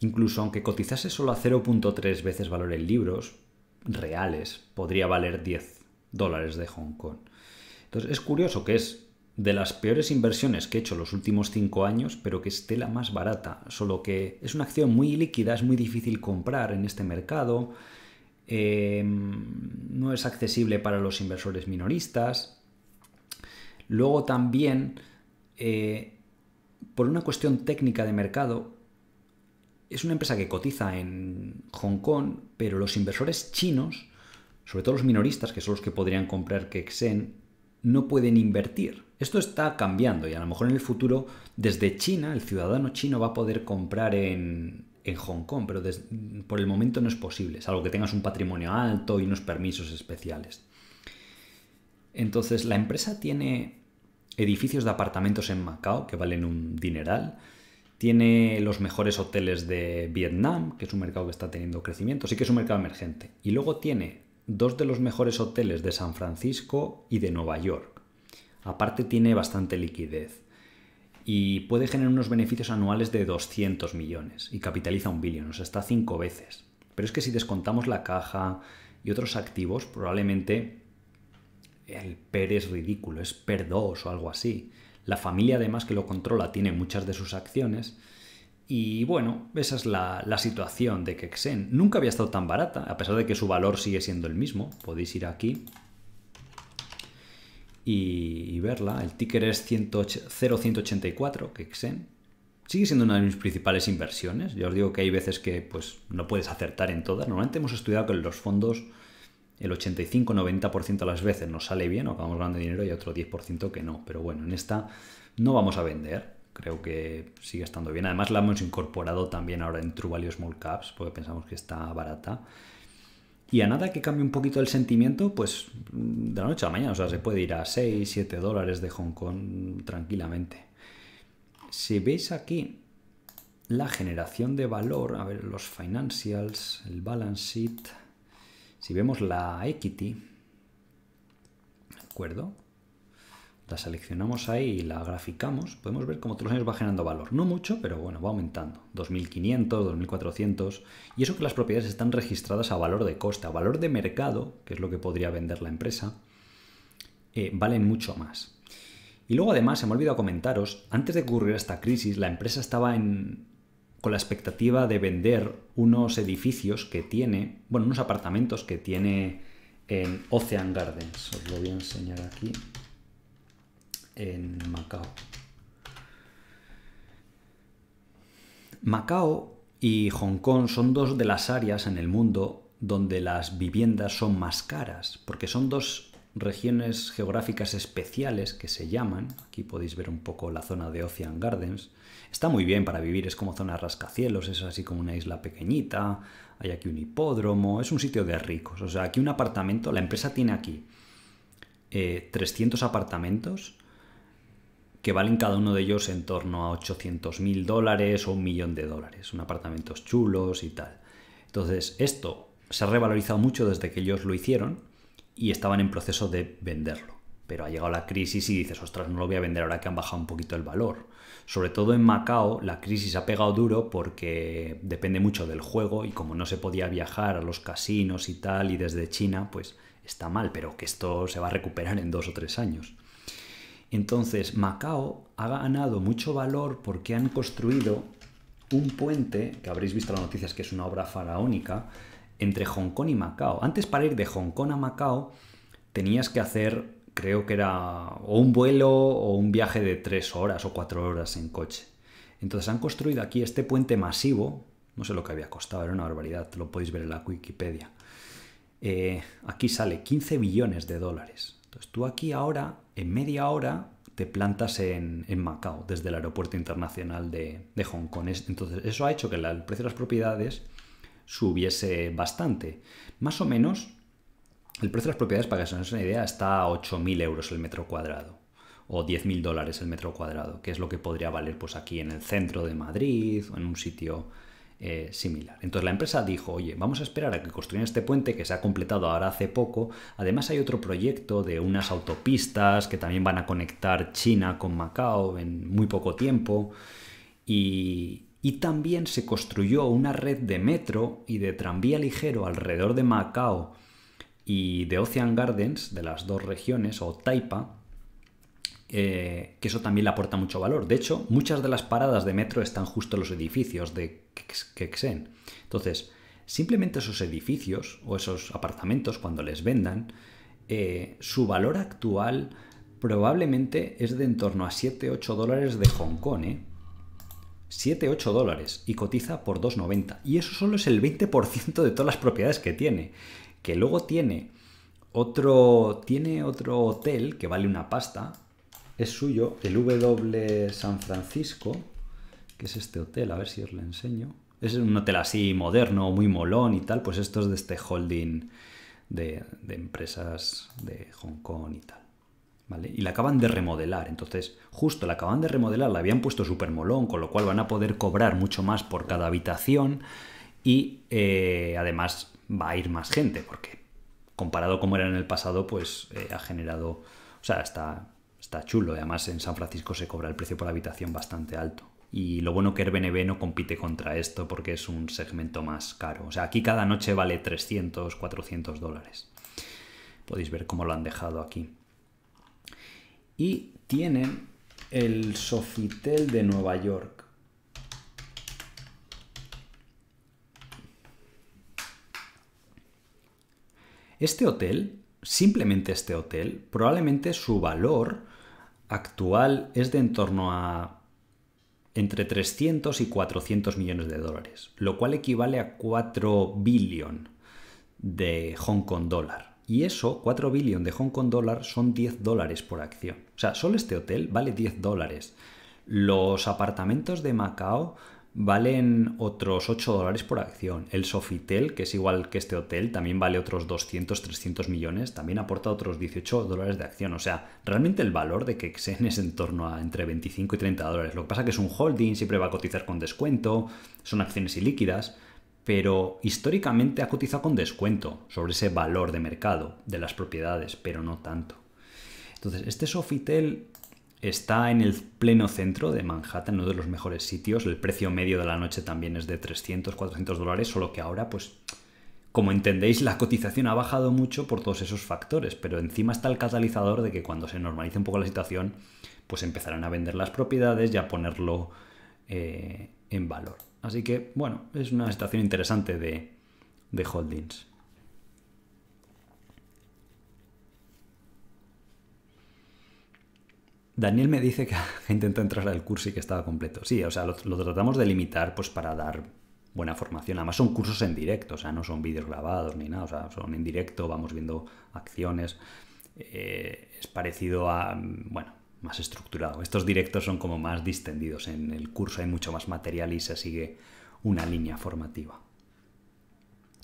Incluso aunque cotizase solo a cero punto tres veces valor en libros reales, podría valer diez dólares de Hong Kong. Entonces es curioso que es de las peores inversiones que he hecho los últimos cinco años, pero que esté la más barata. Solo que es una acción muy líquida, es muy difícil comprar en este mercado, eh, no es accesible para los inversores minoristas. Luego también, eh, por una cuestión técnica de mercado, es una empresa que cotiza en Hong Kong, pero los inversores chinos, sobre todo los minoristas, que son los que podrían comprar Kexen, no pueden invertir. Esto está cambiando y a lo mejor en el futuro, desde China, el ciudadano chino va a poder comprar en, en Hong Kong, pero desde, por el momento no es posible, salvo que tengas un patrimonio alto y unos permisos especiales. Entonces, la empresa tiene edificios de apartamentos en Macao, que valen un dineral. Tiene los mejores hoteles de Vietnam, que es un mercado que está teniendo crecimiento. Sí que es un mercado emergente. Y luego tiene dos de los mejores hoteles de San Francisco y de Nueva York. Aparte, tiene bastante liquidez. Y puede generar unos beneficios anuales de doscientos millones. Y capitaliza un billón, o sea, está cinco veces. Pero es que si descontamos la caja y otros activos, probablemente... el P E R es ridículo, es P E R dos o algo así. La familia además que lo controla tiene muchas de sus acciones y bueno, esa es la, la situación de Kexen. Nunca había estado tan barata, a pesar de que su valor sigue siendo el mismo. Podéis ir aquí y, y verla. El ticker es cero punto ciento ochenta y cuatro, Kexen. Sigue siendo una de mis principales inversiones. Ya os digo que hay veces que pues, no puedes acertar en todas. Normalmente hemos estudiado que en los fondos el ochenta y cinco noventa por ciento de las veces nos sale bien o acabamos ganando dinero y otro diez por ciento que no. Pero bueno, en esta no vamos a vender. Creo que sigue estando bien. Además la hemos incorporado también ahora en True Value Small Caps porque pensamos que está barata. Y a nada que cambie un poquito el sentimiento, pues de la noche a la mañana. O sea, se puede ir a seis, siete dólares de Hong Kong tranquilamente. Si veis aquí la generación de valor, a ver, los financials, el balance sheet, si vemos la equity, ¿de acuerdo? La seleccionamos ahí y la graficamos, podemos ver cómo todos los años va generando valor. No mucho, pero bueno, va aumentando. dos mil quinientos, dos mil cuatrocientos. Y eso que las propiedades están registradas a valor de coste, a valor de mercado, que es lo que podría vender la empresa, eh, valen mucho más. Y luego además, se me ha olvidado comentaros, antes de ocurrir esta crisis, la empresa estaba en, con la expectativa de vender unos edificios que tiene, bueno, unos apartamentos que tiene en Ocean Gardens. Os lo voy a enseñar aquí. En Macao. Macao y Hong Kong son dos de las áreas en el mundo donde las viviendas son más caras, porque son dos regiones geográficas especiales que se llaman. Aquí podéis ver un poco la zona de Ocean Gardens. Está muy bien para vivir, es como zona rascacielos, es así como una isla pequeñita, hay aquí un hipódromo, es un sitio de ricos. O sea, aquí un apartamento, la empresa tiene aquí eh, trescientos apartamentos, que valen cada uno de ellos en torno a ochocientos mil dólares o un millón de dólares. Son apartamentos chulos y tal. Entonces, esto se ha revalorizado mucho desde que ellos lo hicieron y estaban en proceso de venderlo. Pero ha llegado la crisis y dices, ostras, no lo voy a vender ahora que han bajado un poquito el valor. Sobre todo en Macao, la crisis ha pegado duro porque depende mucho del juego y como no se podía viajar a los casinos y tal, y desde China, pues está mal, pero que esto se va a recuperar en dos o tres años. Entonces, Macao ha ganado mucho valor porque han construido un puente, que habréis visto en las noticias que es una obra faraónica, entre Hong Kong y Macao. Antes, para ir de Hong Kong a Macao, tenías que hacer, creo que era o un vuelo o un viaje de tres horas o cuatro horas en coche. Entonces, han construido aquí este puente masivo, no sé lo que había costado, era una barbaridad, lo podéis ver en la Wikipedia. Eh, aquí sale quince billones de dólares. Entonces, tú aquí ahora, en media hora, te plantas en, en Macao, desde el aeropuerto internacional de, de Hong Kong. Entonces, eso ha hecho que la, el precio de las propiedades subiese bastante. Más o menos, el precio de las propiedades, para que se os hagáis una idea, está a ocho mil euros el metro cuadrado, o diez mil dólares el metro cuadrado, que es lo que podría valer pues aquí en el centro de Madrid o en un sitio Eh, similar. Entonces la empresa dijo, oye, vamos a esperar a que construyan este puente que se ha completado ahora hace poco. Además hay otro proyecto de unas autopistas que también van a conectar China con Macao en muy poco tiempo. Y, y también se construyó una red de metro y de tranvía ligero alrededor de Macao y de Ocean Gardens, de las dos regiones, o Taipa, Eh, que eso también le aporta mucho valor. De hecho, muchas de las paradas de metro están justo en los edificios de Kexen. Entonces, simplemente esos edificios o esos apartamentos, cuando les vendan, eh, su valor actual probablemente es de en torno a siete a ocho dólares de Hong Kong. ¿eh? siete a ocho dólares y cotiza por dos noventa. Y eso solo es el veinte por ciento de todas las propiedades que tiene. Que luego tiene otro, tiene otro hotel que vale una pasta. Es suyo, el W San Francisco, que es este hotel, a ver si os lo enseño. Es un hotel así moderno, muy molón y tal, pues esto es de este holding de, de empresas de Hong Kong y tal, ¿vale? Y la acaban de remodelar, entonces justo la acaban de remodelar, la habían puesto súper molón, con lo cual van a poder cobrar mucho más por cada habitación y eh, además va a ir más gente, porque comparado como era en el pasado, pues eh, ha generado, o sea, está... Está chulo, además en San Francisco se cobra el precio por habitación bastante alto. Y lo bueno que Airbnb no compite contra esto porque es un segmento más caro. O sea, aquí cada noche vale trescientos, cuatrocientos dólares. Podéis ver cómo lo han dejado aquí. Y tienen el Sofitel de Nueva York. Este hotel, simplemente este hotel, probablemente su valor actual es de en torno a entre trescientos y cuatrocientos millones de dólares, lo cual equivale a cuatro billón de Hong Kong dólar. Y eso, cuatro billón de Hong Kong dólar son diez dólares por acción. O sea, solo este hotel vale diez dólares. Los apartamentos de Macao valen otros ocho dólares por acción. El Sofitel, que es igual que este hotel, también vale otros doscientos, trescientos millones, también aporta otros dieciocho dólares de acción. O sea, realmente el valor de Kexen es en torno a entre veinticinco y treinta dólares. Lo que pasa es que es un holding, siempre va a cotizar con descuento, son acciones ilíquidas, pero históricamente ha cotizado con descuento sobre ese valor de mercado de las propiedades, pero no tanto. Entonces, este Sofitel está en el pleno centro de Manhattan, uno de los mejores sitios. El precio medio de la noche también es de trescientos, cuatrocientos dólares, solo que ahora, pues, como entendéis, la cotización ha bajado mucho por todos esos factores, pero encima está el catalizador de que cuando se normalice un poco la situación, pues empezarán a vender las propiedades y a ponerlo eh, en valor. Así que, bueno, es una situación interesante de, de holdings. Daniel me dice que intentó entrar al curso y que estaba completo. Sí, o sea, lo, lo tratamos de limitar pues para dar buena formación. Además son cursos en directo, o sea, no son vídeos grabados ni nada. O sea, son en directo, vamos viendo acciones. Eh, es parecido a, bueno, más estructurado. Estos directos son como más distendidos. En el curso hay mucho más material y se sigue una línea formativa.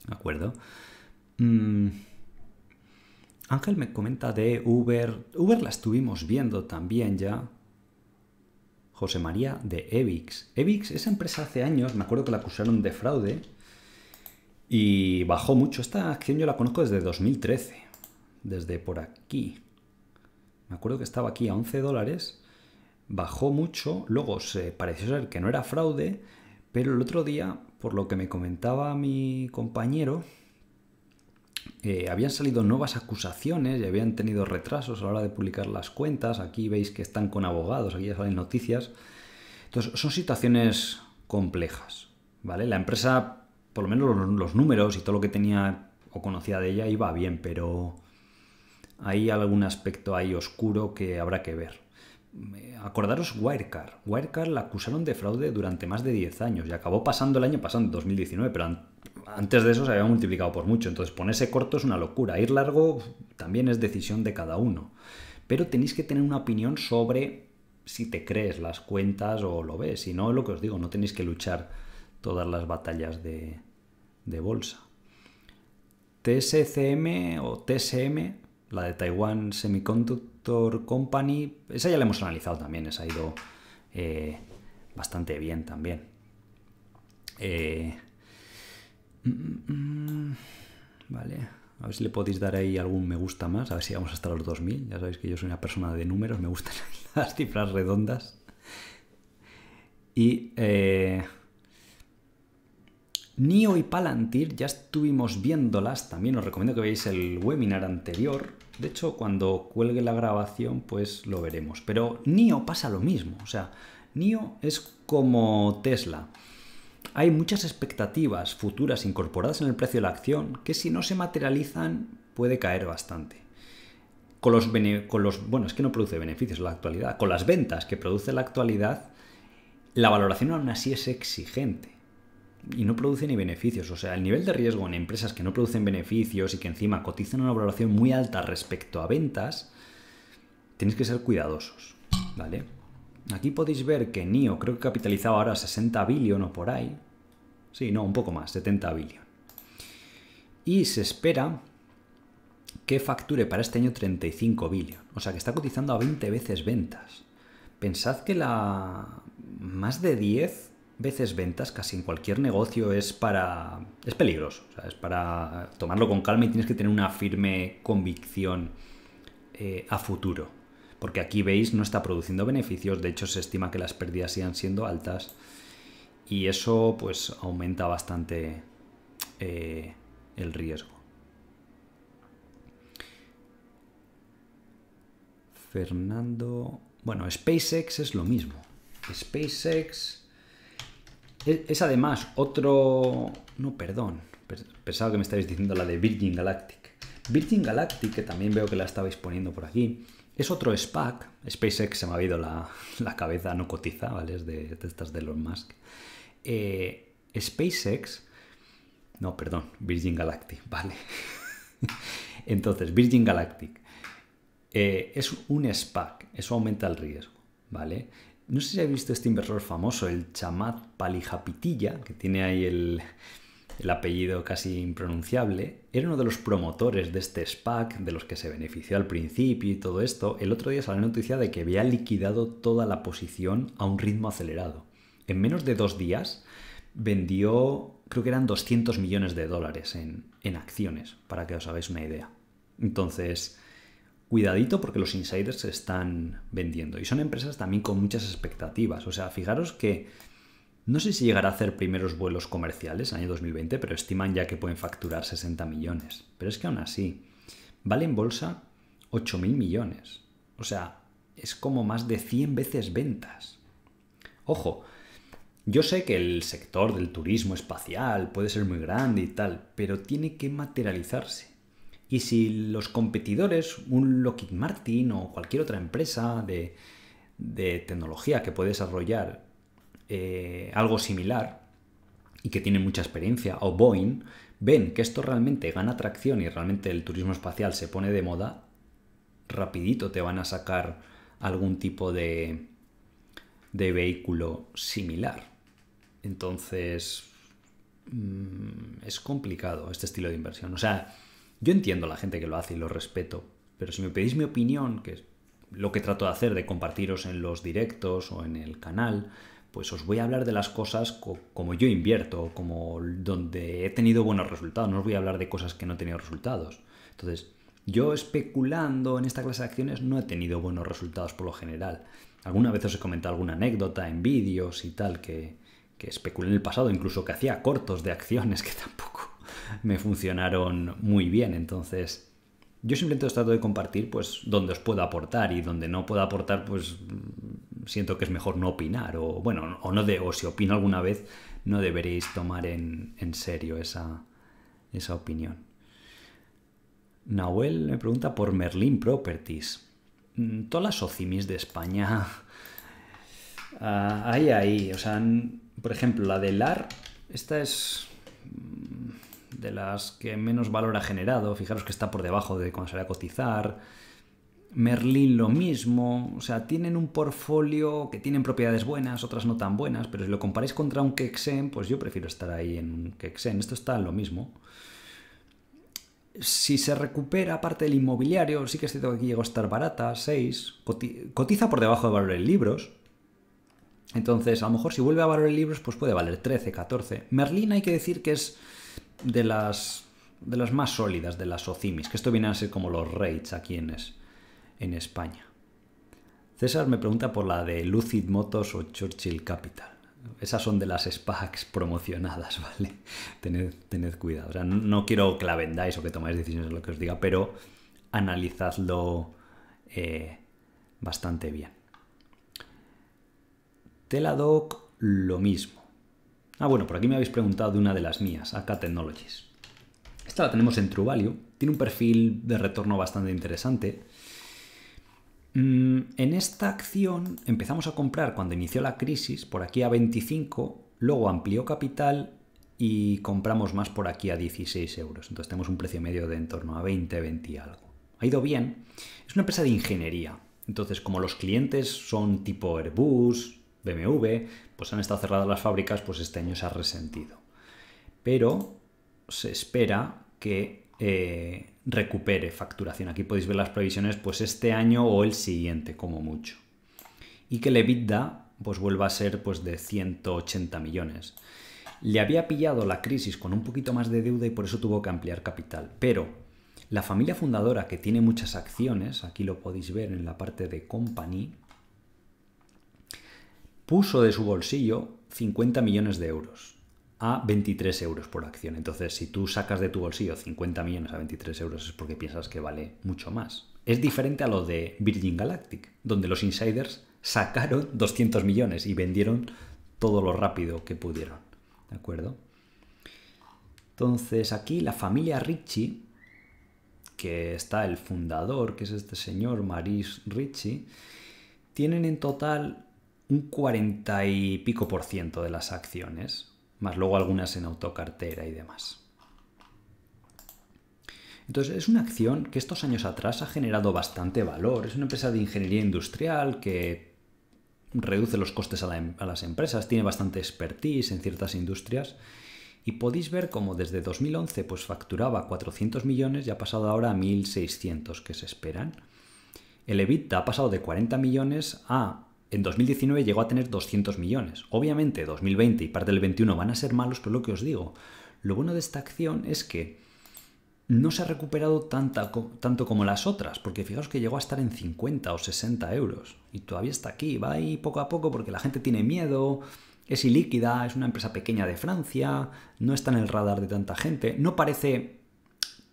¿De acuerdo? Mm. Ángel me comenta de Uber. Uber la estuvimos viendo también ya. José María de Evix. Evix, esa empresa hace años, me acuerdo que la acusaron de fraude y bajó mucho. Esta acción yo la conozco desde dos mil trece, desde por aquí. Me acuerdo que estaba aquí a once dólares, bajó mucho, luego se pareció ser que no era fraude, pero el otro día, por lo que me comentaba mi compañero, Eh, habían salido nuevas acusaciones y habían tenido retrasos a la hora de publicar las cuentas. Aquí veis que están con abogados, aquí ya salen noticias. Entonces, son situaciones complejas, ¿vale? La empresa, por lo menos los, los números y todo lo que tenía o conocía de ella, iba bien, pero hay algún aspecto ahí oscuro que habrá que ver. Acordaros Wirecard. Wirecard la acusaron de fraude durante más de diez años y acabó pasando el año pasado, dos mil diecinueve, pero an antes de eso se había multiplicado por mucho. Entonces ponerse corto es una locura. Ir largo también es decisión de cada uno. Pero tenéis que tener una opinión sobre si te crees las cuentas o lo ves. Si no, lo que os digo, no tenéis que luchar todas las batallas de, de bolsa. T S C M o T S M, la de Taiwan Semiconductor Company, esa ya la hemos analizado también, esa ha ido eh, bastante bien también. Eh, mm, mm, vale, a ver si le podéis dar ahí algún me gusta más, a ver si vamos hasta los dos mil, ya sabéis que yo soy una persona de números, me gustan las cifras redondas. Y eh, N I O y Palantir ya estuvimos viéndolas, también os recomiendo que veáis el webinar anterior. De hecho, cuando cuelgue la grabación, pues lo veremos. Pero N I O pasa lo mismo, o sea, N I O es como Tesla. Hay muchas expectativas futuras incorporadas en el precio de la acción que si no se materializan puede caer bastante. Con los, bene con los bueno, es que no produce beneficios en la actualidad. Con las ventas que produce en la actualidad, la valoración aún así es exigente. Y no produce ni beneficios. O sea, el nivel de riesgo en empresas que no producen beneficios y que encima cotizan una valoración muy alta respecto a ventas, tenéis que ser cuidadosos, ¿vale? Aquí podéis ver que N I O creo que capitalizaba ahora sesenta billion o por ahí. Sí, no, un poco más, setenta billion. Y se espera que facture para este año treinta y cinco billion. O sea, que está cotizando a veinte veces ventas. Pensad que la más de diez veces ventas casi en cualquier negocio es para es peligroso, o sea, es para tomarlo con calma y tienes que tener una firme convicción eh, a futuro, porque aquí veis no está produciendo beneficios, de hecho se estima que las pérdidas sigan siendo altas y eso pues aumenta bastante eh, el riesgo. Fernando, bueno, SpaceX es lo mismo. SpaceX es además otro... No, perdón. Pensaba que me estabais diciendo la de Virgin Galactic. Virgin Galactic, que también veo que la estabais poniendo por aquí, es otro SPAC. SpaceX se me ha ido la, la cabeza, no cotiza, ¿vale? Es de, de estas de Elon Musk. Eh, SpaceX... No, perdón. Virgin Galactic, ¿vale? Entonces, Virgin Galactic. Eh, es un SPAC. Eso aumenta el riesgo, ¿vale? No sé si habéis visto este inversor famoso, el Chamat Palihapitiya, que tiene ahí el, el apellido casi impronunciable. Era uno de los promotores de este SPAC, de los que se benefició al principio y todo esto. El otro día salió la noticia de que había liquidado toda la posición a un ritmo acelerado. En menos de dos días vendió, creo que eran doscientos millones de dólares en, en acciones, para que os hagáis una idea. Entonces, cuidadito, porque los insiders se están vendiendo. Y son empresas también con muchas expectativas. O sea, fijaros que no sé si llegará a hacer primeros vuelos comerciales en el año dos mil veinte, pero estiman ya que pueden facturar sesenta millones. Pero es que aún así, vale en bolsa ocho mil millones. O sea, es como más de cien veces ventas. Ojo, yo sé que el sector del turismo espacial puede ser muy grande y tal, pero tiene que materializarse. Y si los competidores, un Lockheed Martin o cualquier otra empresa de, de tecnología que puede desarrollar eh, algo similar y que tiene mucha experiencia, o Boeing, ven que esto realmente gana tracción y realmente el turismo espacial se pone de moda, rapidito te van a sacar algún tipo de, de vehículo similar. Entonces, mmm, es complicado este estilo de inversión. O sea, yo entiendo a la gente que lo hace y lo respeto, pero si me pedís mi opinión, que es lo que trato de hacer, de compartiros en los directos o en el canal, pues os voy a hablar de las cosas co como yo invierto, como donde he tenido buenos resultados. No os voy a hablar de cosas que no he tenido resultados. Entonces, yo especulando en esta clase de acciones no he tenido buenos resultados por lo general. Alguna vez os he comentado alguna anécdota en vídeos y tal que, que especulé en el pasado, incluso que hacía cortos de acciones que tampoco me funcionaron muy bien. Entonces, yo simplemente os trato de compartir pues donde os puedo aportar, y donde no puedo aportar, pues siento que es mejor no opinar, o bueno, o no de, o si opino alguna vez, no deberéis tomar en, en serio esa, esa opinión. Nahuel me pregunta por Merlin Properties. Todas las O C I M Is de España hay uh, ahí. O sea, por ejemplo, la de L A R, esta es de las que menos valor ha generado. Fijaros que está por debajo de cuando sale a cotizar. Merlin lo mismo. O sea, tienen un portfolio que tienen propiedades buenas, otras no tan buenas, pero si lo comparáis contra un Kexen, pues yo prefiero estar ahí en un Kexen. Esto está en lo mismo. Si se recupera parte del inmobiliario, sí que es cierto que aquí llegó a estar barata, seis. Cotiza por debajo de valor en libros. Entonces, a lo mejor si vuelve a valor en libros, pues puede valer trece, catorce. Merlin hay que decir que es de las, de las más sólidas de las O C I M Is, que esto viene a ser como los REITs aquí en, es, en España. César me pregunta por la de Lucid Motors o Churchill Capital. Esas son de las SPACs promocionadas, ¿vale? Tened, tened cuidado. O sea, no, no quiero que la vendáis o que tomáis decisiones de lo que os diga, pero analizadlo eh, bastante bien. Teladoc, lo mismo. Ah, bueno, por aquí me habéis preguntado de una de las mías, A K Technologies. Esta la tenemos en True Value. Tiene un perfil de retorno bastante interesante. En esta acción empezamos a comprar cuando inició la crisis, por aquí a veinticinco, luego amplió capital y compramos más por aquí a dieciséis euros. Entonces tenemos un precio medio de en torno a veinte, veinte y algo. Ha ido bien. Es una empresa de ingeniería. Entonces, como los clientes son tipo Airbus, B M W, pues han estado cerradas las fábricas, pues este año se ha resentido. Pero se espera que eh, recupere facturación. Aquí podéis ver las previsiones, pues este año o el siguiente, como mucho. Y que el EBITDA pues vuelva a ser pues de ciento ochenta millones. Le había pillado la crisis con un poquito más de deuda y por eso tuvo que ampliar capital. Pero la familia fundadora, que tiene muchas acciones, aquí lo podéis ver en la parte de company, puso de su bolsillo cincuenta millones de euros a veintitrés euros por acción. Entonces, si tú sacas de tu bolsillo cincuenta millones a veintitrés euros es porque piensas que vale mucho más. Es diferente a lo de Virgin Galactic, donde los insiders sacaron doscientos millones y vendieron todo lo rápido que pudieron. ¿De acuerdo? Entonces, aquí la familia Ricci, que está el fundador, que es este señor, Maurice Ricci, tienen en total un cuarenta y pico por ciento de las acciones, más luego algunas en autocartera y demás. Entonces, es una acción que estos años atrás ha generado bastante valor. Es una empresa de ingeniería industrial que reduce los costes a, la, a las empresas, tiene bastante expertise en ciertas industrias y podéis ver como desde dos mil once pues facturaba cuatrocientos millones y ha pasado ahora a mil seiscientos que se esperan. El EBITDA ha pasado de cuarenta millones a, en dos mil diecinueve llegó a tener doscientos millones. Obviamente dos mil veinte y parte del veintiuno van a ser malos, pero lo que os digo, lo bueno de esta acción es que no se ha recuperado tanta, tanto como las otras, porque fijaos que llegó a estar en cincuenta o sesenta euros y todavía está aquí, va ahí poco a poco porque la gente tiene miedo, es ilíquida, es una empresa pequeña de Francia, no está en el radar de tanta gente, no parece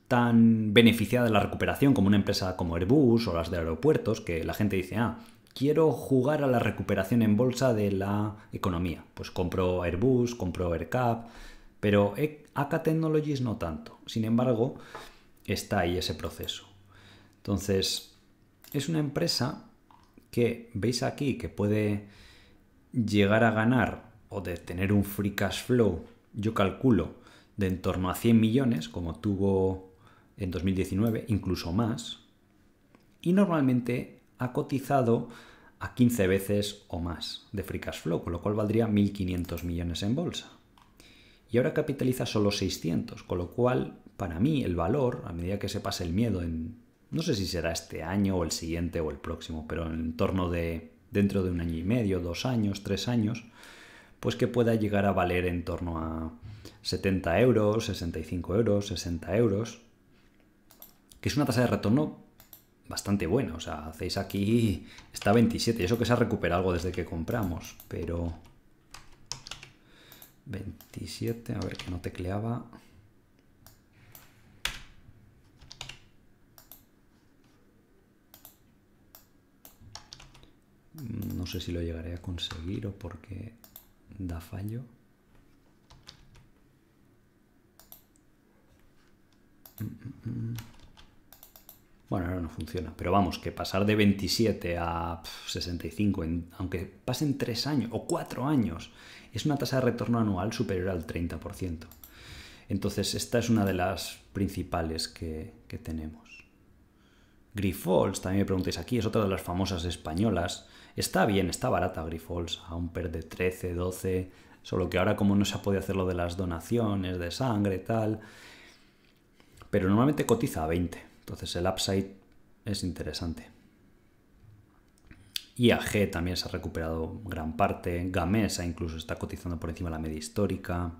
tan beneficiada de la recuperación como una empresa como Airbus o las de aeropuertos, que la gente dice, ah, quiero jugar a la recuperación en bolsa de la economía, pues compro Airbus, compro AerCap, pero A K Technologies no tanto. Sin embargo, está ahí ese proceso. Entonces, es una empresa que veis aquí que puede llegar a ganar o de tener un free cash flow, yo calculo, de en torno a cien millones, como tuvo en dos mil diecinueve, incluso más. Y normalmente ha cotizado a quince veces o más de free cash flow, con lo cual valdría mil quinientos millones en bolsa. Y ahora capitaliza solo seiscientos, con lo cual, para mí, el valor, a medida que se pase el miedo, en, no sé si será este año o el siguiente o el próximo, pero en torno de dentro de un año y medio, dos años, tres años, pues que pueda llegar a valer en torno a setenta euros, sesenta y cinco euros, sesenta euros, que es una tasa de retorno bastante buena. O sea, hacéis aquí, está veintisiete, y eso que se ha recuperado algo desde que compramos, pero veintisiete, a ver que no tecleaba. No sé si lo llegaré a conseguir o porque da fallo. Bueno, ahora no funciona, pero vamos, que pasar de veintisiete a sesenta y cinco, en, aunque pasen tres años o cuatro años, es una tasa de retorno anual superior al treinta por ciento. Entonces, esta es una de las principales que, que tenemos. Grifols, también me preguntáis aquí, es otra de las famosas españolas. Está bien, está barata Grifols, a un P E R de trece, doce, solo que ahora como no se ha podido hacer lo de las donaciones de sangre, tal, pero normalmente cotiza a veinte. Entonces el upside es interesante. I A G también se ha recuperado gran parte. Gamesa incluso está cotizando por encima de la media histórica.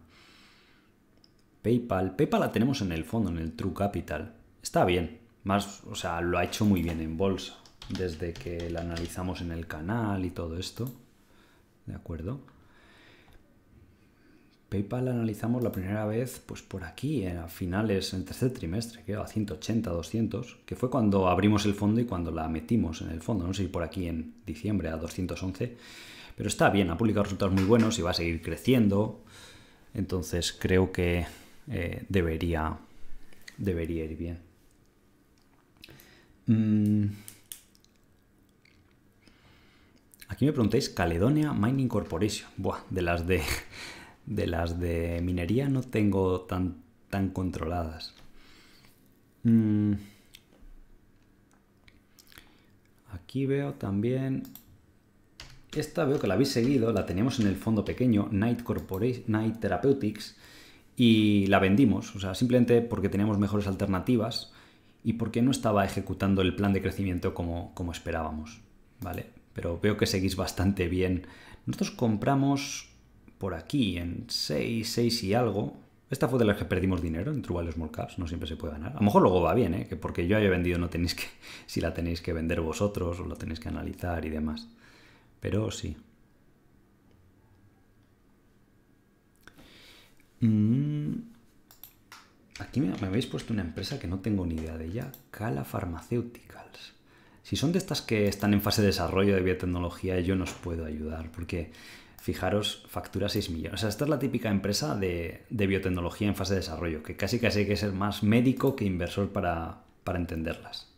PayPal. PayPal la tenemos en el fondo, en el True Capital. Está bien. Más, o sea, lo ha hecho muy bien en bolsa desde que la analizamos en el canal y todo esto. ¿De acuerdo? PayPal la analizamos la primera vez pues por aquí, eh, a finales, en tercer trimestre, creo, a ciento ochenta, doscientos, que fue cuando abrimos el fondo y cuando la metimos en el fondo, no sé si por aquí en diciembre a doscientos once, pero está bien, ha publicado resultados muy buenos y va a seguir creciendo, entonces creo que eh, debería, debería ir bien. Mm. Aquí me preguntáis, Caledonia Mining Corporation, buah, de las de... De las de minería no tengo tan, tan controladas. Mm. Aquí veo también... Esta veo que la habéis seguido, la teníamos en el fondo pequeño, Night, Night Therapeutics, y la vendimos, o sea, simplemente porque teníamos mejores alternativas y porque no estaba ejecutando el plan de crecimiento como, como esperábamos, ¿vale? Pero veo que seguís bastante bien. Nosotros compramos... Por aquí, en seis, seis y algo. Esta fue de las que perdimos dinero en True Value Small Caps. No siempre se puede ganar. A lo mejor luego va bien, ¿eh? Que porque yo haya vendido no tenéis que... Si la tenéis que vender vosotros o la tenéis que analizar y demás. Pero sí. Mm. Aquí me, me habéis puesto una empresa que no tengo ni idea de ella. Cala Pharmaceuticals. Si son de estas que están en fase de desarrollo de biotecnología, yo no os puedo ayudar porque... Fijaros, factura seis millones. O sea, esta es la típica empresa de, de biotecnología en fase de desarrollo, que casi casi hay que ser más médico que inversor para, para entenderlas.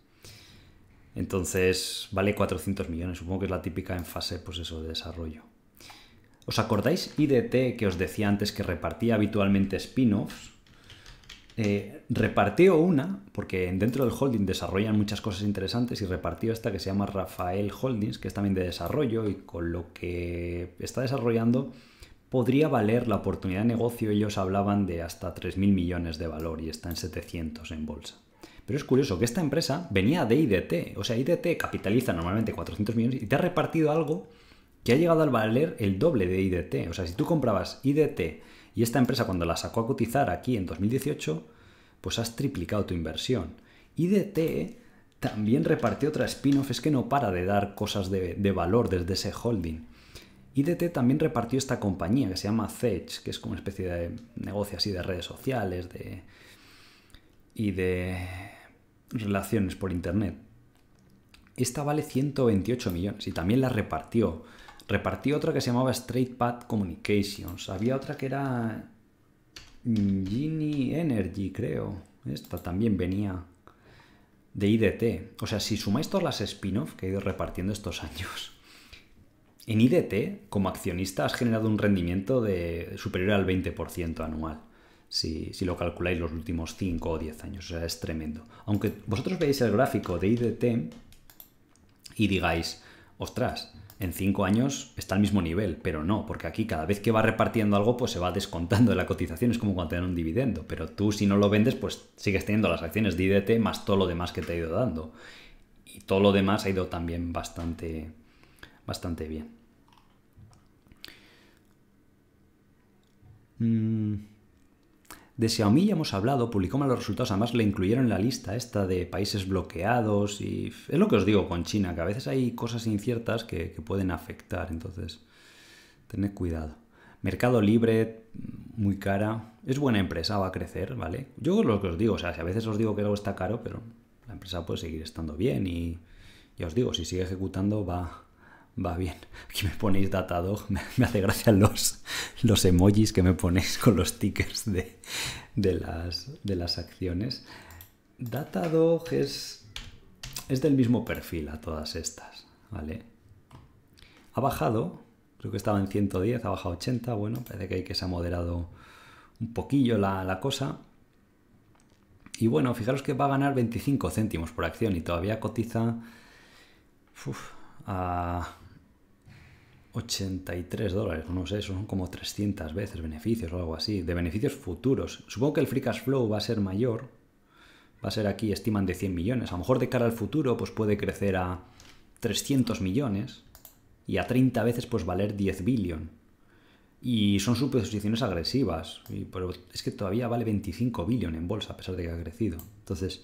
Entonces, vale cuatrocientos millones. Supongo que es la típica en fase, pues eso, de desarrollo. ¿Os acordáis I D T que os decía antes que repartía habitualmente spin-offs? eh, repartió una, porque dentro del holding desarrollan muchas cosas interesantes, y repartió esta que se llama Rafael Holdings, que es también de desarrollo, y con lo que está desarrollando podría valer la oportunidad de negocio. Ellos hablaban de hasta tres mil millones de valor y está en setecientos en bolsa. Pero es curioso que esta empresa venía de I D T. O sea, I D T capitaliza normalmente cuatrocientos millones y te ha repartido algo que ha llegado a valer el doble de I D T. O sea, si tú comprabas I D T y esta empresa cuando la sacó a cotizar aquí en dos mil dieciocho, pues has triplicado tu inversión. I D T también repartió otra spin-off. Es que no para de dar cosas de, de valor desde ese holding. I D T también repartió esta compañía que se llama Zedge, que es como una especie de negocio así de redes sociales de, y de relaciones por internet. Esta vale ciento veintiocho millones y también la repartió. Repartió otra que se llamaba Straight Path Communications. Había otra que era Genie Energy, creo. Esta también venía de I D T. O sea, si sumáis todas las spin-off que he ido repartiendo estos años, en I D T, como accionista, has generado un rendimiento de superior al veinte por ciento anual, si, si lo calculáis los últimos cinco o diez años. O sea, es tremendo. Aunque vosotros veáis el gráfico de I D T y digáis, ostras, en cinco años está al mismo nivel, pero no, porque aquí cada vez que va repartiendo algo, pues se va descontando de la cotización. Es como cuando te dan un dividendo, pero tú si no lo vendes, pues sigues teniendo las acciones de I D T más todo lo demás que te ha ido dando. Y todo lo demás ha ido también bastante, bastante bien. De Xiaomi ya hemos hablado, publicó malos resultados, además le incluyeron en la lista esta de países bloqueados, y es lo que os digo con China, que a veces hay cosas inciertas que, que pueden afectar, entonces tened cuidado. Mercado Libre, muy cara, es buena empresa, va a crecer, ¿vale? Yo lo que os digo, o sea, si a veces os digo que algo está caro, pero la empresa puede seguir estando bien y ya os digo, si sigue ejecutando va... va bien. Aquí me ponéis Datadog, me hace gracia los, los emojis que me ponéis con los tickers de, de, las, de las acciones. Datadog es, es del mismo perfil a todas estas, ¿vale? Ha bajado, creo que estaba en ciento diez, ha bajado ochenta, bueno, parece que, hay que se ha moderado un poquillo la, la cosa. Y bueno, fijaros que va a ganar veinticinco céntimos por acción y todavía cotiza... Uf, a ochenta y tres dólares, no sé, son como trescientas veces beneficios o algo así, de beneficios futuros. Supongo que el free cash flow va a ser mayor, va a ser aquí, estiman de cien millones, a lo mejor de cara al futuro pues puede crecer a trescientos millones y a treinta veces pues valer diez billón. Y son suposiciones agresivas, y, pero es que todavía vale veinticinco billón en bolsa a pesar de que ha crecido. Entonces,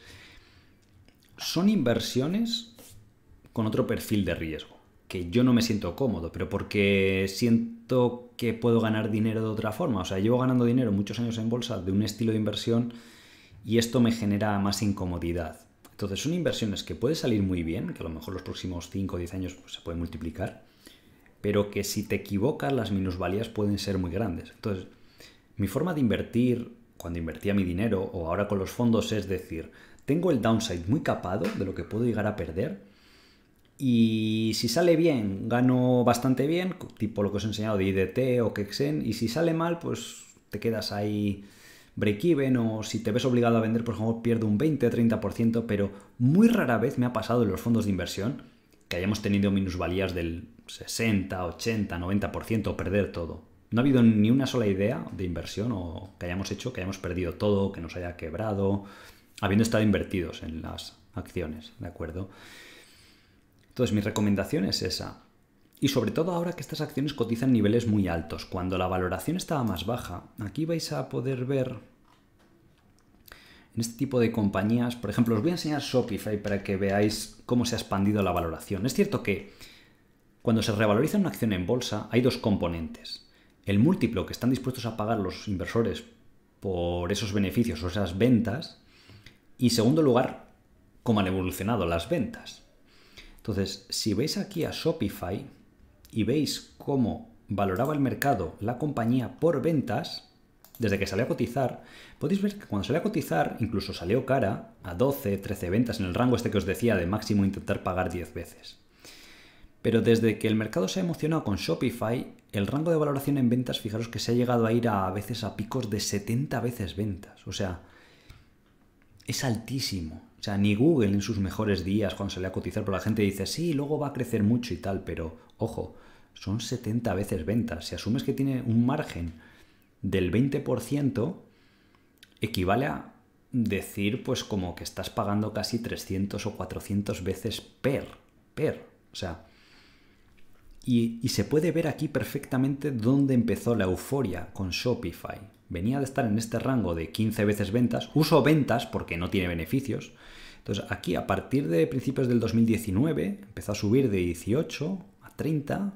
son inversiones con otro perfil de riesgo, que yo no me siento cómodo, pero porque siento que puedo ganar dinero de otra forma. O sea, llevo ganando dinero muchos años en bolsa de un estilo de inversión y esto me genera más incomodidad. Entonces son inversiones que puede salir muy bien, que a lo mejor los próximos cinco o diez años pues, se pueden multiplicar, pero que si te equivocas las minusvalías pueden ser muy grandes. Entonces mi forma de invertir, cuando invertía mi dinero o ahora con los fondos, es decir, tengo el downside muy capado de lo que puedo llegar a perder. Y si sale bien, gano bastante bien, tipo lo que os he enseñado de I D T o Kexen. Y si sale mal, pues te quedas ahí break-even, o si te ves obligado a vender, por ejemplo, pierdo un veinte o treinta por ciento. Pero muy rara vez me ha pasado en los fondos de inversión que hayamos tenido minusvalías del sesenta, ochenta, noventa por ciento o perder todo. No ha habido ni una sola idea de inversión o que hayamos hecho, que hayamos perdido todo, que nos haya quebrado, habiendo estado invertidos en las acciones, ¿de acuerdo? Entonces mi recomendación es esa, y sobre todo ahora que estas acciones cotizan niveles muy altos, cuando la valoración estaba más baja, aquí vais a poder ver en este tipo de compañías, por ejemplo, os voy a enseñar Shopify para que veáis cómo se ha expandido la valoración. Es cierto que cuando se revaloriza una acción en bolsa hay dos componentes, el múltiplo que están dispuestos a pagar los inversores por esos beneficios o esas ventas, y en segundo lugar, cómo han evolucionado las ventas. Entonces, si veis aquí a Shopify y veis cómo valoraba el mercado la compañía por ventas, desde que salió a cotizar, podéis ver que cuando salió a cotizar, incluso salió cara a doce, trece ventas, en el rango este que os decía de máximo intentar pagar diez veces. Pero desde que el mercado se ha emocionado con Shopify, el rango de valoración en ventas, fijaros que se ha llegado a ir a, a veces a picos de setenta veces ventas. O sea, es altísimo. O sea, ni Google en sus mejores días, cuando sale a cotizar, pero la gente dice, sí, luego va a crecer mucho y tal, pero, ojo, son setenta veces ventas. Si asumes que tiene un margen del veinte por ciento, equivale a decir, pues, como que estás pagando casi trescientas o cuatrocientas veces per, per, o sea... Y, y se puede ver aquí perfectamente dónde empezó la euforia con Shopify. Venía de estar en este rango de quince veces ventas, uso ventas porque no tiene beneficios. Entonces aquí a partir de principios del dos mil diecinueve empezó a subir de dieciocho a treinta,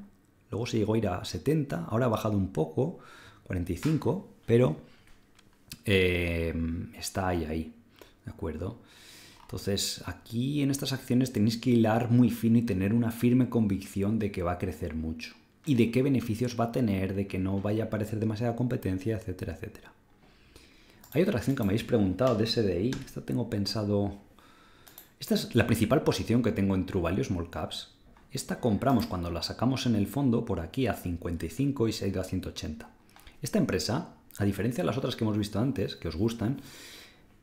luego se llegó a ir a setenta, ahora ha bajado un poco, cuarenta y cinco, pero eh, está ahí, ahí, ¿de acuerdo? Entonces, aquí en estas acciones tenéis que hilar muy fino y tener una firme convicción de que va a crecer mucho y de qué beneficios va a tener, de que no vaya a aparecer demasiada competencia, etcétera, etcétera. Hay otra acción que me habéis preguntado de S D I. Esta tengo pensado... Esta es la principal posición que tengo en True Value Small Caps. Esta compramos cuando la sacamos en el fondo por aquí a cincuenta y cinco y se ha ido a ciento ochenta. Esta empresa, a diferencia de las otras que hemos visto antes, que os gustan,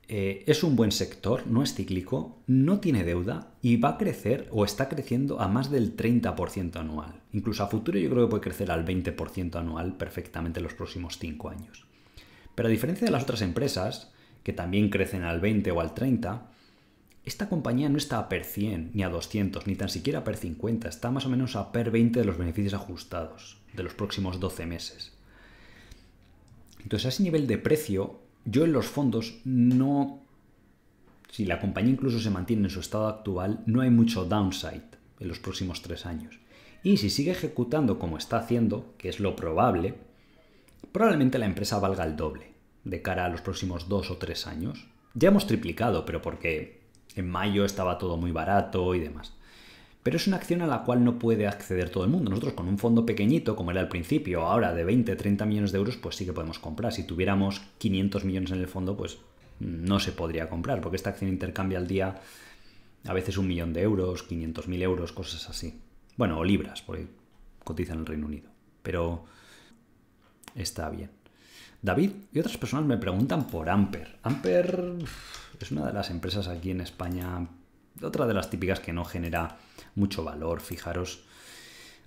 Eh, es un buen sector, no es cíclico, no tiene deuda y va a crecer o está creciendo a más del treinta por ciento anual. Incluso a futuro yo creo que puede crecer al veinte por ciento anual perfectamente en los próximos cinco años. Pero a diferencia de las otras empresas, que también crecen al veinte o al treinta, esta compañía no está a per cien, ni a doscientos, ni tan siquiera a per cincuenta, está más o menos a per veinte de los beneficios ajustados de los próximos doce meses. Entonces a ese nivel de precio... Yo en los fondos no, si la compañía incluso se mantiene en su estado actual, no hay mucho downside en los próximos tres años. Y si sigue ejecutando como está haciendo, que es lo probable, probablemente la empresa valga el doble de cara a los próximos dos o tres años. Ya hemos triplicado, pero porque en mayo estaba todo muy barato y demás. Pero es una acción a la cual no puede acceder todo el mundo. Nosotros con un fondo pequeñito, como era al principio, ahora de veinte, treinta millones de euros, pues sí que podemos comprar. Si tuviéramos quinientos millones en el fondo, pues no se podría comprar, porque esta acción intercambia al día a veces un millón de euros, quinientos mil euros, cosas así. Bueno, o libras, porque cotizan en el Reino Unido. Pero está bien. David y otras personas me preguntan por Amper. Amper es una de las empresas aquí en España... Otra de las típicas que no genera mucho valor, fijaros.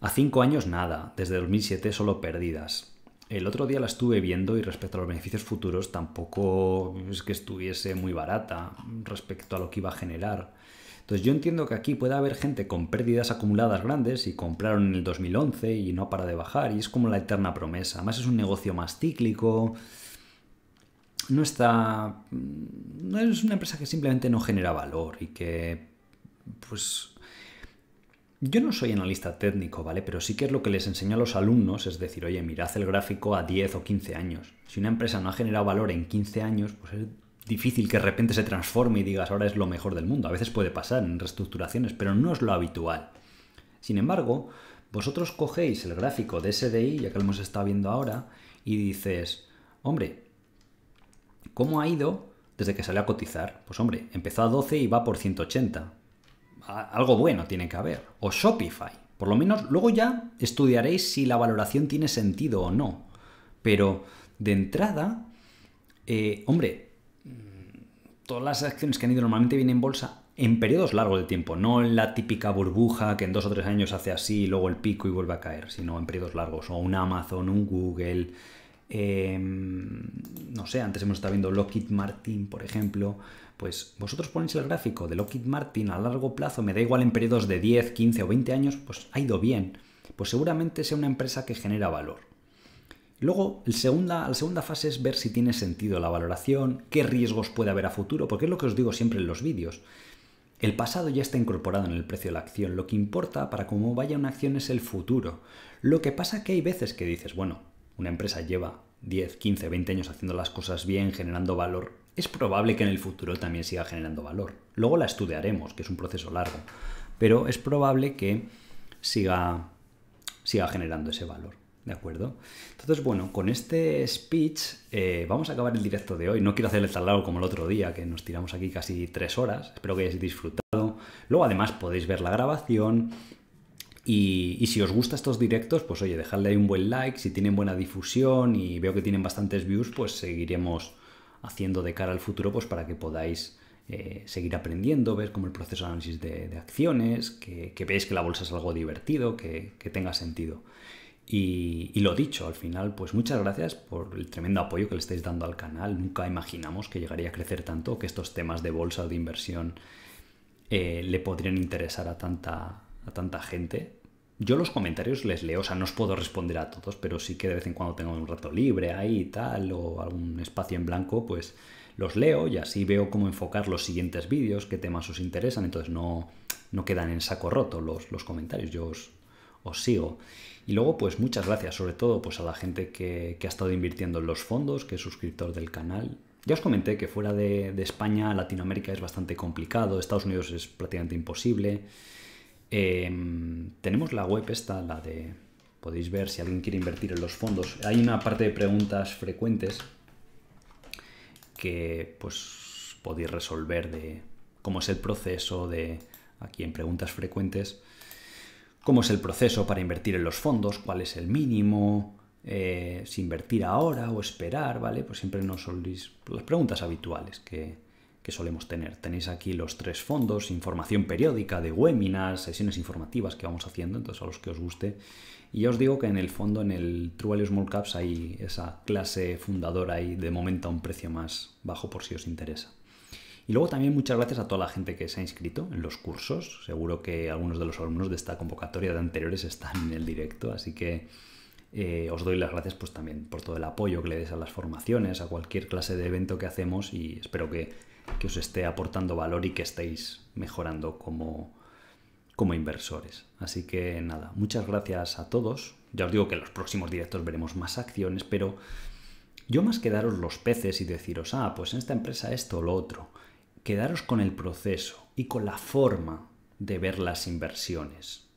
A cinco años nada, desde dos mil siete solo pérdidas. El otro día la estuve viendo y respecto a los beneficios futuros tampoco es que estuviese muy barata respecto a lo que iba a generar. Entonces yo entiendo que aquí puede haber gente con pérdidas acumuladas grandes y compraron en el dos mil once y no para de bajar y es como la eterna promesa. Además es un negocio más cíclico... No está. No es una empresa que simplemente no genera valor y que. Pues. Yo no soy analista técnico, ¿vale? Pero sí que es lo que les enseño a los alumnos: es decir, oye, mirad el gráfico a diez o quince años. Si una empresa no ha generado valor en quince años, pues es difícil que de repente se transforme y digas, ahora es lo mejor del mundo. A veces puede pasar en reestructuraciones, pero no es lo habitual. Sin embargo, vosotros cogéis el gráfico de S D I, ya que lo hemos estado viendo ahora, y dices, hombre. ¿Cómo ha ido desde que salió a cotizar? Pues hombre, empezó a doce y va por ciento ochenta. Algo bueno tiene que haber. O Shopify. Por lo menos luego ya estudiaréis si la valoración tiene sentido o no. Pero de entrada, eh, hombre, todas las acciones que han ido normalmente vienen en bolsa en periodos largos de tiempo. No en la típica burbuja que en dos o tres años hace así y luego el pico y vuelve a caer. Sino en periodos largos. O un Amazon, un Google... Eh, no sé, antes hemos estado viendo Lockheed Martin, por ejemplo. Pues vosotros ponéis el gráfico de Lockheed Martin a largo plazo, me da igual en periodos de diez, quince o veinte años, pues ha ido bien. Pues seguramente sea una empresa que genera valor. Luego, el segunda, la segunda fase es ver si tiene sentido la valoración, qué riesgos puede haber a futuro, porque es lo que os digo siempre en los vídeos. El pasado ya está incorporado en el precio de la acción. Lo que importa para cómo vaya una acción es el futuro. Lo que pasa que hay veces que dices, bueno, una empresa lleva diez, quince, veinte años haciendo las cosas bien, generando valor, es probable que en el futuro también siga generando valor. Luego la estudiaremos, que es un proceso largo, pero es probable que siga, siga generando ese valor, ¿de acuerdo? Entonces, bueno, con este speech eh, vamos a acabar el directo de hoy. No quiero hacerle tan largo como el otro día, que nos tiramos aquí casi tres horas. Espero que hayáis disfrutado. Luego, además, podéis ver la grabación. Y, y si os gustan estos directos, pues oye, dejadle ahí un buen like. Si tienen buena difusión y veo que tienen bastantes views, pues seguiremos haciendo de cara al futuro pues para que podáis eh, seguir aprendiendo, ver como el proceso de análisis de, de acciones, que, que veáis que la bolsa es algo divertido, que, que tenga sentido. Y, y lo dicho, al final, pues muchas gracias por el tremendo apoyo que le estáis dando al canal. Nunca imaginamos que llegaría a crecer tanto, que estos temas de bolsa o de inversión eh, le podrían interesar a tanta, a tanta gente. Yo los comentarios les leo, o sea, no os puedo responder a todos, pero sí que de vez en cuando tengo un rato libre ahí y tal, o algún espacio en blanco, pues los leo y así veo cómo enfocar los siguientes vídeos, qué temas os interesan, entonces no, no quedan en saco roto los, los comentarios, yo os, os sigo. Y luego, pues muchas gracias, sobre todo pues a la gente que, que ha estado invirtiendo en los fondos, que es suscriptor del canal. Ya os comenté que fuera de, de España, Latinoamérica es bastante complicado, Estados Unidos es prácticamente imposible. Eh, tenemos la web esta, la de... Podéis ver si alguien quiere invertir en los fondos. Hay una parte de preguntas frecuentes que pues podéis resolver de cómo es el proceso de... Aquí en preguntas frecuentes, cómo es el proceso para invertir en los fondos, cuál es el mínimo, eh, si invertir ahora o esperar, ¿vale? Pues siempre nos soléis las preguntas habituales que... que solemos tener. Tenéis aquí los tres fondos, información periódica de webinars, sesiones informativas que vamos haciendo, entonces a los que os guste. Y ya os digo que en el fondo, en el True Value Small Caps, hay esa clase fundadora ahí de momento a un precio más bajo por si os interesa. Y luego también muchas gracias a toda la gente que se ha inscrito en los cursos. Seguro que algunos de los alumnos de esta convocatoria de anteriores están en el directo, así que Eh, os doy las gracias pues también por todo el apoyo que le des a las formaciones, a cualquier clase de evento que hacemos, y espero que, que os esté aportando valor y que estéis mejorando como, como inversores. Así que nada, muchas gracias a todos. Ya os digo que en los próximos directos veremos más acciones, pero yo más que daros los peces y deciros, ah, pues en esta empresa esto o lo otro, quedaros con el proceso y con la forma de ver las inversiones.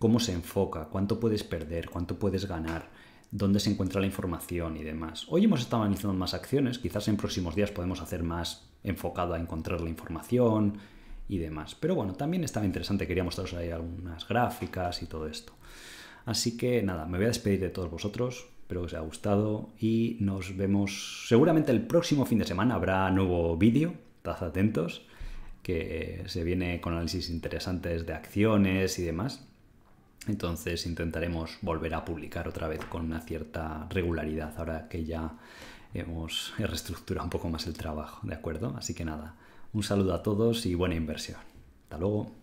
Cómo se enfoca, cuánto puedes perder, cuánto puedes ganar, dónde se encuentra la información y demás. Hoy hemos estado analizando más acciones, quizás en próximos días podemos hacer más enfocado a encontrar la información y demás. Pero bueno, también estaba interesante, quería mostraros ahí algunas gráficas y todo esto. Así que nada, me voy a despedir de todos vosotros, espero que os haya gustado y nos vemos seguramente el próximo fin de semana, habrá nuevo vídeo, estad atentos, que se viene con análisis interesantes de acciones y demás. Entonces intentaremos volver a publicar otra vez con una cierta regularidad ahora que ya hemos reestructurado un poco más el trabajo, ¿de acuerdo? Así que nada, un saludo a todos y buena inversión. Hasta luego.